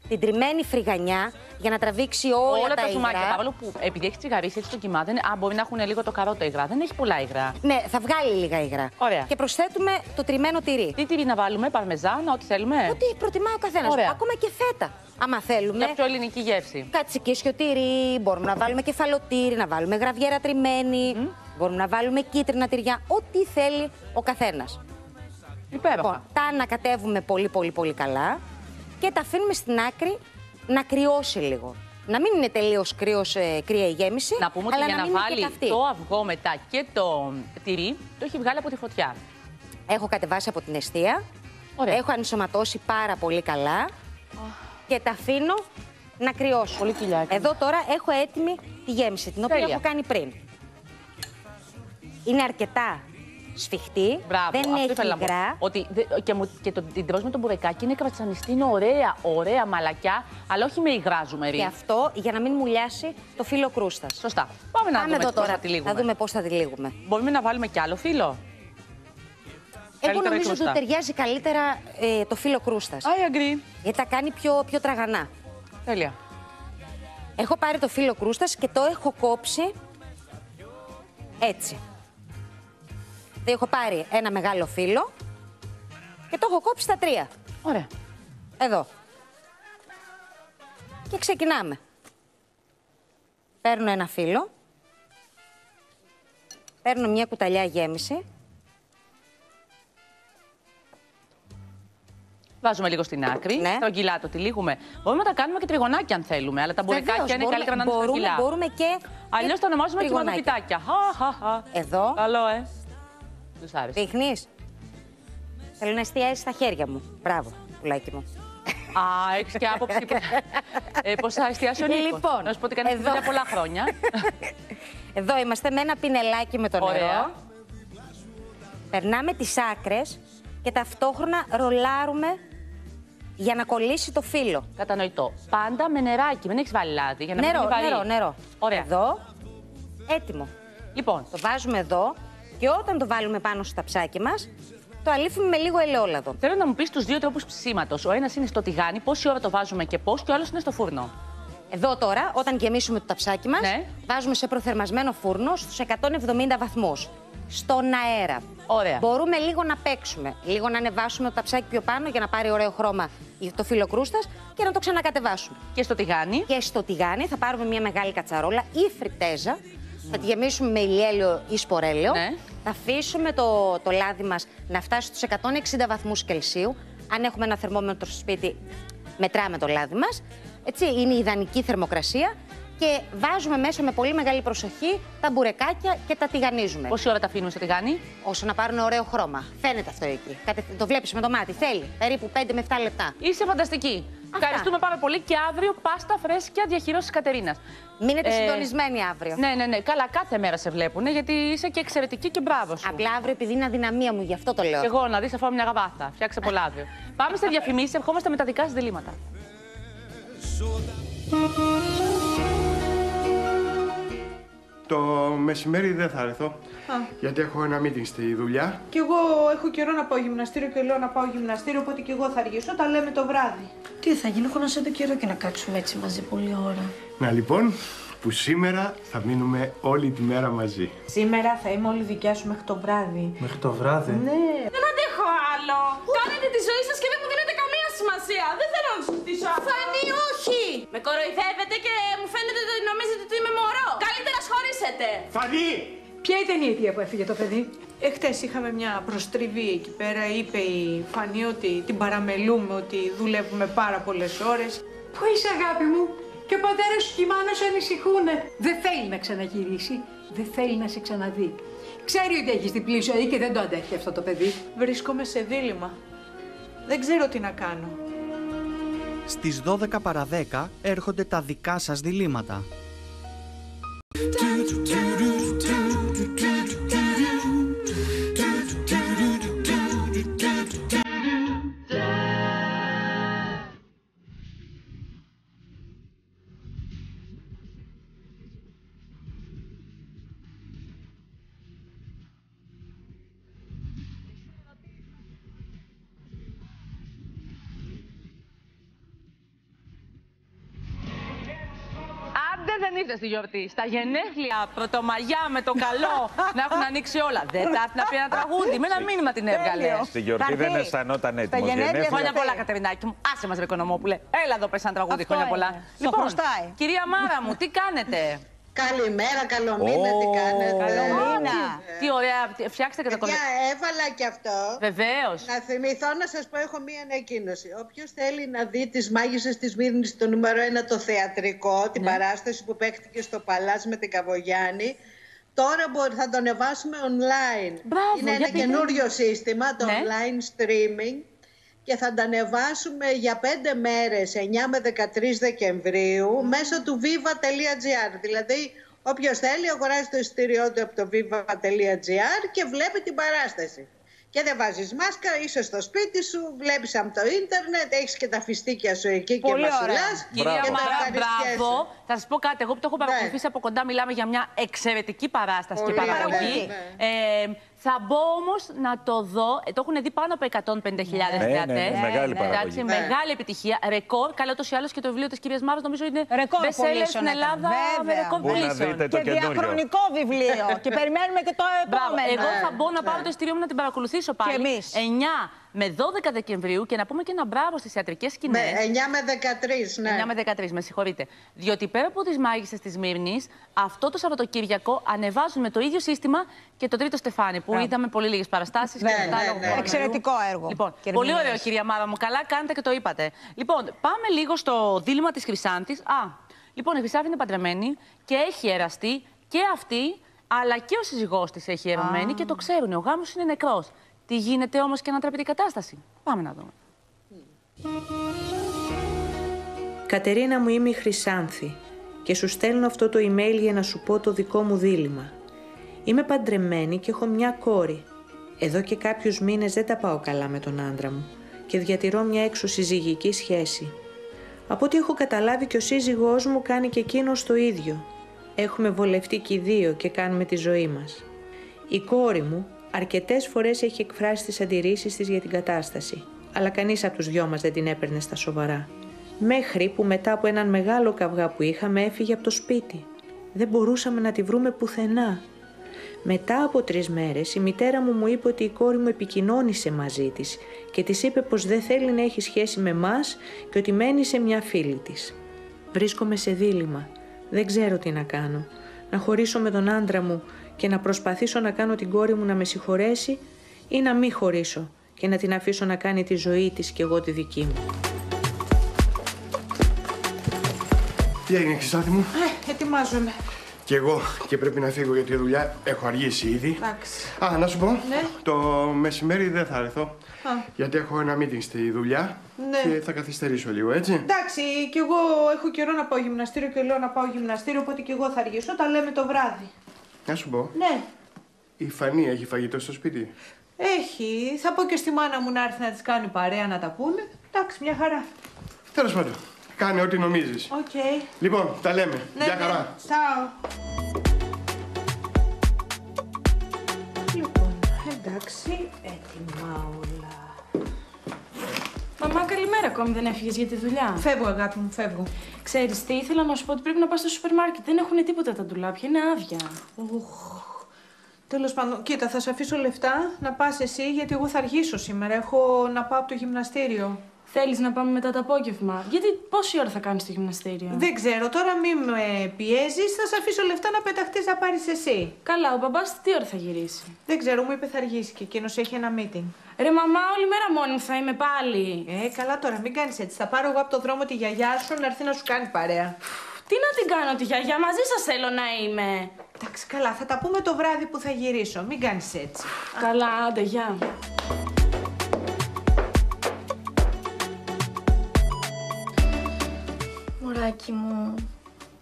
την τριμμένη φρυγανιά για να τραβήξει όλα, όλα τα, τα υγρά. Όλα που επειδή έχει τσιγαρίσει έτσι το κοιμά, δεν, α, μπορεί να έχουν λίγο το καρότο υγρά. Δεν έχει πολλά υγρά. Ναι, θα βγάλει λίγα υγρά. Ωραία. Και προσθέτουμε το τριμμένο τυρί. Τι τυρί να βάλουμε, παρμεζάνα, ό,τι θέλουμε? Ό,τι προτιμά ο καθένας. Ακόμα και φέτα. Άμα θέλουμε. Για πιο ελληνική γεύση. Κατσικίσιο τυρί, μπορούμε να βάλουμε κεφαλοτήρι, να βάλουμε γραβιέρα τριμμένη. Mm. Μπορούμε να βάλουμε κίτρινα τυριά, ό,τι θέλει ο καθένας. Υπέροχα. Λοιπόν, τα ανακατεύουμε πολύ πολύ πολύ καλά και τα αφήνουμε στην άκρη να κρυώσει λίγο. Να μην είναι τελείως κρύος, ε, κρύα η γέμιση. Να πούμε ότι για να, να βάλει το αυγό μετά και το τυρί, το έχει βγάλει από τη φωτιά. Έχω κατεβάσει από την εστία. Ωραία. Έχω ανσωματώσει πάρα πολύ καλά. Oh. και τα αφήνω να κρυώσουν. Πολύ κοιλιάκι. Εδώ τώρα έχω έτοιμη τη γέμιση, την Τέλεια. οποία έχω κάνει πριν. Είναι αρκετά σφιχτή, Μπράβο, δεν έχει υγρά. Ότι, και μου, και το, την τρως με το μπουρεκάκι είναι κρατσανιστή, είναι ωραία, ωραία μαλακιά, αλλά όχι με υγρά ζουμερή. Και αυτό για να μην μουλιάσει το φύλλο κρούστας. Σωστά. Πάμε να Πάμε δούμε πώς θα τη λύγουμε. Να δούμε πώς θα τη λύγουμε. Μπορούμε να βάλουμε κι άλλο φύλλο. Εγώ νομίζω ότι ταιριάζει καλύτερα ε, το φύλλο κρούστας. I agree. Γιατί τα κάνει πιο, πιο τραγανά. Τέλεια. Έχω πάρει το φύλλο κρούστας και το έχω κόψει έτσι. Δηλαδή έχω πάρει ένα μεγάλο φύλλο και το έχω κόψει στα τρία. Ωραία. Εδώ. Και ξεκινάμε. Παίρνω ένα φύλλο. Παίρνω μια κουταλιά γέμιση. Βάζουμε λίγο στην άκρη, ναι. στρογγυλάτο τη λύγουμε. Μπορούμε να τα κάνουμε και τριγωνάκια αν θέλουμε, αλλά τα μπουρεκάκια είναι καλύτερα να είναι στρογγυλά. Μπορούμε και. Αλλιώς τα ονομάζουμε κυματοπιτάκια. Εδώ. Καλό, ε. Τους άρεσε. Δείχνεις. Θέλω να εστιάζεις στα χέρια μου. Μπράβο, πουλάκι μου. Α, έχεις και άποψη. ε, Πώς θα εστιάσει ο Νίκος. Λοιπόν, να σου πω ότι κάνει δουλειά πολλά χρόνια. Εδώ είμαστε με ένα πινελάκι με το νερό. Ωραία. Περνάμε τις άκρες και ταυτόχρονα ρολάρουμε για να κολλήσει το φύλλο. Κατανοητό. Πάντα με νεράκι, μην έχεις βάλει λάδι. Για να νερό, μην νερό, νερό. Ωραία. Εδώ. Έτοιμο. Λοιπόν. Το βάζουμε εδώ. Και όταν το βάλουμε πάνω στο ταψάκι μας, το αλείφουμε με λίγο ελαιόλαδο. Θέλω να μου πεις τους δύο τρόπους ψήματος. Ο ένας είναι στο τηγάνι, πόση ώρα το βάζουμε και πώς, και ο άλλος είναι στο φούρνο. Εδώ τώρα, όταν γεμίσουμε το ταψάκι μας, ναι. βάζουμε σε προθερμασμένο φούρνο στους εκατόν εβδομήντα βαθμούς. Στον αέρα. Ωραία. Μπορούμε λίγο να παίξουμε. Λίγο να ανεβάσουμε το ταψάκι πιο πάνω για να πάρει ωραίο χρώμα το φύλλο κρούστας και να το ξανακατεβάσουμε. Και στο τηγάνι. Και στο τηγάνι θα πάρουμε μια μεγάλη κατσαρόλα ή φριτέζα. Θα τη γεμίσουμε με ηλιέλαιο ή σπορέλαιο. Ναι. Θα αφήσουμε το, το λάδι μας να φτάσει στους εκατόν εξήντα βαθμούς Κελσίου. Αν έχουμε ένα θερμόμετρο στο σπίτι, μετράμε το λάδι μας. Έτσι, είναι η ιδανική θερμοκρασία. Και βάζουμε μέσα με πολύ μεγάλη προσοχή τα μπουρεκάκια και τα τηγανίζουμε. Πόση ώρα τα αφήνουμε στο τηγάνι? Όσο να πάρουν ωραίο χρώμα. Φαίνεται αυτό εκεί. Το βλέπεις με το μάτι. Θέλει περίπου πέντε με επτά λεπτά. Είσαι φανταστική. Αυτά. Ευχαριστούμε πάρα πολύ και αύριο πάστα φρέσκια διαχειρώσεις Κατερίνας. Μείνετε ε... συντονισμένοι αύριο. Ναι, ναι, ναι. Καλά, κάθε μέρα σε βλέπουν γιατί είσαι και εξαιρετική και μπράβο σου. Απλά αύριο επειδή είναι αδυναμία μου, γι' αυτό το λέω. Και εγώ να δεις, θα φάω μια γαβάθα. Φτιάξε πολλά αύριο. Πάμε σε διαφημίσεις, ερχόμαστε με τα δικά σας διλήμματα. Το μεσημέρι δεν θα έρθω, Α. γιατί έχω ένα meeting στη δουλειά. Κι εγώ έχω καιρό να πάω γυμναστήριο και λέω να πάω γυμναστήριο, οπότε κι εγώ θα αργήσω, τα λέμε το βράδυ. Τι θα γίνει, έχω να σε δω καιρό και να κάτσουμε έτσι μαζί πολλή ώρα. Να λοιπόν, που σήμερα θα μείνουμε όλη τη μέρα μαζί. Σήμερα θα είμαι όλη δικιά σου μέχρι το βράδυ. Μέχρι το βράδυ. Ναι. Δεν αντέχω άλλο. Ού. Κάνετε τη ζωή σας και δεν μου δίνετε καμία σημασία. Δεν θέλω να συζητήσω. Φανή, όχι. Με κοροϊδεύετε και μου φαίνεται ότι νομίζετε ότι είμαι μωρό. Καλύτερα σχωρίσετε. Φανή! Ποια ήταν η αιτία που έφυγε το παιδί? Εχθές είχαμε μια προστριβή εκεί πέρα. Είπε η Φανή ότι την παραμελούμε, ότι δουλεύουμε πάρα πολλές ώρες. Πού είσαι, αγάπη μου? Και ο πατέρας σου και η μάνα σου ανησυχούνε. Δεν θέλει να ξαναγυρίσει. Δεν θέλει να σε ξαναδεί. Ξέρει ότι έχεις διπλή ζωή και δεν το αντέχει αυτό το παιδί. Βρίσκομαι σε δίλημμα. Δεν ξέρω τι να κάνω. Στις δώδεκα παρά δέκα έρχονται τα δικά σας διλήμματα. Στη γιορτή, στα γενέθλια, πρωτομαγιά με το καλό, να έχουν ανοίξει όλα. Δεν τάθει να πει ένα τραγούδι, με ένα μήνυμα την έβγαλε. Στη γιορτή δεν αισθανόταν έτοιμος. Χρόνια πολλά, Κατερινάκη μου. Άσε μας, ρε οικονομόπουλε. Έλα εδώ πες ένα τραγούδι, χρόνια πολλά. Λοιπόν, κυρία Μάρα μου, τι κάνετε? Καλημέρα, καλό μήνα, τι κάνετε? Καλό μήνα. Τι ωραία, φτιάξτε και τα κομμάτια. Έβαλα και αυτό. Βεβαίως. Να θυμηθώ να σας πω, έχω μία ανακοίνωση. Όποιος θέλει να δει τις μάγισσες της Μύρνης, το νούμερο ένα, το θεατρικό, την ναι. παράσταση που παίχτηκε στο Παλάς με την Καβογιάννη, τώρα μπορεί, θα το ανεβάσουμε online. Μπράβο, είναι ένα καινούριο σύστημα, το ναι. online streaming. και θα τα ανεβάσουμε για πέντε μέρες, εννιά με δεκατρείς Δεκεμβρίου, mm. μέσω του viva τελεία gr. Δηλαδή, όποιος θέλει, αγοράζει το εισιτήριό του από το viva τελεία gr και βλέπει την παράσταση. Και δεν βάζεις μάσκα, είσαι στο σπίτι σου, βλέπεις από το ίντερνετ, έχεις και τα φιστίκια σου εκεί. Πολύ και μασουλάς. Κυρία Μάρα, μπράβο. Θα σας πω κάτι, εγώ που το έχω παρακολουθήσει ναι. από κοντά, μιλάμε για μια εξαιρετική παράσταση Πολύ και παραγωγή. Ναι. Ε, θα μπω όμως να το δω, το έχουν δει πάνω από εκατόν πενήντα χιλιάδες θεατές. Μεγάλη παραγωγή. Μεγάλη επιτυχία, ρεκόρ. Καλά, ούτως ή άλλως και το βιβλίο της κυρίας Μάρας νομίζω είναι bestseller στην Ελλάδα. Ρεκόρ πωλήσεων. Και διαχρονικό βιβλίο. Και περιμένουμε και το επόμενο. Εγώ θα μπω να πάρω το εισιτήριό μου να την παρακολουθήσω πάλι. Και εμείς. εννιά με δώδεκα Δεκεμβρίου και να πούμε και ένα μπράβο στις ιατρικές σκηνές. εννιά με δεκατρείς, ναι. εννιά με δεκατρείς, με συγχωρείτε. Διότι πέρα από τις μάγισσες της Μύρνης, αυτό το Σαββατοκύριακο ανεβάζουν με το ίδιο σύστημα και το Τρίτο Στεφάνι, που ναι. είδαμε πολύ λίγες παραστάσεις. Ναι, και ναι, ναι, ναι. Εξαιρετικό έργο. Λοιπόν, πολύ ωραίο, κυρία Μάρα μου. Καλά κάνετε και το είπατε. Λοιπόν, πάμε λίγο στο δίλημμα της Χρυσάνθης. Α, λοιπόν, η Χρυσάνθη είναι παντρεμένη και έχει εραστεί και αυτή, αλλά και ο σύζυγός της έχει ερωμένη και το ξέρουν. Ο γάμος είναι νεκρός. Τι γίνεται όμως και ανατραπεί την κατάσταση. Πάμε να δούμε. Κατερίνα μου, είμαι η Χρυσάνθη και σου στέλνω αυτό το email για να σου πω το δικό μου δίλημμα. Είμαι παντρεμένη και έχω μια κόρη. Εδώ και κάποιους μήνες δεν τα πάω καλά με τον άντρα μου και διατηρώ μια εξωσυζυγική σχέση. Από ό,τι έχω καταλάβει και ο σύζυγός μου κάνει και εκείνος το ίδιο. Έχουμε βολευτεί και οι δύο και κάνουμε τη ζωή μας. Η κόρη μου αρκετές φορές έχει εκφράσει τις αντιρρήσεις της για την κατάσταση, αλλά κανείς από τους δυο μας δεν την έπαιρνε στα σοβαρά. Μέχρι που μετά από έναν μεγάλο καυγά που είχαμε έφυγε από το σπίτι. Δεν μπορούσαμε να τη βρούμε πουθενά. Μετά από τρεις μέρες η μητέρα μου μου είπε ότι η κόρη μου επικοινώνησε μαζί της και της είπε πως δεν θέλει να έχει σχέση με μας και ότι μένει σε μια φίλη της. Βρίσκομαι σε δίλημμα. Δεν ξέρω τι να κάνω. Να χωρίσω με τον άντρα μου και να προσπαθήσω να κάνω την κόρη μου να με συγχωρέσει ή να μην χωρίσω και να την αφήσω να κάνει τη ζωή της και εγώ τη δική μου. Τι έγινε, Χρυσάνθη μου? Ε, ετοιμάζομαι. Και εγώ και πρέπει να φύγω για τη δουλειά. Έχω αργήσει ήδη. Εντάξει. Α, να σου πω, ναι. το μεσημέρι δεν θα έρθω. Γιατί έχω ένα meeting στη δουλειά ναι. και θα καθυστερήσω λίγο, έτσι. Εντάξει, και εγώ έχω καιρό να πάω γυμναστήριο και λέω να πάω γυμναστήριο, οπότε και εγώ θα αργήσω. Τα λέμε το βράδυ. Να σου πω. Ναι. Η Φανή έχει φαγητό στο σπίτι? Έχει. Θα πω και στη μάνα μου να έρθει να της κάνει παρέα να τα πούμε. Εντάξει, μια χαρά. Τέλος πάντων. Κάνε ό,τι νομίζεις. Οκ. Okay. Λοιπόν, τα λέμε. Ναι, για χαρά. Ναι. Τσάω. Λοιπόν, εντάξει, έτοιμα όλα. Μαμά, καλημέρα. Ακόμη δεν έφυγες για τη δουλειά? Φεύγω, αγάπη μου, φεύγω. Ξέρεις τι, ήθελα να σου πω ότι πρέπει να πας στο σούπερ μάρκετ. Δεν έχουν τίποτα τα ντουλάπια, είναι άδεια. Οχ. Τέλος πάντων, κοίτα, θα σε αφήσω λεφτά να πας εσύ, γιατί εγώ θα αργήσω σήμερα. Έχω να πάω από το γυμναστήριο. Θέλεις να πάμε μετά το απόγευμα? Γιατί πόση ώρα θα κάνεις το γυμναστήριο? Δεν ξέρω, τώρα μη με πιέζεις. Θα σε αφήσω λεφτά να πεταχτείς να πάρεις εσύ. Καλά, ο μπαμπάς τι ώρα θα γυρίσει? Δεν ξέρω, μου είπε θα αργήσει και εκείνος έχει ένα meeting. Ρε μαμά, όλη μέρα μόνη μου θα είμαι πάλι. Ε, καλά τώρα, μην κάνεις έτσι. Θα πάρω εγώ από το δρόμο τη γιαγιά σου να έρθει να σου κάνει παρέα. Τι να την κάνω τη γιαγιά, μαζί σας θέλω να είμαι. Εντάξει, καλά, θα τα πούμε το βράδυ που θα γυρίσω. Μην κάνεις έτσι. Καλά, άντε, γεια. Μωράκι μου,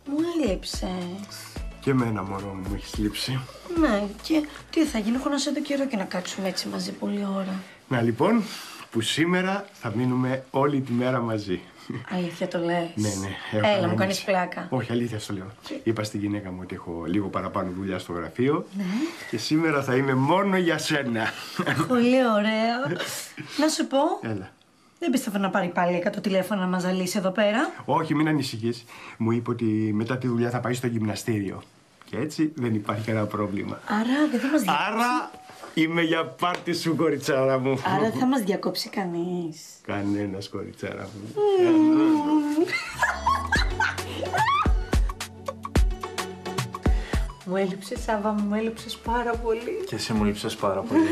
μου λείψες. Και εμένα, μωρό μου, έχεις λείψει. Ναι, και τι θα γίνει, έχω να σε δω καιρό και να κάτσουμε έτσι μαζί πολλή ώρα. Να λοιπόν, που σήμερα θα μείνουμε όλη τη μέρα μαζί. Αλήθεια το λες? Ναι, ναι. Έχω Έλα, μου κάνεις πλάκα. Όχι, αλήθεια στο λέω. Και... είπα στη γυναίκα μου ότι έχω λίγο παραπάνω δουλειά στο γραφείο. Ναι. Και σήμερα θα είμαι μόνο για σένα. Πολύ ωραίο. Να σου πω. Έλα. Δεν πίστευα να πάρει πάλι εκατό τηλέφωνα να μας ζαλίσει εδώ πέρα. Όχι, μην ανησυχείς. Μου είπε ότι μετά τη δουλειά θα πάει στο γυμναστήριο. Και έτσι δεν υπάρχει κανένα πρόβλημα. Άρα δεν θα μας διακόψει. Άρα είμαι για πάρτι σου, κοριτσάρα μου. Άρα θα μας διακόψει κανείς? Κανένας, κοριτσάρα μου. Mm. Κανένας. Μου έλειψες, Σάβα μου, μου έλειψες πάρα πολύ. Και εσύ μου έλειψες πάρα πολύ.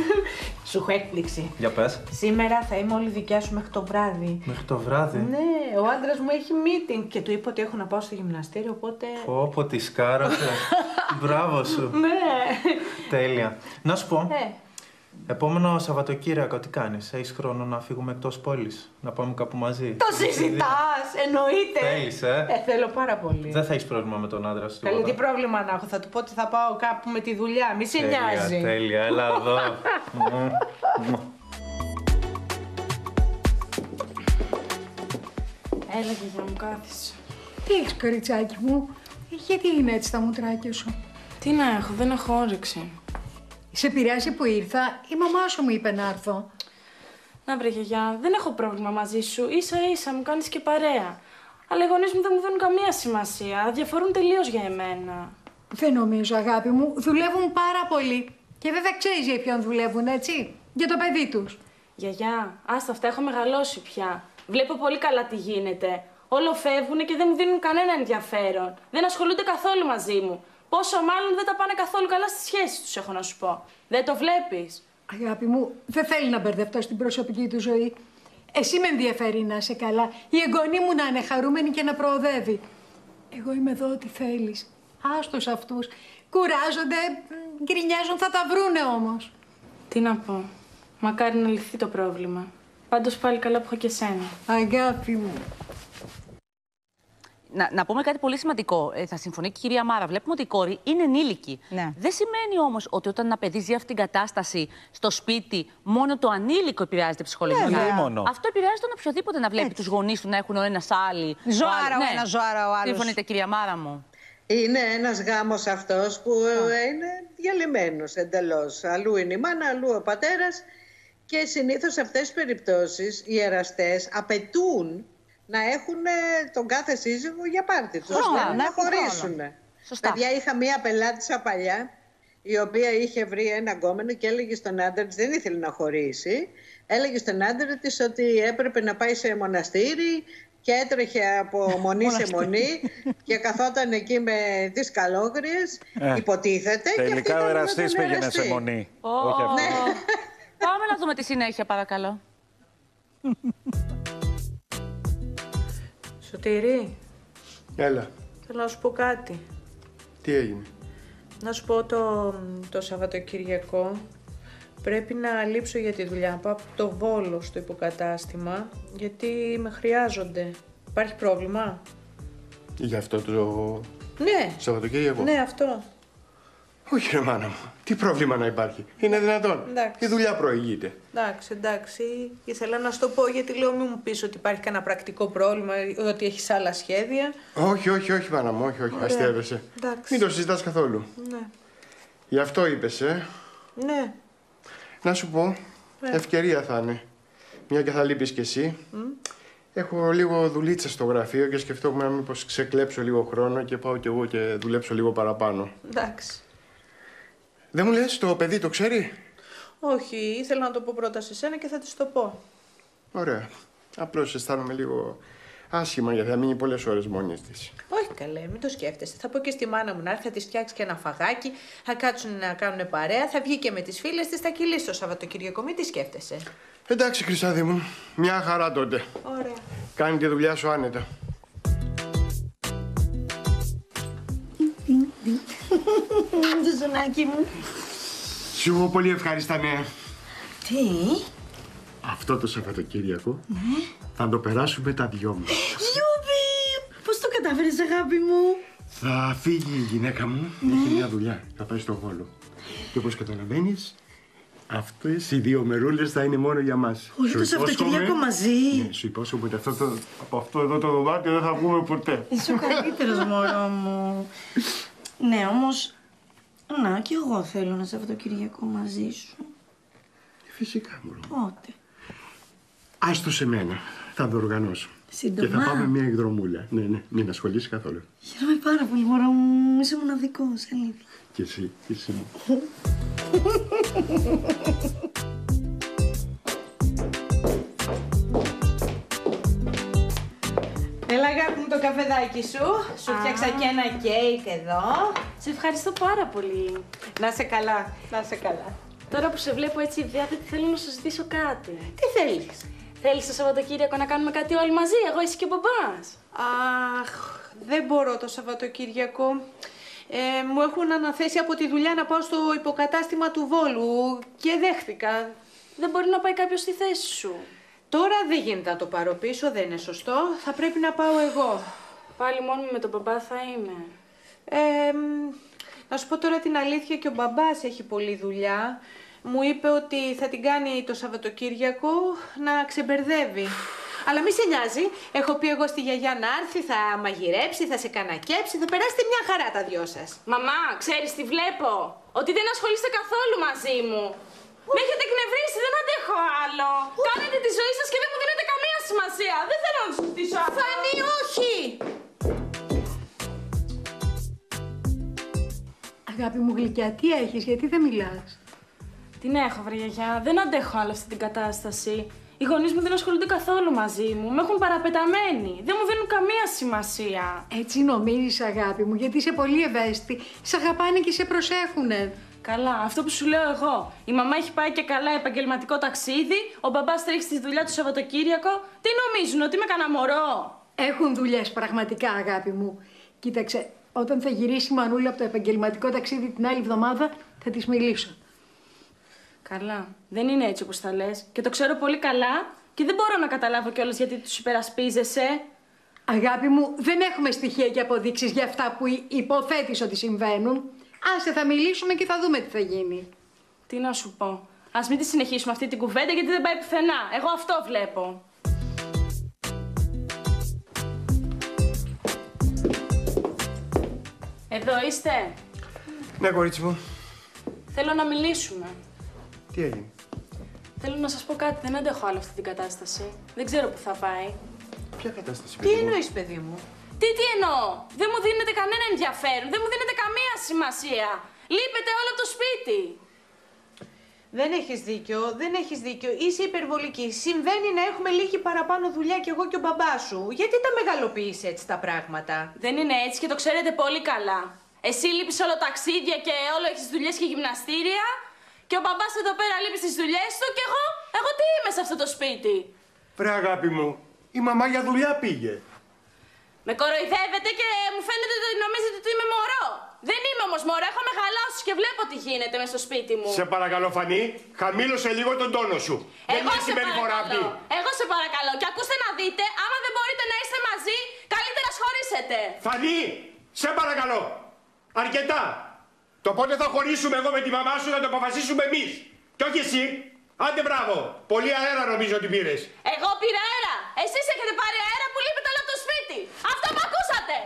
Σου έχω έκπληξη. Για πες. Σήμερα θα είμαι όλη δικιά σου μέχρι το βράδυ. Μέχρι το βράδυ? Ναι, ο άντρας μου έχει meeting και του είπα ότι έχω να πάω στο γυμναστήριο, οπότε... Πόπο, τη σκάρωσε. Μπράβο σου. Ναι. Τέλεια. Να σου πω, Επόμενο Σαββατοκύριακο, τι κάνεις? Έχεις χρόνο να φύγουμε εκτός πόλης, να πάμε κάπου μαζί? Το συζητάς, εννοείται! Θέλεις, ε? ε! Θέλω πάρα πολύ. Δεν θα έχεις πρόβλημα με τον άντρα σου? Θέλει, τι πρόβλημα να έχω, θα του πω ότι θα πάω κάπου με τη δουλειά, μη σε νοιάζει. Τέλεια, τέλεια, έλα εδώ. Έλα και να μου κάθεις. Τι έχεις, κοριτσάκι μου, γιατί είναι έτσι τα μουτράκια σου? Τι να έχω, δεν έχω όρεξη. Σε πειράζει που ήρθα, η μαμά σου μου είπε να έρθω. Να βρε γιαγιά, δεν έχω πρόβλημα μαζί σου, ίσα ίσα μου κάνεις και παρέα. Αλλά οι γονείς μου δεν μου δίνουν καμία σημασία, διαφορούν τελείως για εμένα. Δεν νομίζω, αγάπη μου, δουλεύουν πάρα πολύ. Και βέβαια ξέρεις για ποιον δουλεύουν, έτσι, για το παιδί τους. Γιαγιά, άστα αυτά, έχω μεγαλώσει πια. Βλέπω πολύ καλά τι γίνεται. Όλο φεύγουν και δεν μου δίνουν κανένα ενδιαφέρον. Δεν ασχολούνται καθόλου μαζί μου. Πόσο μάλλον δεν τα πάνε καθόλου καλά στις σχέσεις τους, έχω να σου πω. Δεν το βλέπεις? Αγάπη μου, δεν θέλει να μπερδευτώ στην προσωπική του ζωή. Εσύ με ενδιαφέρει να είσαι καλά. Η εγγονή μου να είναι χαρούμενη και να προοδεύει. Εγώ είμαι εδώ ό,τι θέλεις. Άστος αυτούς. Κουράζονται, γκρινιάζουν, θα τα βρούνε όμως. Τι να πω. Μακάρι να λυθεί το πρόβλημα. Πάντως πάλι καλά που έχω και σένα. Αγάπη μου. Να, να πούμε κάτι πολύ σημαντικό. Ε, θα συμφωνεί και η κυρία Μάρα. Βλέπουμε ότι η κόρη είναι ενήλικη. Ναι. Δεν σημαίνει όμως ότι όταν ένα παιδί ζει αυτή την κατάσταση στο σπίτι, μόνο το ανήλικο επηρεάζεται ψυχολογικά. Ναι, αυτό επηρεάζει τον οποιοδήποτε να βλέπει τους γονείς του να έχουν ο ένας άλλοι. Ζωάρα ο, ναι. ο ένας, ζωάρα ο άλλος. Συμφωνείτε, κυρία Μάρα μου? Είναι ένας γάμος αυτός που yeah. είναι διαλυμένος εντελώς. Αλλού είναι η μάνα, αλλού ο πατέρας. Και συνήθως σε αυτές τις περιπτώσεις οι εραστές απαιτούν να έχουν τον κάθε σύζυγο για πάρτι τους, ώστε να χωρίσουν. Παιδιά, είχα μία πελάτησα παλιά, η οποία είχε βρει ένα γκόμενο και έλεγε στον άντρα της, δεν ήθελε να χωρίσει, έλεγε στον άντρα της ότι έπρεπε να πάει σε μοναστήρι και έτρεχε από μονή σε μονή και καθόταν εκεί με τις καλόγριες, υποτίθεται. Τελικά ο εραστής πήγαινε σε μονή. Πάμε να δούμε τη συνέχεια, παρακαλώ. Σωτήρη. Έλα. Θέλω να σου πω κάτι. Τι έγινε? Να σου πω το, το Σαββατοκυριακό. Πρέπει να λείψω για τη δουλειά. Πάω από το Βόλο στο υποκατάστημα, γιατί με χρειάζονται. Υπάρχει πρόβλημα? Για αυτό το ναι. Σαββατοκυριακό? Ναι, αυτό. Όχι ρε μάνα μου, τι πρόβλημα να υπάρχει, είναι δυνατόν, εντάξει. Η δουλειά προηγείται. Εντάξει, εντάξει, ήθελα να σου το πω γιατί λέω μη μου πεις ότι υπάρχει κανένα πρακτικό πρόβλημα, ότι έχεις άλλα σχέδια. Όχι, όχι, όχι μάνα μου, όχι, όχι, αστεύεσαι, μην το συζητάς καθόλου. Ναι. Γι' αυτό είπες, ε. Ναι. Να σου πω, ε. ευκαιρία θα είναι, μια και θα λείπεις κι εσύ. Mm. Έχω λίγο δουλίτσα στο γραφείο και σκεφτόμουν να μήπως ξεκλέψω λίγο χρόνο και πάω κι εγώ και δουλέψω λίγο παραπάνω. Εντάξει. Δεν μου λες, το παιδί το ξέρει? Όχι, ήθελα να το πω πρώτα σε σένα και θα της το πω. Ωραία. Απλώς αισθάνομαι λίγο άσχημα γιατί θα μείνει πολλές ώρες μόνη της. Όχι καλέ, μην το σκέφτεσαι. Θα πω και στη μάνα μου να έρθει, θα της φτιάξει και ένα φαγάκι, θα κάτσουν να κάνουν παρέα, θα βγει και με τις φίλες της, θα κυλήσει το Σαββατοκύριακο. Μην τη σκέφτεσαι. Εντάξει, Χρυσάδη μου, μια χαρά τότε. Ωραία. Κάνει τη δουλειά σου άνετα. Το ζωνάκι μου. Σου έχω πολύ ευχάριστα νέα. Τι? Αυτό το Σαββατοκύριακο ναι. θα το περάσουμε τα δυο μας. Γιούβι! Πώς το κατάφερες, αγάπη μου? Θα φύγει η γυναίκα μου. Ναι. Έχει μια δουλειά. Θα πάει στο Βόλο. Και όπως καταλαβαίνεις, αυτές οι δύο μερούλες θα είναι μόνο για μας. Όλο το Σαββατοκύριακο μαζί. Ναι, σου υπόσχομαι ότι αυτό το, από αυτό εδώ το δωμάτιο δεν θα βγούμε ποτέ. Είσαι ο καλύτερος, μωρό μου. Ναι, όμως. Να, κι εγώ θέλω να σε Σαββατοκυριακό μαζί σου. Φυσικά, μωρό. Πότε? Άστο σε μένα. Θα το οργανώσω. Σύντομα. Και θα πάμε μια εκδρομούλα. Ναι, ναι, μην ασχολείσαι καθόλου. Χαίρομαι πάρα πολύ, μωρό μου. Είσαι μοναδικός, αλήθεια. Κι εσύ, κι εσύ μου. Έλα, αγάπη μου, το καφεδάκι σου. Σου φτιάξα και ένα κέικ εδώ. Σε ευχαριστώ πάρα πολύ. Να σε καλά, να σε καλά. Τώρα που σε βλέπω έτσι διάθετη, θέλω να σου ζητήσω κάτι. Τι θέλεις? Θέλεις το Σαββατοκύριακο να κάνουμε κάτι όλοι μαζί, εγώ, εσύ και ο μπαμπάς? Αχ, δεν μπορώ το Σαββατοκύριακο. Ε, μου έχουν αναθέσει από τη δουλειά να πάω στο υποκατάστημα του Βόλου και δέχθηκα. Δεν μπορεί να πάει κάποιος στη θέση σου. Τώρα δεν γίνεται να το πάρω πίσω, δεν είναι σωστό. Θα πρέπει να πάω εγώ. Πάλι μόνη με τον μπαμπά θα είμαι. Ε, να σου πω τώρα την αλήθεια, και ο μπαμπάς έχει πολλή δουλειά. Μου είπε ότι θα την κάνει το Σαββατοκύριακο να ξεμπερδεύει. Αλλά μη σε νοιάζει. Έχω πει εγώ στη γιαγιά να έρθει, θα μαγειρέψει, θα σε κανακέψει, θα περάσετε μια χαρά τα δυο σας. Μαμά, ξέρεις τι βλέπω? Ότι δεν ασχολείστε καθόλου μαζί μου. Με έχετε εκνευρίσει, δεν αντέχω άλλο. Κάνετε τη ζωή σας και δεν μου δίνετε καμία σημασία. Δεν θέλω να σου στήσω άλλο. Φανή, όχι! Αγάπη μου γλυκιά, τι έχεις, γιατί δεν μιλάς? Την έχω, βρε γιαγιά. Δεν αντέχω άλλο αυτή την κατάσταση. Οι γονείς μου δεν ασχολούνται καθόλου μαζί μου. Με έχουν παραπεταμένη. Δεν μου δίνουν καμία σημασία. Έτσι νομίζεις, αγάπη μου, γιατί είσαι πολύ ευαίσθητη. Σ' αγαπάνε και σε προσέχουνε. Καλά, αυτό που σου λέω εγώ. Η μαμά έχει πάει και καλά επαγγελματικό ταξίδι. Ο μπαμπάς τρέχει στη δουλειά του Σαββατοκύριακο. Τι νομίζουν, ότι είμαι κανένα μωρό? Έχουν δουλειές πραγματικά, αγάπη μου. Κοίταξε, όταν θα γυρίσει η Μανούλα από το επαγγελματικό ταξίδι την άλλη εβδομάδα, θα της μιλήσω. Καλά, δεν είναι έτσι όπως θα λες. Και το ξέρω πολύ καλά και δεν μπορώ να καταλάβω κιόλας γιατί τους υπερασπίζεσαι. Αγάπη μου, δεν έχουμε στοιχεία και αποδείξεις για αυτά που υποθέτεις ότι συμβαίνουν. Άσε, θα μιλήσουμε και θα δούμε τι θα γίνει. Τι να σου πω. Ας μην τη συνεχίσουμε αυτή την κουβέντα, γιατί δεν πάει πουθενά. Εγώ αυτό βλέπω. Εδώ είστε? Ναι, κορίτσι μου. Θέλω να μιλήσουμε. Τι έγινε? Θέλω να σας πω κάτι. Δεν αντέχω άλλο αυτή την κατάσταση. Δεν ξέρω πού θα πάει. Ποια κατάσταση, παιδί μου? Τι εννοείς, παιδί μου? Τι, τι εννοώ? Δεν μου δίνετε κανένα ενδιαφέρον. Δεν μου δίνετε καμία σημασία. Λείπετε όλο από το σπίτι. Δεν έχεις δίκιο. Δεν έχεις δίκιο. Είσαι υπερβολική. Συμβαίνει να έχουμε λίγη παραπάνω δουλειά κι εγώ και ο μπαμπά σου. Γιατί τα μεγαλοποιείς έτσι τα πράγματα? Δεν είναι έτσι και το ξέρετε πολύ καλά. Εσύ λείπεις όλο ταξίδια και όλο έχεις δουλειές και γυμναστήρια. Και ο μπαμπάς εδώ πέρα λείπει στις δουλειές του και εγώ, εγώ τι είμαι σε αυτό το σπίτι? Βρε αγάπη μου, η μαμά για δουλειά πήγε. Με κοροϊδεύετε και μου φαίνεται ότι νομίζετε ότι είμαι μωρό. Δεν είμαι όμως μωρό, έχω μεγαλώσει και βλέπω τι γίνεται μέσα στο σπίτι μου. Σε παρακαλώ Φανή, χαμήλωσε λίγο τον τόνο σου. Εγώ δεν σε παρακαλώ, εγώ σε παρακαλώ και ακούστε να δείτε, άμα δεν μπορείτε να είστε μαζί, καλύτερα σχωρίσετε. Φανή, σε παρακαλώ, αρκετά. Το πότε θα χωρίσουμε εγώ με τη μαμά σου να το αποφασίσουμε εμείς. Κι όχι εσύ. Άντε μπράβο. Πολύ αέρα νομίζω ότι πήρες. Εγώ πήρα αέρα. Εσείς έχετε πάρει αέρα που λείπετε όλο το σπίτι. Αυτό που ακούσατε.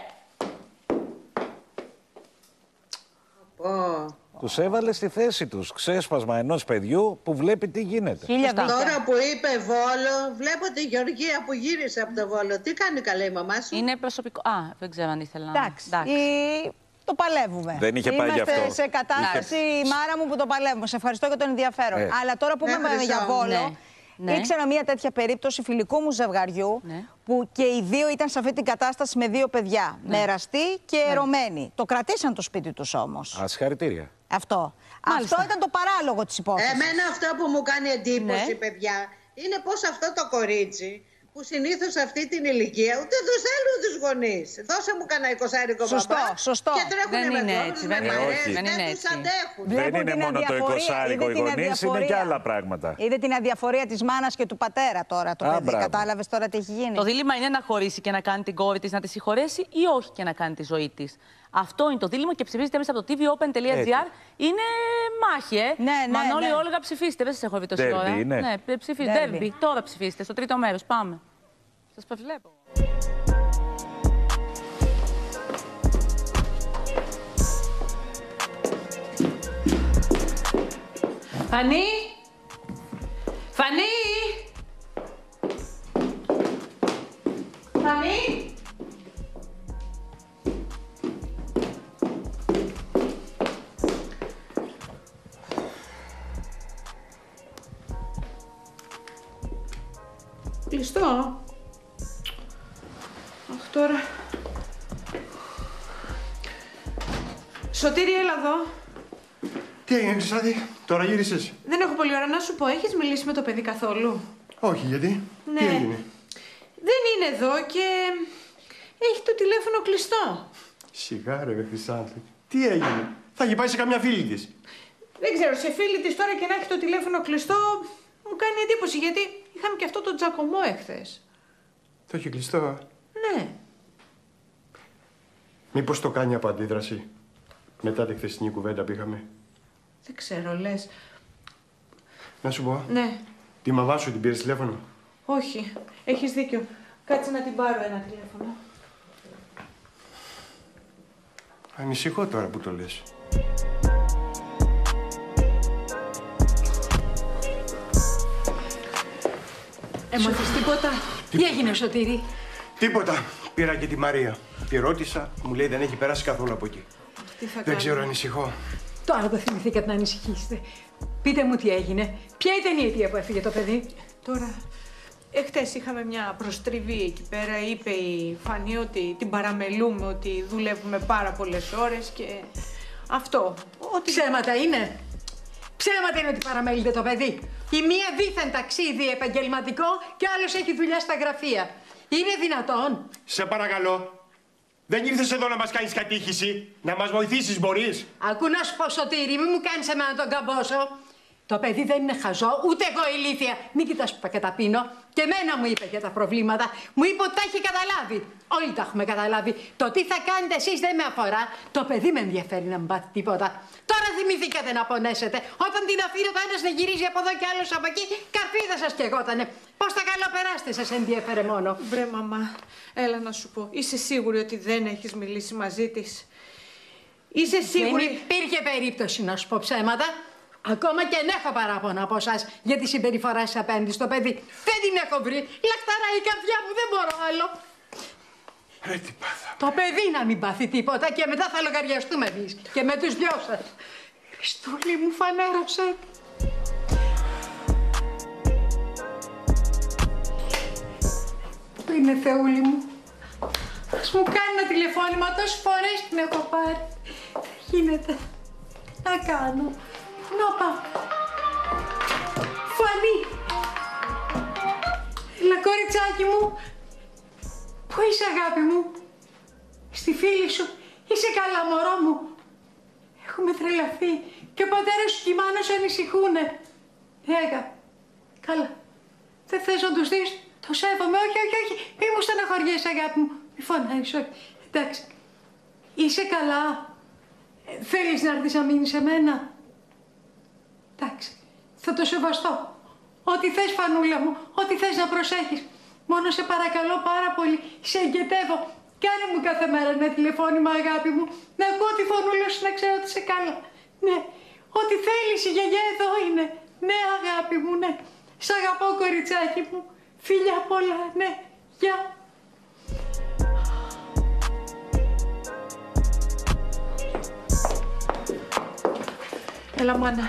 Oh. Τους έβαλε στη θέση τους. Ξέσπασμα ενός παιδιού που βλέπει τι γίνεται. Τώρα που είπε Βόλο, βλέπω τη Γεωργία που γύρισε από το Βόλο. Τι κάνει καλά η μαμά σου? Είναι προσωπικό. Α, δεν ξέρω αν ήθελα να... Εντάξει. Η... Το παλεύουμε. Δεν είχε πάει γι' αυτό. Είμαστε σε κατάσταση, είχε... η μάρα μου, που το παλεύουμε. Σε ευχαριστώ για τον ενδιαφέρον. Ε. Αλλά τώρα που ναι, είμαστε για Βόλο, ναι. Ήξερα μια τέτοια περίπτωση φιλικού μου ζευγαριού, ναι. Που και οι δύο ήταν σε αυτή την κατάσταση με δύο παιδιά. Ναι. Νεραστοί και ναι. ερωμένοι. Το κρατήσαν το σπίτι τους όμως. Α, συγχαρητήρια. Αυτό. Μάλιστα. Αυτό ήταν το παράλογο της υπόθεσης. Εμένα αυτό που μου κάνει εντύπωση, ναι. παιδιά, είναι πως αυτό το κορίτσι, που συνήθως αυτή την ηλικία ούτε τους θέλουν τους γονείς. Δώσε μου κανένα εικοσάρικο μπαμπά. Σωστό. Και τρέχουν με κόμπους, με παρέες, δεν τους αντέχουν. Δεν είναι μόνο το εικοσάρικο οι γονείς, είναι και άλλα πράγματα. Είδε την αδιαφορία της μάνας και του πατέρα τώρα το παιδί. Κατάλαβες τώρα τι έχει γίνει. Το δίλημμα είναι να χωρίσει και να κάνει την κόρη της να τη συγχωρέσει ή όχι και να κάνει τη ζωή της. Αυτό είναι το δίλημμα και ψηφίζετε εμείς από το τι βι open τελεία gr. Είναι μάχη, ε. Ναι, ναι, Μανώλη, ναι. Όλγα, ψηφίστε. Δεν σας έχω βρει τόση Derby, ώρα. Ναι, ναι ψηφίστε. Derby. Τώρα ψηφίστε, στο τρίτο μέρος. Πάμε. Σας πευλέπω. Φανή! Φανή! Φανή! Κλειστό. Αχ, τώρα. Σωτήρη, έλα εδώ. Τι έγινε, Χρυσάδη, τώρα γύρισες? Δεν έχω πολύ ώρα να σου πω. Έχεις μιλήσει με το παιδί καθόλου? Όχι, γιατί? Ναι. Τι έγινε? Δεν είναι εδώ και έχει το τηλέφωνο κλειστό. Σιγά ρε, Χρυσάδη. Τι έγινε, θα έχει πάει σε καμιά φίλη της. Δεν ξέρω, σε φίλη της τώρα και να έχει το τηλέφωνο κλειστό, μου κάνει εντύπωση γιατί είχαμε και αυτό το τζακωμό εχθές. Το έχει κλειστό. Ναι. Μήπως το κάνει από αντίδραση, μετά τη χθεσινή κουβέντα που είχαμε. Δεν ξέρω, λες. Να σου πω. Ναι. Τη μαμά σου την πήρες τηλέφωνο. Όχι, έχεις δίκιο. Κάτσε να την πάρω ένα τηλέφωνο. Ανησυχώ τώρα που το λες. Έμαθες τίποτα? Τι έγινε, Σωτήρη? Τίποτα. Πήρα και τη Μαρία. Τη ρώτησα, μου λέει δεν έχει περάσει καθόλου από εκεί. Τι θα Δεν ξέρω, ανησυχώ. Τώρα το θυμηθήκατε να ανησυχήσετε. Πείτε μου τι έγινε. Ποια ήταν η αιτία που έφυγε το παιδί? Τώρα, εχθές είχαμε μια προστριβή εκεί πέρα. Είπε η Φανή ότι την παραμελούμε, ότι δουλεύουμε πάρα πολλές ώρες και αυτό. Ότι... Ψέματα είναι. Ψέματα είναι ότι παραμελείτε το παιδί. Η μία δίθεν ταξίδι επαγγελματικό και άλλος έχει δουλειά στα γραφεία. Είναι δυνατόν? Σε παρακαλώ. Δεν ήρθες εδώ να μας κάνεις κατήχηση, να μας βοηθήσεις, μπορείς? Ακού να σου πω, Σωτήρη, μη μου κάνεις εμένα τον καμπόσο. Το παιδί δεν είναι χαζό, ούτε εγώ ηλίθια. Μην κοιτάς που τα καταπίνω. Και εμένα μου είπε για τα προβλήματα. Μου είπε ότι τα έχει καταλάβει. Όλοι τα έχουμε καταλάβει. Το τι θα κάνετε εσείς δεν με αφορά. Το παιδί με ενδιαφέρει να μην πάθει τίποτα. Τώρα θυμηθήκατε να πονέσετε. Όταν την αφήνω το ένας να γυρίζει από εδώ και άλλος από εκεί, καρφίδα σας και εγώτανε. Πώς τα καλό περάστε, σας ενδιέφερε μόνο. Βρε μαμά, έλα να σου πω. Είσαι σίγουρη ότι δεν έχεις μιλήσει μαζί της? Είσαι σίγουρη? Δεν υπήρχε περίπτωση να σου πω ψέματα. Ακόμα και αν έχω παράπονα από εσάς για τη συμπεριφορά σας απέναντι στο παιδί. Δεν την έχω βρει. Λαχταράει η καρδιά μου, δεν μπορώ άλλο. Ρε, τι πάθαμε. Το παιδί να μην πάθει τίποτα και μετά θα λογαριαστούμε εμείς και με τους δυο σας. Χριστούλη μου, φανέρωσε. Πού είναι, Θεούλη μου? Ας μου κάνει ένα τηλεφώνημα, τόσες φορές την έχω πάρει. Δεν γίνεται. Να κάνω. Νόπα. Φανή. Έλα, κοριτσάκι μου. Πού είσαι, αγάπη μου? Στη φίλη σου. Είσαι καλά, μωρό μου? Έχουμε τρελαθεί. Και ο πατέρας σου και η μάνα σου ανησυχούνε. Έγα. Καλά. Δεν θες να τους δεις? Το σέβομαι. Όχι, όχι, όχι. Μη μου στεναχωριέσαι, αγάπη μου. Μη φωνάζεις, όχι. Εντάξει. Είσαι καλά? Ε, θέλεις να έρθεις να μείνεις σε μένα? Εντάξει, θα το σεβαστώ. Ό,τι θες, Φανούλα μου, ό,τι θες να προσέχεις. Μόνο σε παρακαλώ πάρα πολύ, σε εγκετεύω. Κάνε μου κάθε μέρα ένα τηλεφώνημα, αγάπη μου. Να ακούω τη φωνούλα σου, να ξέρω ότι είσαι καλά. Ναι, ό,τι θέλεις, η γιαγιά εδώ είναι. Ναι, αγάπη μου, ναι. Σ' αγαπώ, κοριτσάκι μου. Φιλιά πολλά, ναι. Γεια. Έλα, μάνα.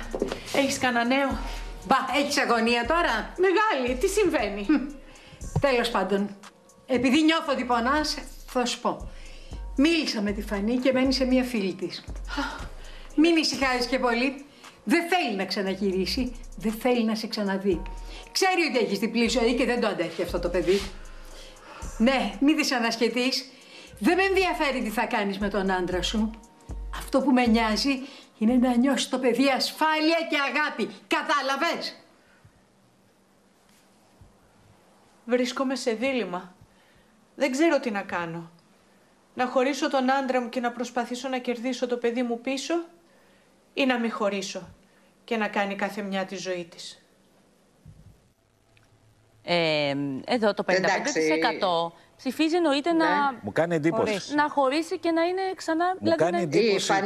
Έχεις κανένα νέο? Μπα, έχεις αγωνία τώρα? Μεγάλη, τι συμβαίνει? Τέλος πάντων, επειδή νιώθω ότι πονάς, θα σου πω. Μίλησα με τη Φανή και μένει σε μία φίλη της. Μην ησυχάζεις και πολύ. Δεν θέλει να ξαναγυρίσει, δεν θέλει να σε ξαναδεί. Ξέρει ότι έχεις διπλή ζωή και δεν το αντέχει αυτό το παιδί. Ναι, μη δυσανασχετείς. Δεν με ενδιαφέρει τι θα κάνεις με τον άντρα σου. Αυτό που με νοιάζει είναι να νιώσει το παιδί ασφάλεια και αγάπη. Κατάλαβες? Βρίσκομαι σε δίλημμα. Δεν ξέρω τι να κάνω. Να χωρίσω τον άντρα μου και να προσπαθήσω να κερδίσω το παιδί μου πίσω ή να μην χωρίσω και να κάνει κάθε μια τη ζωή της. Ε, εδώ το πενήντα πέντε τοις εκατό ψηφίζει εννοείται ναι. να... Μου κάνει εντύπωση. Να χωρίσει και να είναι ξανά... Μου δηλαδή, κάνει εντύπωση. Τα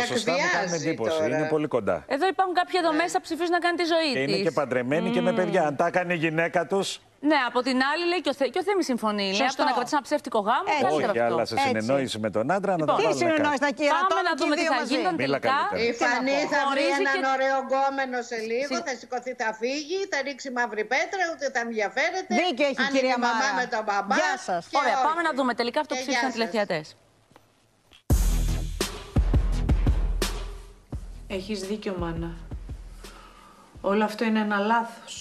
ποσοστά μου κάνουν εντύπωση. Τώρα. Είναι πολύ κοντά. Εδώ υπάρχουν κάποιοι εδώ ναι. μέσα ψηφίζουν να κάνει τη ζωή και της. Είναι και παντρεμένοι mm. και με παιδιά. Αν τα έκανε η γυναίκα τους... Ναι, από την άλλη λέει και ο, Θέ, ο Θέμης συμφωνεί. Λέει από το να κρατήσει ένα ψεύτικο γάμο. Έτσι. Όχι, αυτό. αλλά σε συνεννόηση με τον άντρα λοιπόν, να το βάλουμε. Τι συνεννόηση να κερατώνει? Πάμε να δούμε τι θα γίνει. Η Φανή θα βρει έναν και... ωραίο γκόμενο σε λίγο, Συ... θα σηκωθεί, θα φύγει, θα ρίξει μαύρη πέτρα, ούτε θα ενδιαφέρεται. Δίκιο έχει η κυρία μαμά με τον μπαμπά. Γεια σας. Ωραία, πάμε να δούμε τελικά αυτό ψήφισαν οι τηλεθεατές. Έχεις δίκιο, μάνα. Όλο αυτό είναι ένα λάθος.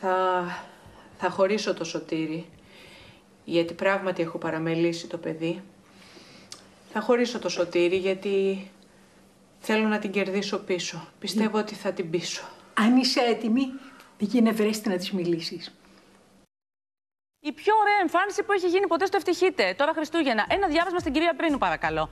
Θα... Θα χωρίσω το Σωτήρι, γιατί πράγματι έχω παραμελήσει το παιδί. Θα χωρίσω το Σωτήρι γιατί θέλω να την κερδίσω πίσω. Πιστεύω ότι θα την πείσω. Αν είσαι έτοιμη, πήγαινε βρέστη να της μιλήσεις. Η πιο ωραία εμφάνιση που έχει γίνει ποτέ στο Ευτυχείτε. Τώρα Χριστούγεννα. Ένα διάβασμα στην κυρία Πρίνου, παρακαλώ.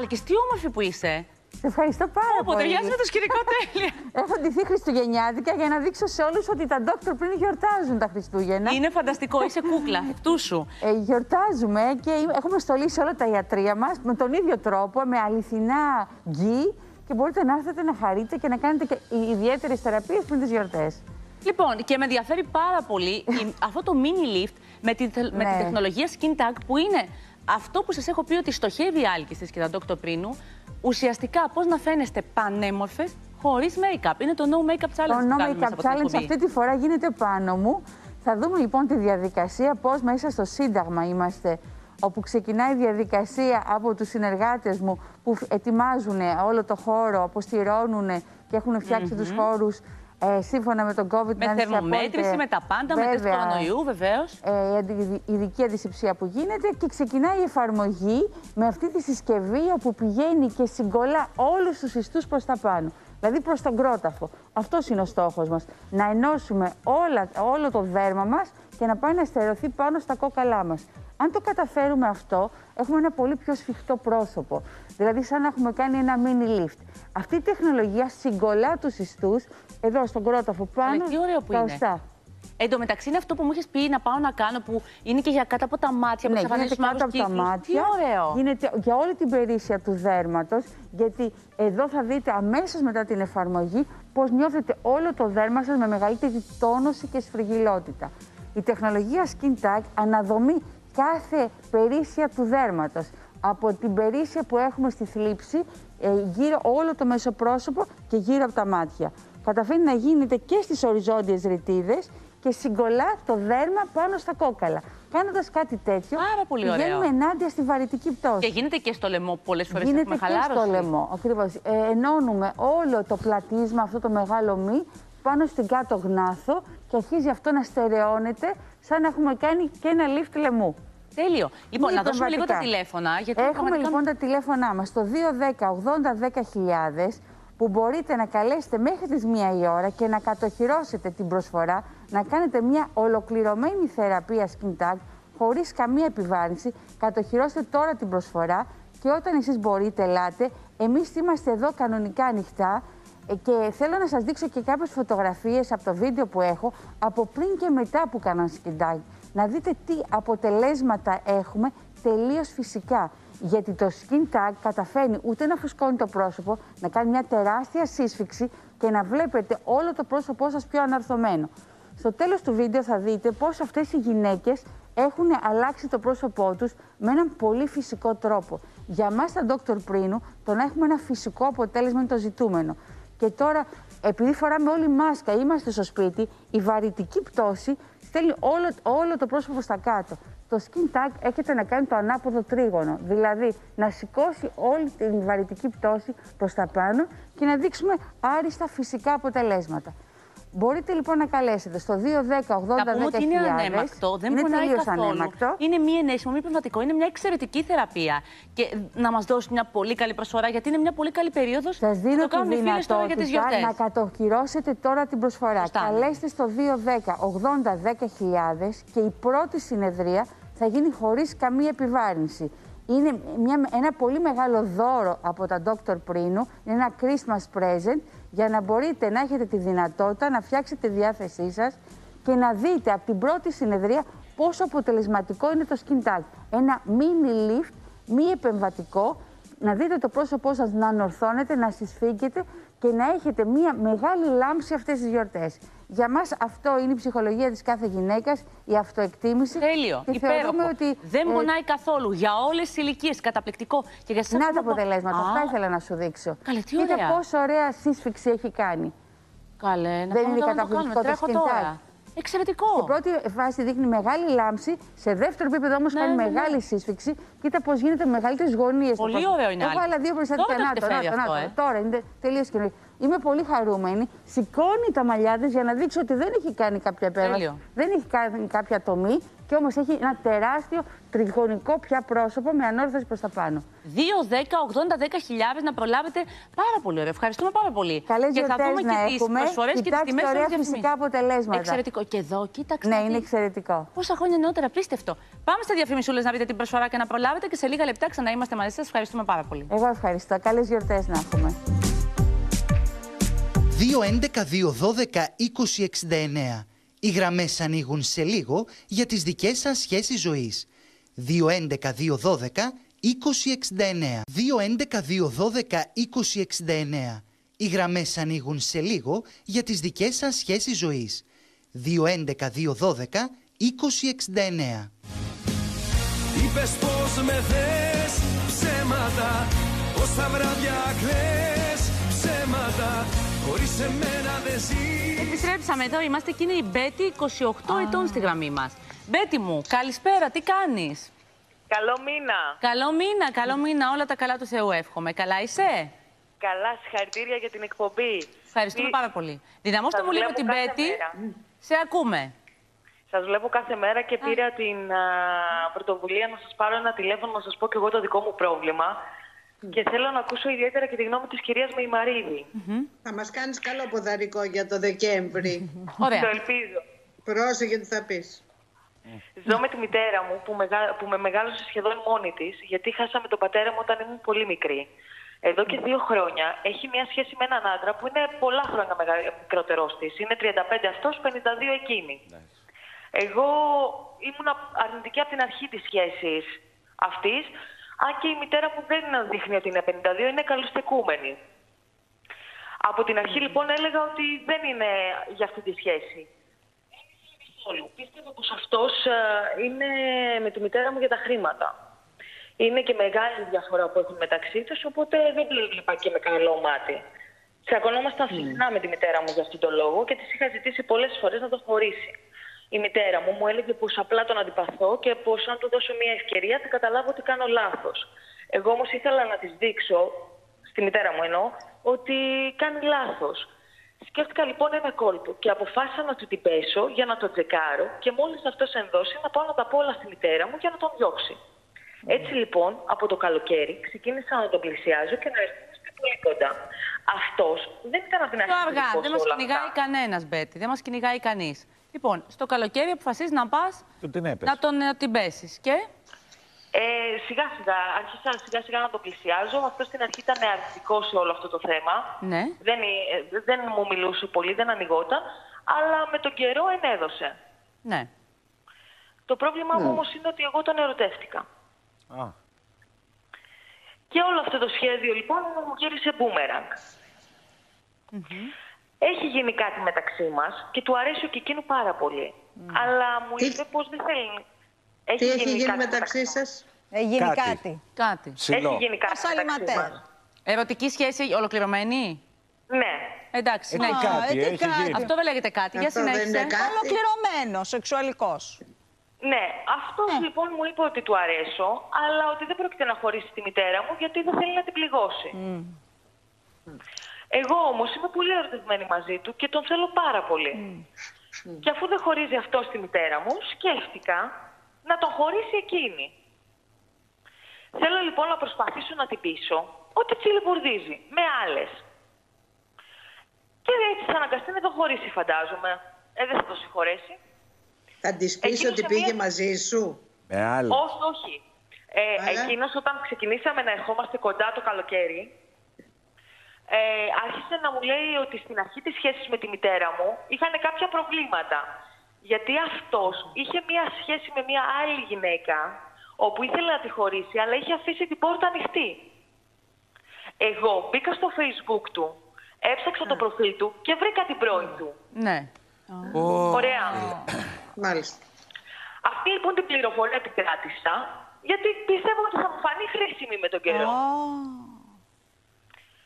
Άλκης, τι όμορφη που είσαι. Σε ευχαριστώ πάρα Όπο, πολύ. Ταιριάζει με το σκηνικό τέλεια. Έχω ντυθεί χριστουγεννιάτικα για να δείξω σε όλους ότι τα ντόκτορ πριν γιορτάζουν τα Χριστούγεννα. Είναι φανταστικό, είσαι κούκλα. Αυτού σου. Ε, γιορτάζουμε και έχουμε στολίσει όλα τα ιατρεία μας με τον ίδιο τρόπο, με αληθινά γκί. Και μπορείτε να έρθετε να χαρείτε και να κάνετε και ιδιαίτερες θεραπείες πριν τις γιορτές. Λοιπόν, και με ενδιαφέρει πάρα πολύ αυτό το mini lift με τη, με ναι. τη τεχνολογία skin tag που είναι αυτό που σας έχω πει ότι στοχεύει η Άλκης της και τα ντόκτορ Πρίνου. Ουσιαστικά, πώς να φαίνεστε πανέμορφες χωρίς make-up. Είναι το No Make-up Challenge. Το No Make-up Challenge αυτή τη φορά γίνεται πάνω μου. Θα δούμε λοιπόν τη διαδικασία, πώς μέσα στο Σύνταγμα είμαστε, όπου ξεκινάει η διαδικασία από τους συνεργάτες μου που ετοιμάζουν όλο το χώρο, αποστηρώνουν και έχουν φτιάξει mm-hmm. τους χώρους ε, σύμφωνα με τον COVID. Με θερμομέτρηση, με τα πάντα, βέβαια, με τεστ κορονοϊού, βεβαίως. Ε, η ειδική αντισηψία που γίνεται και ξεκινάει η εφαρμογή με αυτή τη συσκευή όπου πηγαίνει και συγκολλά όλους τους ιστούς προς τα πάνω. Δηλαδή προς τον κρόταφο. Αυτός είναι ο στόχος μας. Να ενώσουμε όλα, όλο το δέρμα μας και να πάει να στερεωθεί πάνω στα κόκαλά μας. Αν το καταφέρουμε αυτό, έχουμε ένα πολύ πιο σφιχτό πρόσωπο. Δηλαδή, σαν να έχουμε κάνει ένα mini lift. Αυτή η τεχνολογία συγκολλά τους ιστούς εδώ στον κρόταφο πάνω. Τι ωραίο που είναι. Εν τω μεταξύ, είναι αυτό που μου είχε πει να πάω να κάνω που είναι και για κάτω από τα μάτια. Ναι, γίνεται κάτω από τα μάτια. Τι ωραίο. Γίνεται για όλη την περίσσια του δέρματος. Γιατί εδώ θα δείτε αμέσως μετά την εφαρμογή πώς νιώθετε όλο το δέρμα σας με μεγαλύτερη τόνωση και σφριγιλότητα. Η τεχνολογία Skin Tag αναδομεί κάθε περίσσια του δέρματος. Από την περίσσια που έχουμε στη θλίψη, γύρω όλο το μεσοπρόσωπο και γύρω από τα μάτια. Καταφέρνει να γίνεται και στις οριζόντιες ρητίδες και συγκολλά το δέρμα πάνω στα κόκαλα. Κάνοντας κάτι τέτοιο, πάρα πολύ πηγαίνουμε ενάντια στη βαρυτική πτώση. Και γίνεται και στο λαιμό πολλές φορές. Γίνεται και χαλάρωση. Στο λαιμό, ακριβώς. Ε, ενώνουμε όλο το πλατίσμα, αυτό το μεγάλο μη, πάνω στην κάτω γνάθο και αρχίζει αυτό να στερεώνεται σαν να έχουμε κάνει και ένα lift λαιμού. Τέλειο. Λοιπόν, να δώσουμε λίγο τα τηλέφωνα. Γιατί έχουμε πραγματικά... λοιπόν τα τηλέφωνά μας στο δύο ένα μηδέν ογδόντα δέκα χιλιάδες που μπορείτε να καλέσετε μέχρι τις μία η ώρα και να κατοχυρώσετε την προσφορά, να κάνετε μια ολοκληρωμένη θεραπεία skin tag χωρίς καμία επιβάρυνση. Κατοχυρώστε τώρα την προσφορά και όταν εσείς μπορείτε, ελάτε. Εμείς είμαστε εδώ κανονικά ανοιχτά. Και θέλω να σας δείξω και κάποιες φωτογραφίες από το βίντεο που έχω από πριν και μετά που κάναν σκιντάκι. Να δείτε τι αποτελέσματα έχουμε τελείως φυσικά. Γιατί το skin tag καταφέρνει ούτε να φουσκώνει το πρόσωπο, να κάνει μια τεράστια σύσφυξη και να βλέπετε όλο το πρόσωπό σας πιο αναρθωμένο. Στο τέλος του βίντεο θα δείτε πώς αυτές οι γυναίκες έχουν αλλάξει το πρόσωπό τους με έναν πολύ φυσικό τρόπο. Για μας τα ντόκτορ Πρίνου, το να έχουμε ένα φυσικό αποτέλεσμα είναι το ζητούμενο. Και τώρα, επειδή φοράμε όλη μάσκα, είμαστε στο σπίτι, η βαρυτική πτώση στέλνει όλο, όλο το πρόσωπο στα κάτω. Το skin tag έχετε να κάνει το ανάποδο τρίγωνο, δηλαδή να σηκώσει όλη την βαρυτική πτώση προς τα πάνω και να δείξουμε άριστα φυσικά αποτελέσματα. Μπορείτε λοιπόν να καλέσετε στο δύο δέκα ογδόντα δέκα χιλιάδες. Θα πούμε ότι είναι ανέμακτο, δεν είναι πονάει καθόλου. Ανέμακτο. Είναι μη ενέσιμο, μη πνευματικό, είναι μια εξαιρετική θεραπεία. Και να μας δώσει μια πολύ καλή προσφορά, γιατί είναι μια πολύ καλή περίοδος. Σας δίνω τη δυνατότητα να κατοχυρώσετε τώρα την προσφορά. Προστά. Καλέστε στο δύο δέκα ογδόντα δέκα χιλιάδες και η πρώτη συνεδρία θα γίνει χωρίς καμία επιβάρυνση. Είναι μια, ένα πολύ μεγάλο δώρο από τα ντόκτορ Πρίνου, είναι ένα Christmas present, για να μπορείτε να έχετε τη δυνατότητα να φτιάξετε τη διάθεσή σας και να δείτε από την πρώτη συνεδρία πόσο αποτελεσματικό είναι το skin tag. Ένα mini lift, μη επεμβατικό, να δείτε το πρόσωπό σας να ανορθώνετε, να συσφίγγετε και να έχετε μια μεγάλη λάμψη αυτές τις γιορτές. Για μας αυτό είναι η ψυχολογία της κάθε γυναίκας, η αυτοεκτίμηση. Τέλειο, και υπέροχο. Ότι, δεν ε... μονάει καθόλου, για όλες τις ηλικίες, καταπληκτικό. Και για να τα αποτελέσματα, α, αυτά ήθελα να σου δείξω. Καλή, τι ωραία. Είδα πόσο ωραία σύσφυξη έχει κάνει. Καλέ, να δεν είναι τώρα, καταπληκτικό το σκεντάκι. Εξαιρετικό. Σε πρώτη φάση δείχνει μεγάλη λάμψη, σε δεύτερο επίπεδο όμως ναι, κάνει ναι, ναι. μεγάλη σύσφυξη. Κοίτα πώς γίνεται με μεγαλύτερες γωνίες. Πολύ ωραίο είναι. Έχω άλλα δύο προστατικά. Νάτο, τώρα είναι τελείως καινούργιο. Είμαι πολύ χαρούμενη. Σηκώνει τα μαλλιά της για να δείξω ότι δεν έχει κάνει κάποια επέμβαση. Δεν έχει κάνει κάποια τομή και όμως έχει ένα τεράστιο τριγωνικό πια πρόσωπο με ανόρθωση προς τα πάνω. δύο, δέκα, ογδόντα, δέκα χιλιάδες να προλάβετε. Πάρα πολύ ωραία. Ευχαριστούμε πάρα πολύ. Καλές και θα δούμε να και τις προσφορές και τις τιμές. Ωραία φυσικά αποτελέσματα. Εξαιρετικό. Και εδώ, κοίταξε. Ναι, τι. Είναι εξαιρετικό. Πόσα χρόνια νεότερα, απίστευτο. Πάμε στα διαφημισούλες να βρείτε την προσφορά και να προλάβετε και σε λίγα λεπτά ξανά είμαστε μαζί σας. Ευχαριστούμε πάρα πολύ. Εγώ ευχαριστώ. Καλές γιορτές να έχουμε. δύο έντεκα, δύο δώδεκα, είκοσι εξήντα εννέα. Οι γραμμές ανοίγουν σε λίγο για τις δικές σας σχέσεις ζωής. δύο έντεκα, δύο δώδεκα, είκοσι εξήντα εννέα. δύο έντεκα, δύο δώδεκα, είκοσι εξήντα εννέα. Οι γραμμές ανοίγουν σε λίγο για τις δικές σας σχέσεις ζωής. δύο έντεκα, δύο δώδεκα, είκοσι εξήντα εννέα. Είπες πως με θες ψέματα, πως τα βράδια κλαις ψέματα. Χωρίς εμένα δεν ζεις. Επιστρέψαμε εδώ, είμαστε και είναι η Μπέτη, είκοσι οκτώ ετών στη γραμμή μας. Μπέτη μου, καλησπέρα, τι κάνεις? Καλό μήνα. Καλό μήνα, καλό μήνα, όλα τα καλά του Θεού εύχομαι. Καλά είσαι? Καλά, συγχαρητήρια για την εκπομπή. Ευχαριστούμε Ή... πάρα πολύ. Δυναμώστε μου λίγο την Μπέτη, μέρα. Σε ακούμε. Σας βλέπω κάθε μέρα και πήρα α. την α, πρωτοβουλία να σας πάρω ένα τηλέφωνο να σας πω και εγώ το δικό μου πρόβλημα. Και θέλω να ακούσω ιδιαίτερα και τη γνώμη της κυρίας Μεϊμαρίδη. Mm-hmm. Θα μας κάνεις καλό ποδαρικό για το Δεκέμβρη. Ωραία. Το ελπίζω. Πρόσεχε τι θα πεις. Ζω με τη μητέρα μου που, μεγα... που με μεγάλωσε σχεδόν μόνη της, γιατί χάσαμε τον πατέρα μου όταν ήμουν πολύ μικρή. Εδώ και δύο χρόνια έχει μια σχέση με έναν άντρα που είναι πολλά χρόνια μεγα... μικρότερός της. Είναι τριάντα πέντε αυτός, πενήντα δύο εκείνη. Nice. Εγώ ήμουν αρνητική από την αρχή της σχέσης αυτής. Αν και η μητέρα μου δεν δείχνει ότι είναι πενήντα δύο, είναι καλοστεκούμενη. Από την αρχή λοιπόν έλεγα ότι δεν είναι για αυτή τη σχέση. Πίστευα πως αυτός είναι με τη μητέρα μου για τα χρήματα. Είναι και μεγάλη διαφορά που έχουν μεταξύ τους, οπότε δεν βλέπα και με καλό μάτι. Τσακωνόμασταν mm. συχνά με τη μητέρα μου για αυτόν τον λόγο και της είχα ζητήσει πολλές φορές να το χωρίσει. Η μητέρα μου μου έλεγε πως απλά τον αντιπαθώ και πως αν του δώσω μια ευκαιρία θα καταλάβω ότι κάνω λάθος. Εγώ όμως ήθελα να της δείξω, στη μητέρα μου εννοώ, ότι κάνει λάθος. Σκέφτηκα λοιπόν ένα κόλπο και αποφάσισα να του την πέσω για να το τσεκάρω και μόλις αυτός ενδώσει να πάω να τα πω όλα στη μητέρα μου για να τον διώξει. Έτσι λοιπόν από το καλοκαίρι ξεκίνησα να τον πλησιάζω και να έρθει πολύ κοντά. Αυτός δεν ήταν από την αρχή. Αργά, δεν μας κυνηγάει κανένας, Μπέτη, δεν μας κυνηγάει κανείς. Λοιπόν, στο καλοκαίρι αποφασίζεις να πας να τον να την πέσεις και... Ε, σιγά σιγά, άρχισα σιγά σιγά να τον πλησιάζω. Αυτό στην αρχή ήταν αρνητικό σε όλο αυτό το θέμα. Ναι. Δεν, δεν μου μιλούσε πολύ, δεν ανοιγόταν, αλλά με τον καιρό ενέδωσε. Ναι. Το πρόβλημα ναι. μου όμως είναι ότι εγώ τον ερωτεύτηκα. Α. Και όλο αυτό το σχέδιο λοιπόν μου γύρισε μπούμεραγκ. Mm-hmm. Έχει γίνει κάτι μεταξύ μας και του αρέσει και εκείνου πάρα πολύ. Mm. Αλλά μου είπε πως δεν θέλει. Έχει Τι γίνει έχει γίνει κάτι μεταξύ σας? Έχει γίνει κάτι. κάτι. κάτι. Έχει γίνει κάτι μεταξύ μας. Ερωτική σχέση ολοκληρωμένη? Ναι. Εντάξει. Έχει ναι. κάτι, Α, έχει κάτι. Γίνει. Αυτό δεν λέγεται κάτι. Αυτό για συνέχισε. Ολοκληρωμένο, σεξουαλικός. Ναι. Αυτός ε. λοιπόν μου είπε ότι του αρέσω, αλλά ότι δεν πρόκειται να χωρίσει τη μητέρα μου γιατί δεν θέλει να την πληγώσει. Mm. Εγώ όμως είμαι πολύ ερωτευμένη μαζί του και τον θέλω πάρα πολύ. Mm. Και αφού δεν χωρίζει αυτό στη μητέρα μου, σκέφτηκα να τον χωρίσει εκείνη. Θέλω λοιπόν να προσπαθήσω να την πείσω ότι τσιλιμπουρδίζει με άλλες. Και έτσι θα αναγκαστεί να τον χωρίσει, φαντάζομαι. Ε, δεν θα το συγχωρέσει. Θα της πεις ότι πήγε μία... μαζί σου? Με άλλες. Όχι, όχι. Ε, εκείνος όταν ξεκινήσαμε να ερχόμαστε κοντά το καλοκαίρι, Ε, άρχισε να μου λέει ότι στην αρχή της σχέσης με τη μητέρα μου είχαν κάποια προβλήματα. Γιατί αυτός είχε μία σχέση με μία άλλη γυναίκα, όπου ήθελε να τη χωρίσει, αλλά είχε αφήσει την πόρτα ανοιχτή. Εγώ μπήκα στο Facebook του, έψαξα το προφίλ του και βρήκα την πρώην του. Ναι. Oh. Ωραία. Μάλιστα. Αυτή λοιπόν την πληροφορία την κράτησα, γιατί πιστεύω ότι θα μου φανεί χρήσιμη με τον καιρό. Oh.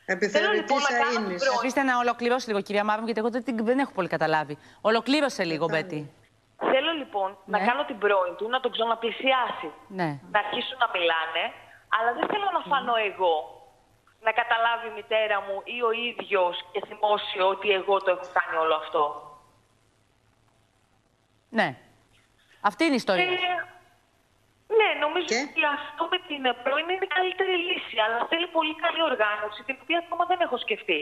Επιθεωρητής αείμνης. Αφήστε να ολοκληρώσει λίγο, κυρία Μάρα μου, γιατί εγώ δεν έχω πολύ καταλάβει. Ολοκλήρωσε λίγο, Μπέτη. Θέλω λοιπόν ναι. να κάνω την πρώην του, να τον ξαναπλησιάσει. Ναι. Να αρχίσουν να μιλάνε, αλλά δεν θέλω να φανώ mm. εγώ. Να καταλάβει η μητέρα μου ή ο ίδιος και θυμώσιο ότι εγώ το έχω κάνει όλο αυτό. Ναι. Αυτή είναι η ιστορία. Ε, ναι, νομίζω και... ότι αυτό με την πρώην είναι η καλύτερη λύση, αλλά θέλει πολύ καλή οργάνωση, την οποία ακόμα δεν έχω σκεφτεί.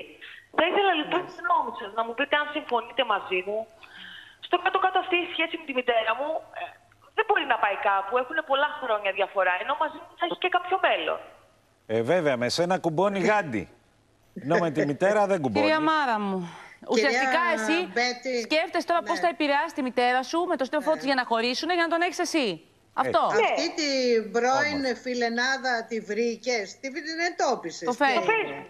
Θα ήθελα λοιπόν τη γνώμη σας να μου πείτε αν συμφωνείτε μαζί μου. Στο κάτω-κάτω αυτή η σχέση με τη μητέρα μου ε, δεν μπορεί να πάει κάπου. Έχουν πολλά χρόνια διαφορά, ενώ μαζί μου θα έχει και κάποιο μέλλον. Ε, βέβαια, με σένα κουμπώνει γάντι. Ενώ με τη μητέρα δεν κουμπώνει. Κυρία Μάρα μου, ουσιαστικά εσύ Μπέτη... σκέφτεσαι τώρα ναι. πώς θα επηρεάσει τη μητέρα σου με το στήθο ναι. για να χωρίσουν για να τον έχεις εσύ. Αυτό. Ναι. Αυτή την πρώην Όμως. φιλενάδα τη βρήκες, την εντόπισες. Το φέρνει.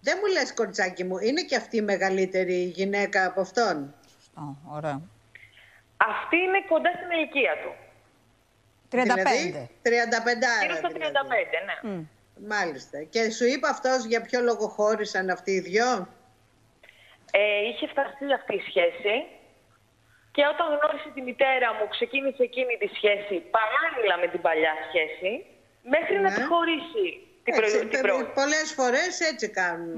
Δεν μου λες, κοριτσάκι μου, είναι και αυτή η μεγαλύτερη γυναίκα από αυτόν. Σωστό, ωραία. Αυτή είναι κοντά στην ηλικία του. τριάντα πέντε. Δηλαδή, τριάντα πέντε. Γύρω στα τριάντα πέντε, δηλαδή. Ναι. Mm. Μάλιστα. Και σου είπε αυτός για ποιο λόγο χώρισαν αυτοί οι δυο? Ε, είχε φτάσει αυτή η σχέση και όταν γνώρισε τη μητέρα μου ξεκίνησε εκείνη τη σχέση παράλληλα με την παλιά σχέση μέχρι ναι. να τη χωρίσει την προηγούμενη. Πολλές φορές έτσι κάνουν,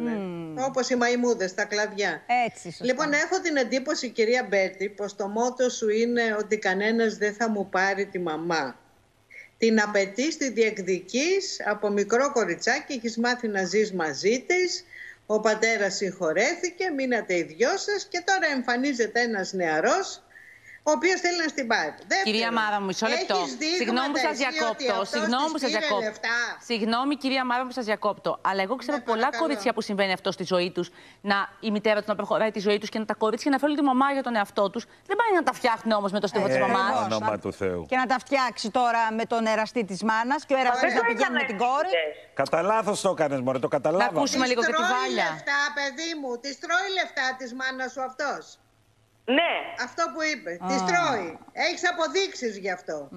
mm. όπως οι μαϊμούδες στα κλαδιά. Έτσι, σωστά. Λοιπόν, έχω την εντύπωση, κυρία Μπέρτη, πως το μότο σου είναι ότι κανένας δεν θα μου πάρει τη μαμά. Την απαιτείς, τη διεκδικείς, από μικρό κοριτσάκι έχεις μάθει να ζεις μαζί της. Ο πατέρας συγχωρέθηκε, μείνατε οι δυο σας και τώρα εμφανίζεται ένας νεαρός ο οποίος θέλει να στην πάρει. Κυρία Μάρα μου, μισό λεπτό. Συγγνώμη που σας διακόπτω. Συγγνώμη που σας διακόπτω. Συγγνώμη, κυρία Μάρα μου, που σας διακόπτω. Αλλά εγώ ξέρω ναι, πολλά κορίτσια που συμβαίνει αυτό στη ζωή τους. Να η μητέρα τους να προχωράει τη ζωή τους και να τα κορίτσια να φέρουν τη μαμά για τον εαυτό τους. Δεν πάει να τα φτιάχνουν όμως με το στίχο ε, της μαμάς. Και να τα φτιάξει τώρα με τον εραστή της μάνας και ο εραστής να πηγαίνει με την κόρη. Κατά λάθος το έκανες, μωρέ, το καταλάβαμε. Να ακούσουμε λίγο και τη Βάλια. Λεφτά, παιδί μου, τη τρώει λεφτά τη μάνα σου αυτό. Ναι. Αυτό που είπε. Oh. Τη τρώει. Έχεις αποδείξεις γι' αυτό. Mm.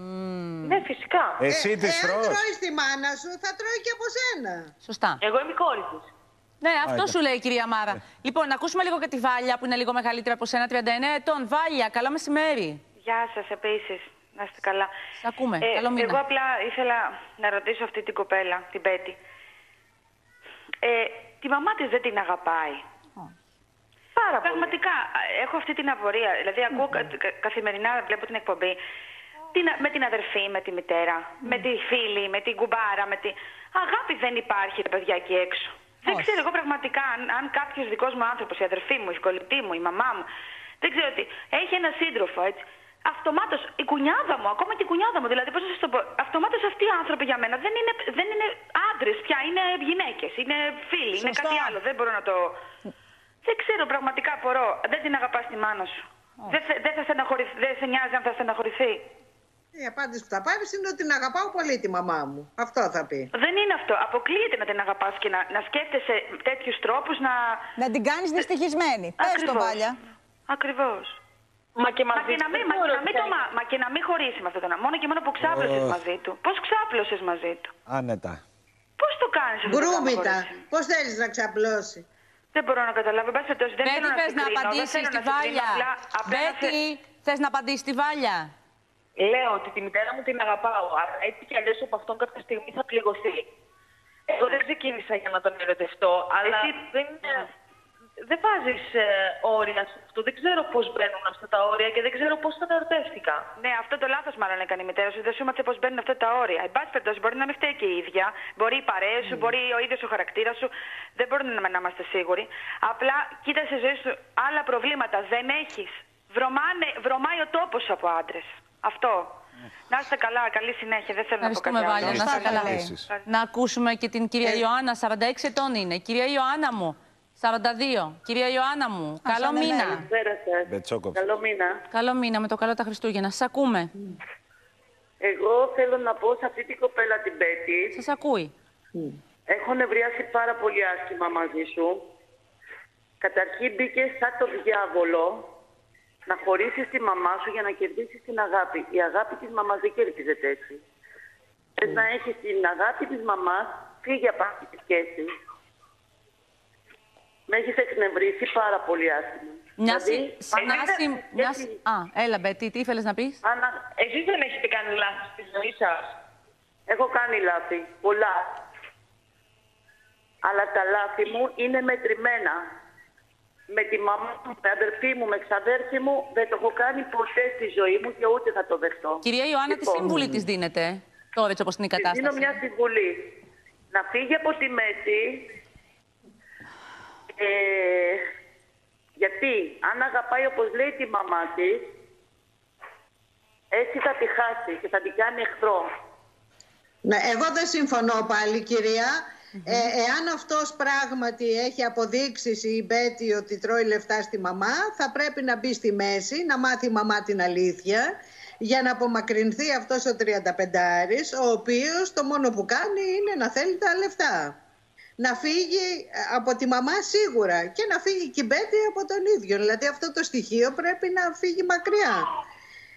Ναι, φυσικά. Εσύ ε, τη τρώει. Αν τρώεις τη μάνα σου, θα τρώει και από σένα. Σωστά. Εγώ είμαι η κόρη της. Ναι, αυτό Άρα. σου λέει η κυρία Μάρα. Ε. Λοιπόν, να ακούσουμε λίγο και τη Βάλια που είναι λίγο μεγαλύτερη από σένα, τριάντα εννέα ετών. Βάλια, καλό μεσημέρι. Γεια σας, επίσης. Να είστε καλά. Σας ακούμε. Ε, καλό μήνα. Εγώ απλά ήθελα να ρωτήσω αυτή την κοπέλα, την Πέτη. Ε, τη μαμά της δεν την αγαπάει? Πάρα Πραγματικά, πολύ. έχω αυτή την απορία. Δηλαδή, mm-hmm. ακούω κα, κα, καθημερινά, βλέπω την εκπομπή την, με την αδερφή, με τη μητέρα, mm. με τη φίλη, με την κουμπάρα. Με τη... Αγάπη δεν υπάρχει, παιδιά, εκεί έξω. Oh. Δεν ξέρω εγώ πραγματικά αν, αν κάποιο δικό μου άνθρωπο, η αδερφή μου, η σκολητή μου, η μαμά μου, δεν ξέρω τι, έχει ένα σύντροφο έτσι. Αυτομάτως, η κουνιάδα μου, ακόμα και η κουνιάδα μου, δηλαδή, πώς να σας το πω, αυτομάτως αυτοί οι άνθρωποι για μένα δεν είναι, δεν είναι άντρες πια, είναι γυναίκες, είναι φίλοι, Σωστά. είναι κάτι άλλο. Δεν μπορώ να το. Δεν ξέρω, πραγματικά απορώ. Δεν την αγαπάς τη μάνα σου. Oh. Δεν, δεν, θα δεν σε νοιάζει αν θα στεναχωρηθεί. Η απάντηση που θα πάρεις είναι ότι την αγαπάω πολύ τη μαμά μου. Αυτό θα πει. Δεν είναι αυτό. Αποκλείεται να την αγαπάς και να, να σκέφτεσαι τέτοιους τρόπους να... Να την κάνεις δυστυχισμένη. Ακριβώς. Πες το, Βάλια. Ακριβώς. Μα και, μαζί μα και, να, μην, μα, και να μην το μα, μα και να μην χωρίσει με αυτόν τον μόνο και μόνο που ξάπλωσες oh. μαζί του. Πώς ξάπλωσες μαζί του? Άνετα. Πώς το κάνεις αυτό? Γκρούμητα. Πώς θέλεις να ξαπλώσει? Δεν μπορώ να καταλάβω. Μπέτη, θες να απαντήσεις στη Βάλια? Μπέτη, θες να απαντήσεις στη Βάλια? Λέω ότι τη μητέρα μου την αγαπάω. Αλλά έτσι κι αλλιώς από αυτόν κάποια στιγμή θα πληγωθεί. Εγώ δεν ξεκίνησα για να τον ερωτευτώ, αλλά εσύ... δεν, δεν βάζεις ε, όρια σε αυτό. Δεν ξέρω πώς μπαίνουν αυτά τα όρια και δεν ξέρω πώς τον ερωτεύτηκα. Ναι, αυτό το λάθος μάλλον έκανε η μητέρα σου. Δεν σου έμαθε πώς μπαίνουν αυτά τα όρια. Εν πάση περιπτώσει, μπορεί να μην φταίει και η ίδια, μπορεί η παρέα σου, mm. μπορεί ο ίδιος ο χαρακτήρας σου. Δεν μπορούμε να είμαστε σίγουροι. Απλά κοίτασε η ζωή σου, άλλα προβλήματα δεν έχεις. Βρωμάνε, βρωμάει ο τόπος από άντρες. Αυτό. Να είστε καλά, καλή συνέχεια. Δεν θέλω να πω κάτι άλλο. Να είστε καλά. Να ακούσουμε και την κυρία ε. Ιωάννα, σαράντα έξι ετών είναι. Κυρία Ιωάννα μου. σαράντα δύο. Κυρία Ιωάννα μου, Α, καλό μήνα. Καλό μήνα. Καλό μήνα, με το καλό τα Χριστούγεννα. Σας ακούμε. Εγώ θέλω να πω σε αυτή την κοπέλα την Πέτη. Σας ακούει. Mm. Έχω νευριάσει πάρα πολύ άσχημα μαζί σου. Καταρχήν μπήκε σαν το διάβολο να χωρίσεις τη μαμά σου για να κερδίσεις την αγάπη. Η αγάπη της μαμάς δεν κερδίζεται έτσι. Θες mm. να έχεις την αγάπη της μαμάς, φύγε από αυτή τη σχέση. Με έχεις εκνευρίσει πάρα πολύ άσχημα. Μια δηλαδή, συνάση... Μια... Α, έλα Μπέτη, τι, τι ήθελες να πεις? Άννα, εσείς δεν έχετε κάνει λάθη στη ζωή σας? Έχω κάνει λάθη, πολλά. Αλλά τα λάθη μου είναι μετρημένα. με τη μαμά μου, με αδερφή μου, με ξαδέρφη μου. Δεν το έχω κάνει ποτέ στη ζωή μου και ούτε θα το δεχτώ. Κυρία Ιωάννα, λοιπόν, τι σύμβουλη της δίνετε τώρα, έτσι όπως είναι η κατάσταση? Δίνω μια συμβουλή. Να φύγει από τη μέση. Ε, γιατί αν αγαπάει όπως λέει τη μαμά της, έτσι θα τη χάσει και θα την κάνει εχθρό. Ναι, εγώ δεν συμφωνώ πάλι, κυρία. Ε, εάν αυτός πράγματι έχει αποδείξει η Μπέτη ότι τρώει λεφτά στη μαμά, θα πρέπει να μπει στη μέση, να μάθει η μαμά την αλήθεια, για να απομακρυνθεί αυτός ο τριανταπεντάρης, ο οποίος το μόνο που κάνει είναι να θέλει τα λεφτά. Να φύγει από τη μαμά σίγουρα και να φύγει και η Μπέτη από τον ίδιο. Δηλαδή αυτό το στοιχείο πρέπει να φύγει μακριά.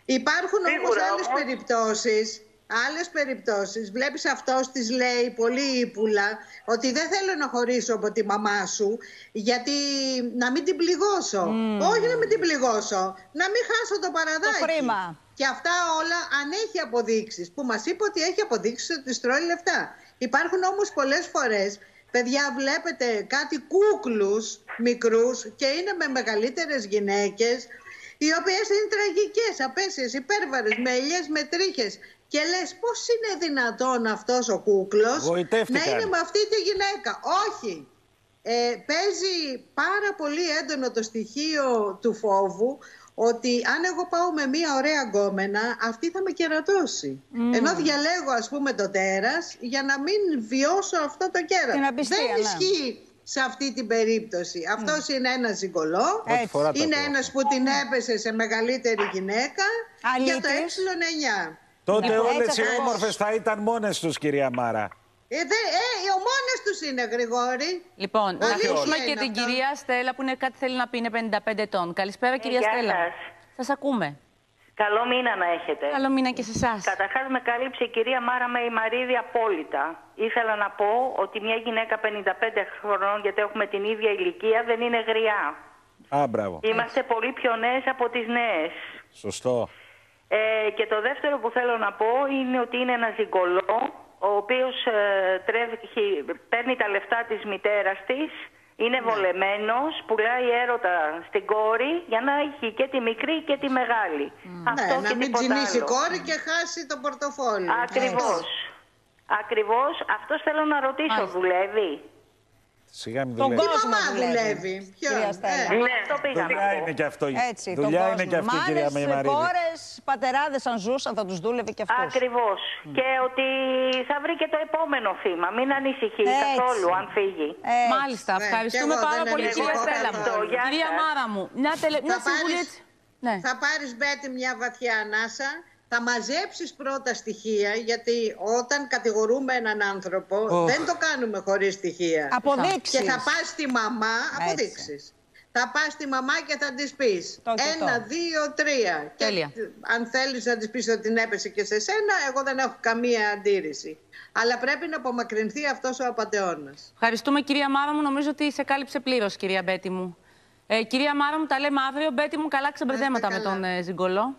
Υπάρχουν σίγουρα, όμως άλλες όμως. περιπτώσεις... Άλλες περιπτώσεις, βλέπεις αυτός της λέει πολύ ύπουλα ότι δεν θέλω να χωρίσω από τη μαμά σου γιατί να μην την πληγώσω. Mm. Όχι να μην την πληγώσω, να μην χάσω το παραδάκι. Το χρήμα. Και αυτά όλα αν έχει αποδείξεις, που μας είπε ότι έχει αποδείξεις ότι στρώει λεφτά. Υπάρχουν όμως πολλές φορές, παιδιά, βλέπετε κάτι κούκλους μικρούς και είναι με μεγαλύτερες γυναίκες, οι οποίες είναι τραγικές, απέσιες, υπέρβαρες, με ελιές, με τρίχες. Και λες πώς είναι δυνατόν αυτός ο κούκλος να είναι με αυτή τη γυναίκα. Όχι. Ε, παίζει πάρα πολύ έντονο το στοιχείο του φόβου ότι αν εγώ πάω με μία ωραία γκόμενα, αυτή θα με κερατώσει. Mm. Ενώ διαλέγω ας πούμε το τέρας για να μην βιώσω αυτό το κέρατο. Δεν ισχύει σε αυτή την περίπτωση. Mm. Αυτός είναι ένας ζυγκολό, είναι ένας που την έπεσε σε μεγαλύτερη γυναίκα. Αλήτης. Για το ε εννιά. Τότε όλες οι όμορφες θα ήταν μόνες τους, κυρία Μάρα. Ε, δε, ε, οι μόνες τους είναι, Γρηγόρη. Λοιπόν, να ακούσουμε και την αυτό. κυρία Στέλλα που είναι, κάτι θέλει να πει, είναι πενήντα πέντε ετών. Καλησπέρα, ε, κυρία Στέλλα. Σας. σας ακούμε. Καλό μήνα να έχετε. Καλό μήνα και σε εσάς. Καταρχάς, με καλύψε η κυρία Μάρα Μεϊμαρίδη απόλυτα. Ήθελα να πω ότι μια γυναίκα πενήντα πέντε χρονών, γιατί έχουμε την ίδια ηλικία, δεν είναι γριά. Α, μπράβο. Είμαστε Έτσι. πολύ πιο νέες από τις νέες. Σωστό. Ε, και το δεύτερο που θέλω να πω είναι ότι είναι ένας ζυγκολό ο οποίος ε, τρέχει, παίρνει τα λεφτά της μητέρας της, είναι βολεμένος, πουλάει έρωτα στην κόρη για να έχει και τη μικρή και τη μεγάλη. Mm. Αυτό ναι, και να μην τσινήσει η κόρη και χάσει το πορτοφόλι. Ακριβώς. Έτσι. Ακριβώς. Αυτό θέλω να ρωτήσω, Άλυτα. δουλεύει. Σιγά μην δουλεύει. Τον κόσμο δουλεύει. Κυρία Στέλλα. Ναι, αυτό πήγαμε. Δουλειά είναι και αυτό. Έτσι, δουλειά είναι και αυτό, κυρία Μεϊμαρίδη. Μάνες, πατεράδες, αν ζούσαν, θα τους δούλευε και αυτός. Ακριβώς. Mm. Και ότι θα βρει και το επόμενο θύμα. Μην ανησυχεί Έτσι. καθόλου αν φύγει. Έτσι. Μάλιστα. Ναι, ευχαριστούμε πάρα πολύ, κυρία Στέλλα. Κυρία Μάρα μου, μια συμβουλή. Θα πάρεις, Μπέτη, μια βαθιά ανάσα. Θα μαζέψεις πρώτα στοιχεία, γιατί όταν κατηγορούμε έναν άνθρωπο oh. δεν το κάνουμε χωρίς στοιχεία. Αποδείξεις. Και θα πας στη μαμά, αποδείξεις. Θα πας στη μαμά και θα της πεις το και ένα, το. δύο, τρία. Τέλεια. Και αν θέλεις να της πεις ότι την έπεσε και σε σένα, εγώ δεν έχω καμία αντίρρηση. Αλλά πρέπει να απομακρυνθεί αυτός ο απατεώνας. Ευχαριστούμε, κυρία Μάρα μου. Νομίζω ότι σε κάλυψε πλήρως, κυρία Μπέτη μου. Ε, κυρία Μάρα μου, τα λέμε αύριο. Μπέτη μου, καλά ξεμπερδέματα με τον ε, ζυγκολό.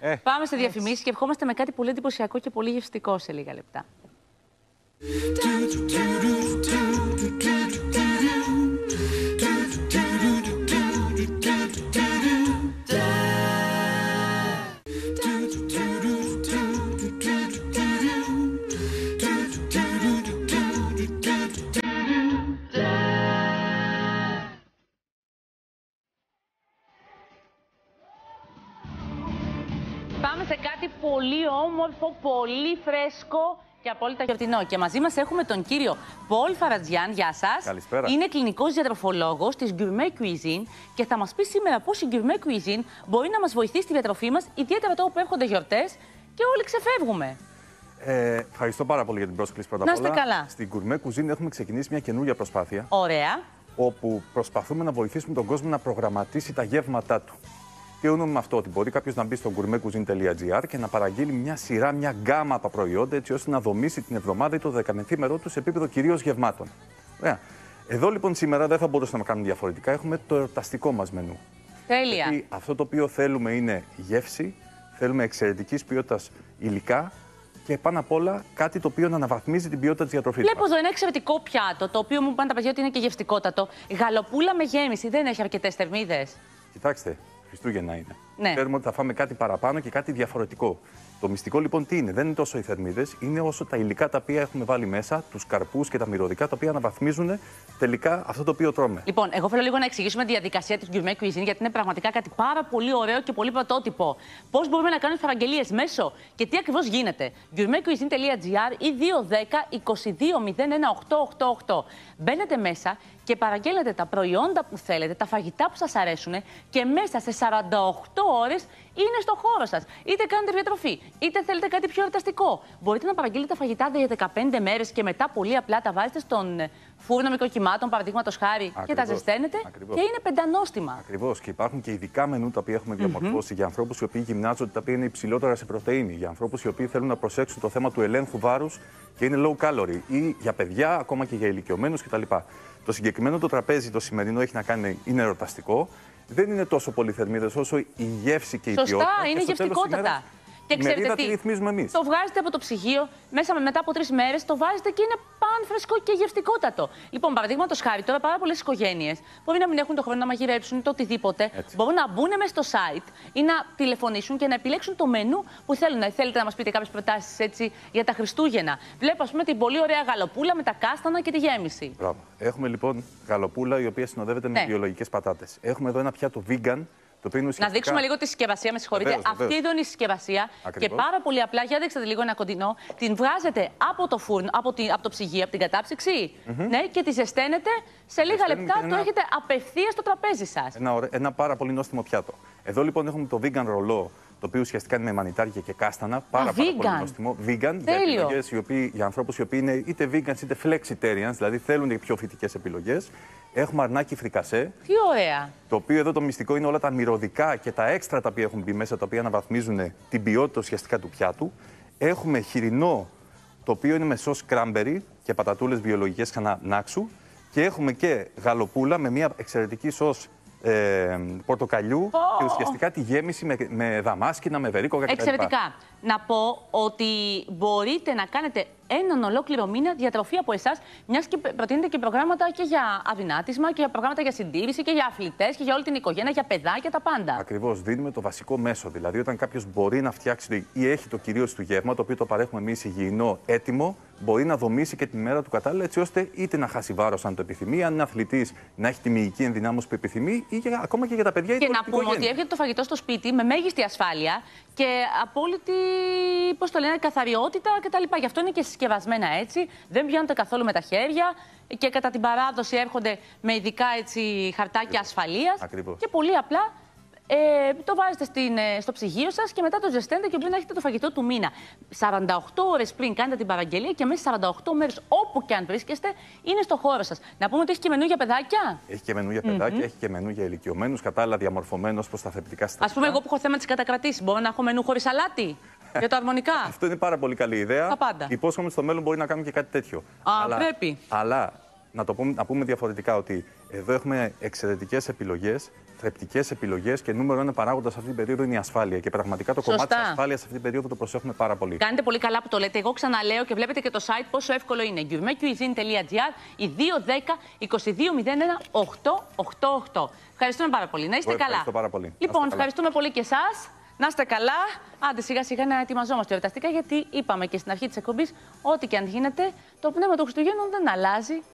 Ε, Πάμε σε διαφημίσεις και ευχόμαστε με κάτι πολύ εντυπωσιακό και πολύ γευστικό σε λίγα λεπτά. Πολύ όμορφο, πολύ φρέσκο και απόλυτα γιορτινό. Και μαζί μας έχουμε τον κύριο Πολ Φαρατζιάν. Γεια σας. Καλησπέρα. Είναι κλινικός διατροφολόγος της Gourmet Cuisine και θα μας πει σήμερα πώς η Gourmet Cuisine μπορεί να μας βοηθήσει στη διατροφή μας, ιδιαίτερα τώρα που έρχονται γιορτές και όλοι ξεφεύγουμε. Ε, ευχαριστώ πάρα πολύ για την πρόσκληση πρώτα απ' όλα. Να είστε καλά. Στην Gourmet Cuisine έχουμε ξεκινήσει μια καινούργια προσπάθεια. Ωραία. Όπου προσπαθούμε να βοηθήσουμε τον κόσμο να προγραμματίσει τα γεύματά του. Και εννοούμε με αυτό ότι μπορεί κάποιο να μπει στο gourmet cuisine τελεία gr και να παραγγείλει μια σειρά, μια γκάμα από προϊόντα, έτσι ώστε να δομήσει την εβδομάδα ή το δεκαμεθήμερό του σε επίπεδο κυρίως γευμάτων. Ωραία. Εδώ λοιπόν σήμερα δεν θα μπορούσαμε να κάνουμε διαφορετικά. Έχουμε το εορταστικό μας μενού. Τέλεια. Γιατί αυτό το οποίο θέλουμε είναι γεύση, θέλουμε εξαιρετικής ποιότητας υλικά και πάνω απ' όλα κάτι το οποίο να αναβαθμίζει την ποιότητα της διατροφής. Βλέπω μας εδώ ένα εξαιρετικό πιάτο, το οποίο μου πάνε τα παιδιά ότι είναι και γευστικότατο. Γαλοπούλα με γέμιση, δεν έχει αρκετές θερμίδες. Κοιτάξτε, Χριστούγεννα είναι. Ναι. Ξέρουμε ότι θα φάμε κάτι παραπάνω και κάτι διαφορετικό. Το μυστικό λοιπόν τι είναι, δεν είναι τόσο οι θερμίδες, είναι όσο τα υλικά τα οποία έχουμε βάλει μέσα, τους καρπούς και τα μυρωδικά τα οποία αναβαθμίζουν τελικά αυτό το οποίο τρώμε. Λοιπόν, εγώ θέλω λίγο να εξηγήσουμε τη διαδικασία της Gourmet Cuisine, γιατί είναι πραγματικά κάτι πάρα πολύ ωραίο και πολύ πρωτότυπο. Πώς μπορούμε να κάνουμε παραγγελίες μέσω και τι ακριβώς γίνεται. gourmet cuisine τελεία gr ή δύο ένα μηδέν είκοσι δύο μηδέν ένα οκτώ οκτώ οκτώ. Μπαίνετε μέσα και παραγγέλλετε τα προϊόντα που θέλετε, τα φαγητά που σας αρέσουν και μέσα σε σαράντα οκτώ ώρες είναι στο χώρο σας. Είτε κάνετε διατροφή, είτε θέλετε κάτι πιο εορταστικό. Μπορείτε να παραγγείλετε φαγητά για δεκαπέντε μέρες και μετά πολύ απλά τα βάζετε στον φούρνο μικροκυμάτων, παραδείγματος χάρη, ακριβώς, και τα ζεσταίνετε. Ακριβώς. Και είναι πεντανόστιμα. Ακριβώς. Και υπάρχουν και ειδικά μενού τα οποία έχουμε διαμορφώσει mm-hmm. για ανθρώπους οι οποίοι γυμνάζονται, τα οποία είναι υψηλότερα σε πρωτεΐνη, για ανθρώπους οι οποίοι θέλουν να προσέξουν το θέμα του ελέγχου βάρους και είναι low calorie, ή για παιδιά, ακόμα και για ηλικιωμένους κτλ. Το συγκεκριμένο το τραπέζι το σημερινό έχει να κάνει, είναι εορταστικό. Δεν είναι τόσο πολύ θερμίδες όσο η γεύση και η ποιότητα. Σωστά, είναι γευστικότατα. Και ξέρετε τι, ρυθμίζουμε εμείς. Το βγάζετε από το ψυγείο, μέσα μετά από τρεις μέρες, το βάζετε και είναι πανφρεσκό και γευστικότατο. Λοιπόν, παραδείγματος χάρη, τώρα πάρα πολλές οικογένειες μπορεί να μην έχουν τον χρόνο να μαγειρέψουν το οτιδήποτε. Έτσι. Μπορούν να μπουν μέσα στο site ή να τηλεφωνήσουν και να επιλέξουν το μενού που θέλουν. Θέλετε να μας πείτε κάποιες προτάσεις έτσι για τα Χριστούγεννα. Βλέπω, ας πούμε, την πολύ ωραία γαλοπούλα με τα κάστανα και τη γέμιση. Μπράβο. Έχουμε λοιπόν γαλοπούλα η οποία συνοδεύεται ναι. με βιολογικές πατάτες. Έχουμε εδώ ένα πιάτο vegan. Ουσιαστικά... Να δείξουμε λίγο τη συσκευασία, με συγχωρείτε. Βεβαίως, βεβαίως. Αυτή εδώ είναι η συσκευασία. Ακριβώς. Και πάρα πολύ απλά, για δείξτε λίγο ένα κοντινό. Την βγάζετε από το φούρνο, από, τη, από το ψυγείο, από την κατάψυξη. Mm-hmm. Ναι, και τη ζεσταίνετε. Σε λίγα Ζεσταίνουμε λεπτά το ένα... έχετε απευθείας στο τραπέζι σας. Ένα, ωραί... ένα πάρα πολύ νόστιμο πιάτο. Εδώ λοιπόν έχουμε το vegan ρολό, το οποίο ουσιαστικά είναι με μανιτάρια και κάστανα. Πάρα, Α, πάρα vegan. πολύ νόστιμο. Vegan. Τέλειο. Για, για ανθρώπους οι οποίοι είναι είτε vegans είτε flexitarians, δηλαδή θέλουν πιο φυτικές επιλογές. Έχουμε αρνάκι φρικασέ. Τι ωραία. Το οποίο εδώ το μυστικό είναι όλα τα μυρωδικά και τα έξτρα τα οποία έχουν μπει μέσα, τα οποία αναβαθμίζουν την ποιότητα ουσιαστικά του πιάτου. Έχουμε χοιρινό, το οποίο είναι με σος κράνμπερι και πατατούλες βιολογικές χανανάξου. Και έχουμε και γαλοπούλα με μια εξαιρετική σος Ε, πορτοκαλιού oh. και ουσιαστικά τη γέμιση με, με δαμάσκηνα, με βερίκο κτλ. Εξαιρετικά. Να πω ότι μπορείτε να κάνετε έναν ολόκληρο μήνα διατροφή από εσάς, μιας και προτείνετε και προγράμματα και για αδυνάτισμα και για προγράμματα για συντήρηση και για αθλητές και για όλη την οικογένεια, για παιδάκια, τα πάντα. Ακριβώς. Δίνουμε το βασικό μέσο. Δηλαδή, όταν κάποιος μπορεί να φτιάξει ή έχει το κυρίως του γεύμα, το οποίο το παρέχουμε εμείς υγιεινό, έτοιμο, μπορεί να δομήσει και την ημέρα του κατάλληλα, έτσι ώστε είτε να χάσει βάρος αν το επιθυμεί, αν είναι αθλητής να έχει τη μυϊκή ενδυνάμωση που επιθυμεί, ή για, ακόμα και για τα παιδιά ή την οικογένεια. Και να πούμε ότι έρχεται το φαγητό στο σπίτι με μέγιστη ασφάλεια και απόλυτη, πώς το λένε, καθαριότητα κτλ. Γι' αυτό είναι και συσκευασμένα έτσι, δεν πιάνονται καθόλου με τα χέρια και κατά την παράδοση έρχονται με ειδικά έτσι, χαρτάκια ασφαλείας. Ακριβώς. Και πολύ απλά. Ε, το βάζετε στην, στο ψυγείο σας και μετά το ζεσταίνετε και πριν έχετε το φαγητό του μήνα. σαράντα οκτώ ώρες πριν κάνετε την παραγγελία και μέσα στις σαράντα οκτώ μέρες, όπου και αν βρίσκεστε, είναι στο χώρο σας. Να πούμε ότι έχει και μενού για παιδάκια. Έχει και μενού για παιδάκια, mm-hmm. έχει και μενού για ηλικιωμένους, κατάλληλα διαμορφωμένο προς τα θρεπτικά συστατικά. Ας πούμε, εγώ που έχω θέμα της κατακρατήσης, μπορώ να έχω μενού χωρίς σαλάτι. Για τα αρμονικά. Αυτό είναι πάρα πολύ καλή ιδέα. Τα πάντα. Υπόσχομαι στο μέλλον μπορεί να κάνουμε και κάτι τέτοιο. Α, αλλά, πρέπει. Αλλά να, το πούμε, να πούμε διαφορετικά ότι εδώ έχουμε εξαιρετικές επιλογές. Θρεπτικές επιλογές και νούμερο ένα παράγοντας σε αυτή την περίοδο είναι η ασφάλεια. Και πραγματικά το Σωστά. κομμάτι της ασφάλειας σε αυτή την περίοδο το προσέχουμε πάρα πολύ. Κάνετε πολύ καλά που το λέτε. Εγώ ξαναλέω και βλέπετε και το site πόσο εύκολο είναι. gourmet cuisine τελεία gr ή δύο ένα μηδέν είκοσι δύο μηδέν ένα οκτώ οκτώ οκτώ. Ευχαριστούμε πάρα πολύ. Να είστε Εγώ καλά. Πάρα πολύ. Λοιπόν, καλά. Ευχαριστούμε πολύ και εσάς. Να είστε καλά. Άντε σιγά σιγά να ετοιμαζόμαστε εορταστικά, γιατί είπαμε και στην αρχή της εκπομπής ότι και αν γίνεται το πνεύμα των Χριστουγέννων δεν αλλάζει.